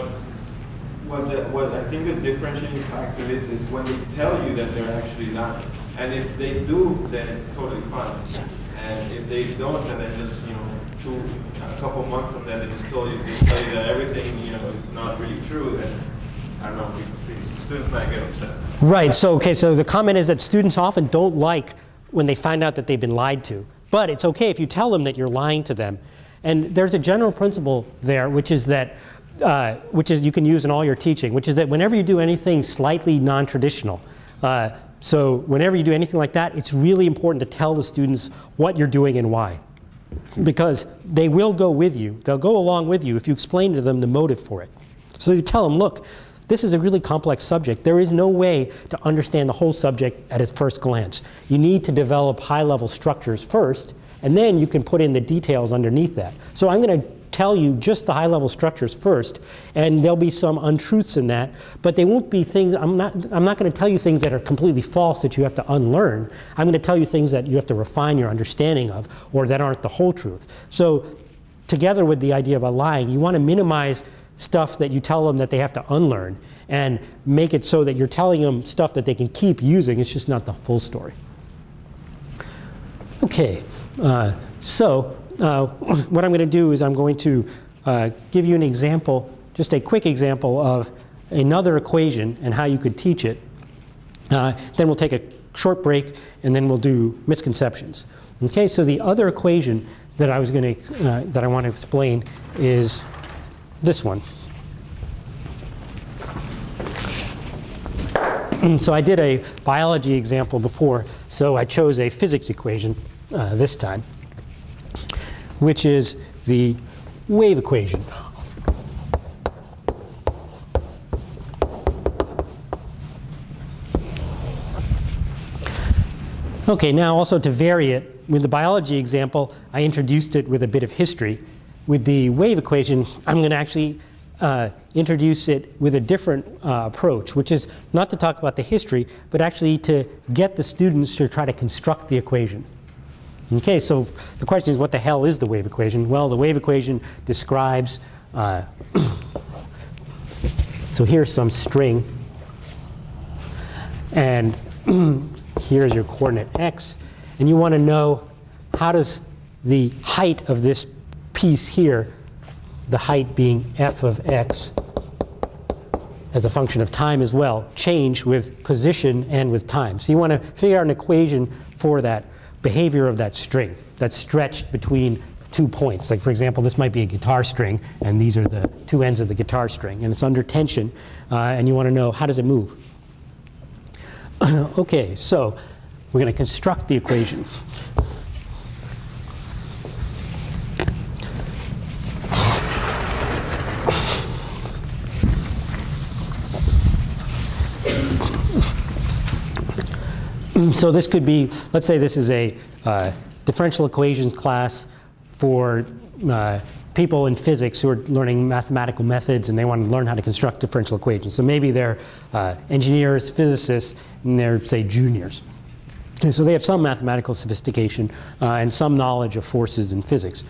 what I think the differentiating factor is when they tell you that they're actually lying. And if they do, then it's totally fine. And if they don't, then they just, you know, a couple months from then, they just tell you that everything, you know, is not really true. Then I don't know, students might get upset. Right. So okay. So the comment is that students often don't like when they find out that they've been lied to. But it's okay if you tell them that you're lying to them. And there's a general principle there, which is that, you can use in all your teaching, which is that whenever you do anything slightly non-traditional. So whenever you do anything like that, it's really important to tell the students what you're doing and why. Because they will go with you. They'll go along with you if you explain to them the motive for it. So you tell them, look, this is a really complex subject. There is no way to understand the whole subject at its first glance. You need to develop high-level structures first, and then you can put in the details underneath that. So I'm going to tell you just the high-level structures first, and there'll be some untruths in that, but they won't be things, I'm not going to tell you things that are completely false that you have to unlearn. I'm going to tell you things that you have to refine your understanding of, or that aren't the whole truth. So together with the idea about lying, you want to minimize stuff that you tell them that they have to unlearn, and make it so that you're telling them stuff that they can keep using, it's just not the full story. Okay, what I'm going to do is I'm going to give you an example, just a quick example of another equation and how you could teach it. Then we'll take a short break and then we'll do misconceptions. Okay, so the other equation that I was going to that I want to explain is this one. So I did a biology example before, so I chose a physics equation this time, which is the wave equation. Okay, now also to vary it, with the biology example, I introduced it with a bit of history. With the wave equation, I'm going to actually introduce it with a different approach, which is not to talk about the history, but actually to get the students to try to construct the equation. Okay, so the question is, what the hell is the wave equation? Well, the wave equation describes, so here's some string, and here's your coordinate x, and you want to know how does the height of this piece here, the height being f of x as a function of time as well, change with position and with time. So you want to figure out an equation for that behavior of that string that's stretched between 2 points. Like, for example, this might be a guitar string, and these are the two ends of the guitar string. And it's under tension, and you want to know how does it move. OK, so we're going to construct the equation. So this could be, let's say this is a differential equations class for people in physics who are learning mathematical methods, and they want to learn how to construct differential equations. So maybe they're engineers, physicists, and they're, say, juniors. And so they have some mathematical sophistication and some knowledge of forces in physics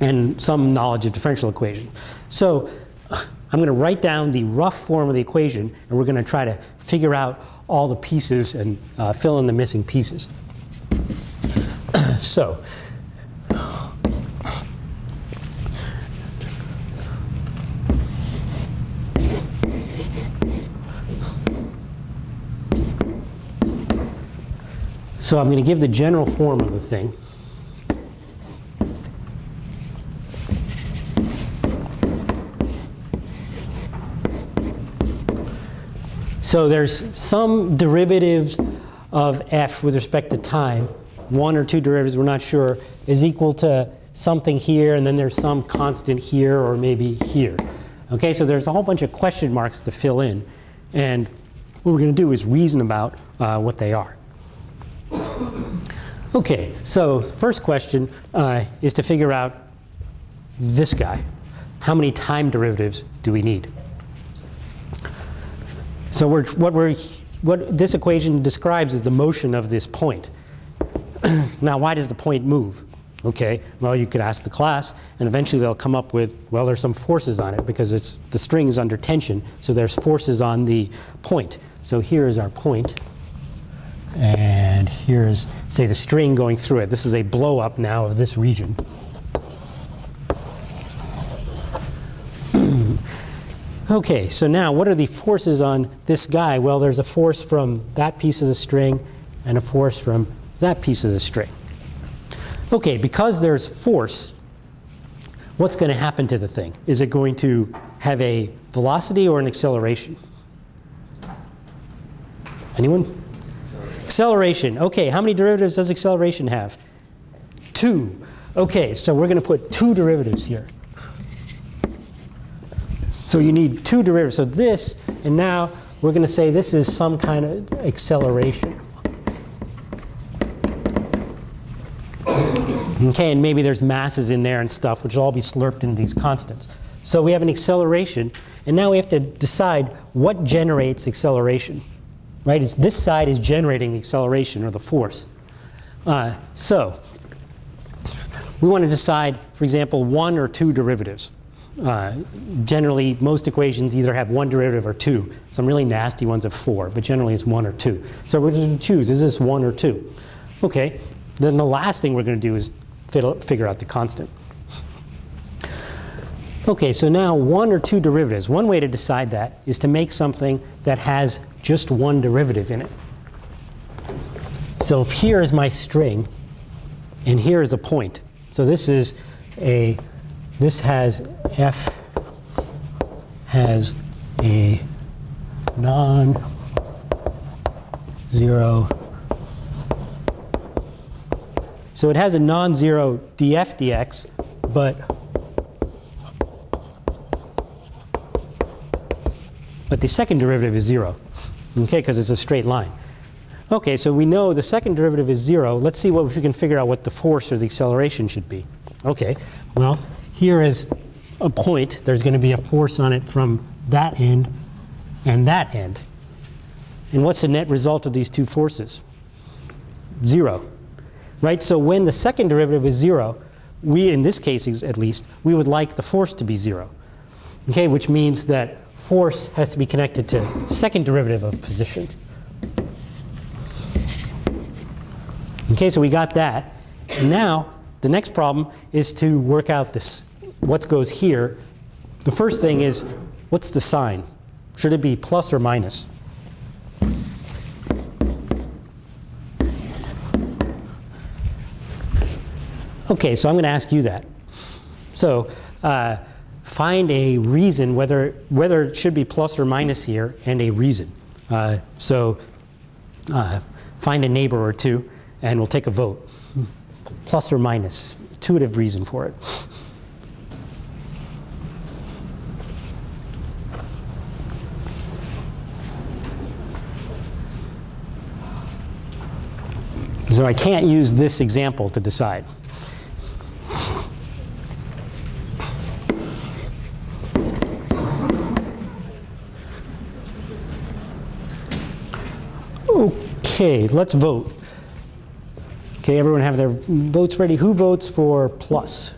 and some knowledge of differential equations. So I'm going to write down the rough form of the equation, and we're going to try to figure out all the pieces and fill in the missing pieces. So I'm going to give the general form of the thing. So there's some derivatives of f with respect to time, one or two derivatives, we're not sure, is equal to something here, and then there's some constant here or maybe here. Okay, so there's a whole bunch of question marks to fill in, and what we're going to do is reason about what they are. Okay, so the first question is to figure out this guy. How many time derivatives do we need? So what this equation describes is the motion of this point. Now, why does the point move? Okay, well, you could ask the class, and eventually they'll come up with, well, there's some forces on it because it's the string is under tension, so there's forces on the point. So here is our point, and here's, say, the string going through it. This is a blow up now of this region. Okay, so now what are the forces on this guy? Well, there's a force from that piece of the string and a force from that piece of the string. Okay, because there's force, what's going to happen to the thing? Is it going to have a velocity or an acceleration? Anyone? Acceleration. Okay, how many derivatives does acceleration have? 2. Okay, so we're going to put 2 derivatives here. So you need 2 derivatives. So this, and now we're going to say this is some kind of acceleration. Okay, and maybe there's masses in there and stuff, which will all be slurped into these constants. So we have an acceleration, and now we have to decide what generates acceleration. Right? It's this side is generating the acceleration or the force. So we want to decide, for example, 1 or 2 derivatives. Generally, most equations either have 1 derivative or 2. Some really nasty ones have 4, but generally it's 1 or 2. So we're going to choose, is this 1 or 2? OK. Then the last thing we're going to do is figure out the constant. OK, so now 1 or 2 derivatives. One way to decide that is to make something that has just 1 derivative in it. So if here is my string, and here is a point. So this is a, this has f has a non-zero. So it has a non-zero df dx, but the second derivative is 0, okay, because it's a straight line. Okay, so we know the second derivative is 0. Let's see what if we can figure out what the force or the acceleration should be. Okay, well, here is a point. There's going to be a force on it from that end and that end. And what's the net result of these two forces? 0. Right? So when the second derivative is 0, we, in this case at least, we would like the force to be 0. Okay? Which means that force has to be connected to second derivative of position. Okay, so we got that. Now, the next problem is to work out this, what goes here. The first thing is, what's the sign? Should it be plus or minus? Okay, so I'm going to ask you that. So find a reason whether it should be plus or minus here, and a reason. Find a neighbor or two, and we'll take a vote. Plus or minus, intuitive reason for it. So I can't use this example to decide. Okay, let's vote. Okay, everyone have their votes ready. Who votes for plus?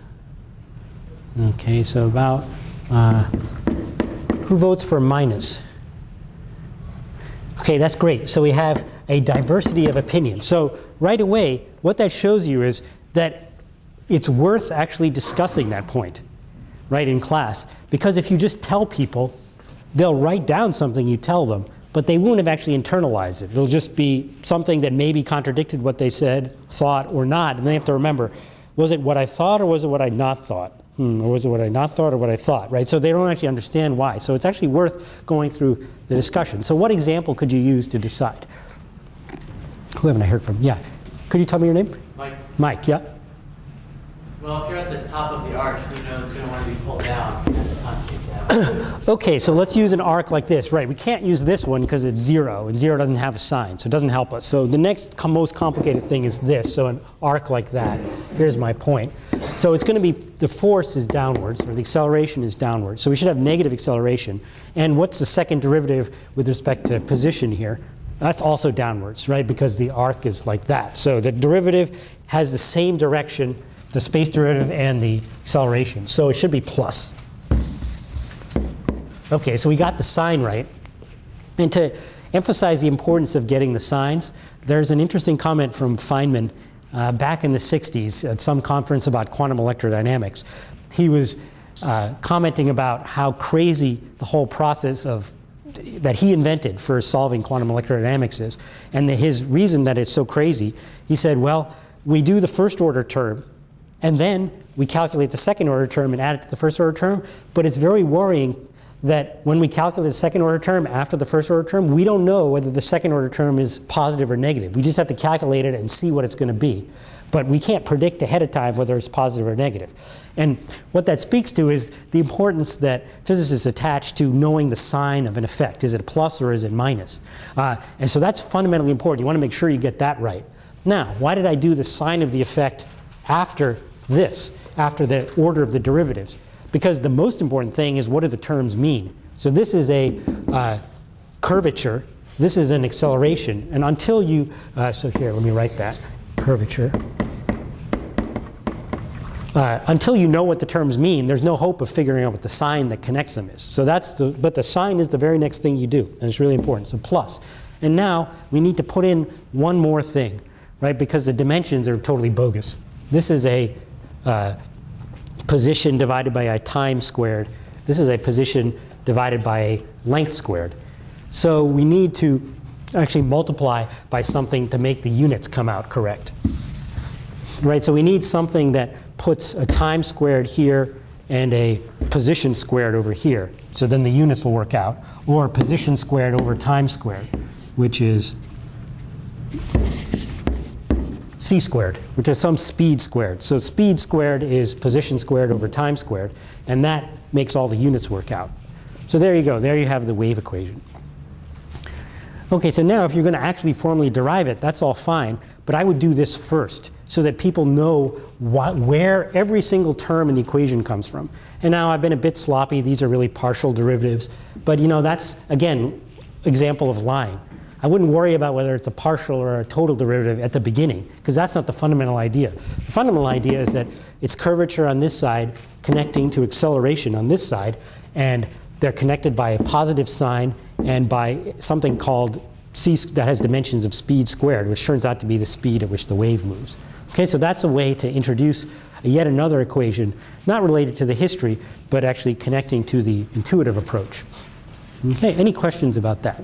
Okay, so about, who votes for minus? Okay, that's great. So we have a diversity of opinion. So right away, what that shows you is that it's worth actually discussing that point, right, in class. Because if you just tell people, they'll write down something you tell them, but they won't have actually internalized it. It'll just be something that maybe contradicted what they said, thought, or not. And they have to remember, was it what I thought or was it what I not thought? Or was it what I not thought or what I thought, right? So they don't actually understand why. So it's actually worth going through the discussion. So what example could you use to decide? Who haven't I heard from? Yeah. Could you tell me your name? Mike. Mike, yeah. Well, if you're at the top of the arch, you know it's going to want to be pulled down. Okay, so let's use an arc like this. Right, we can't use this one because it's 0, and 0 doesn't have a sign, so it doesn't help us. So the next most complicated thing is this, so an arc like that. Here's my point. So it's going to be, the force is downwards, or the acceleration is downwards. So we should have negative acceleration. And what's the second derivative with respect to position here? That's also downwards, right, because the arc is like that. So the derivative has the same direction, the space derivative and the acceleration. So it should be plus. Okay, so we got the sign right. And to emphasize the importance of getting the signs, there's an interesting comment from Feynman back in the 60s at some conference about quantum electrodynamics. He was commenting about how crazy the whole process of that he invented for solving quantum electrodynamics is. And his reason that it's so crazy, he said, well, we do the first order term, and then we calculate the second order term and add it to the first order term, but it's very worrying that when we calculate the second order term after the first order term, we don't know whether the second order term is positive or negative. We just have to calculate it and see what it's going to be. But we can't predict ahead of time whether it's positive or negative. And what that speaks to is the importance that physicists attach to knowing the sign of an effect. Is it a plus or is it minus? And so that's fundamentally important. You want to make sure you get that right. Now, why did I do the sign of the effect after this, after the order of the derivatives? Because the most important thing is, what do the terms mean? So this is a curvature. This is an acceleration. And until you, so here, let me write that, curvature. Until you know what the terms mean, there's no hope of figuring out what the sign that connects them is. So that's the, but the sign is the very next thing you do, and it's really important, so plus. And now we need to put in one more thing, right? Because the dimensions are totally bogus. This is a, position divided by a time squared. This is a position divided by a length squared. So we need to actually multiply by something to make the units come out correct. Right, so we need something that puts a time squared here and a position squared over here. So then the units will work out. Or position squared over time squared, which is c squared, which is some speed squared. So speed squared is position squared over time squared. And that makes all the units work out. So there you go. There you have the wave equation. OK, so now if you're going to actually formally derive it, that's all fine. But I would do this first so that people know where every single term in the equation comes from. And now I've been a bit sloppy. These are really partial derivatives. But you know, that's, again, example of lying. I wouldn't worry about whether it's a partial or a total derivative at the beginning, because that's not the fundamental idea. The fundamental idea is that it's curvature on this side connecting to acceleration on this side, and they're connected by a positive sign and by something called c that has dimensions of speed squared, which turns out to be the speed at which the wave moves. Okay, so that's a way to introduce yet another equation, not related to the history, but actually connecting to the intuitive approach. Okay, any questions about that?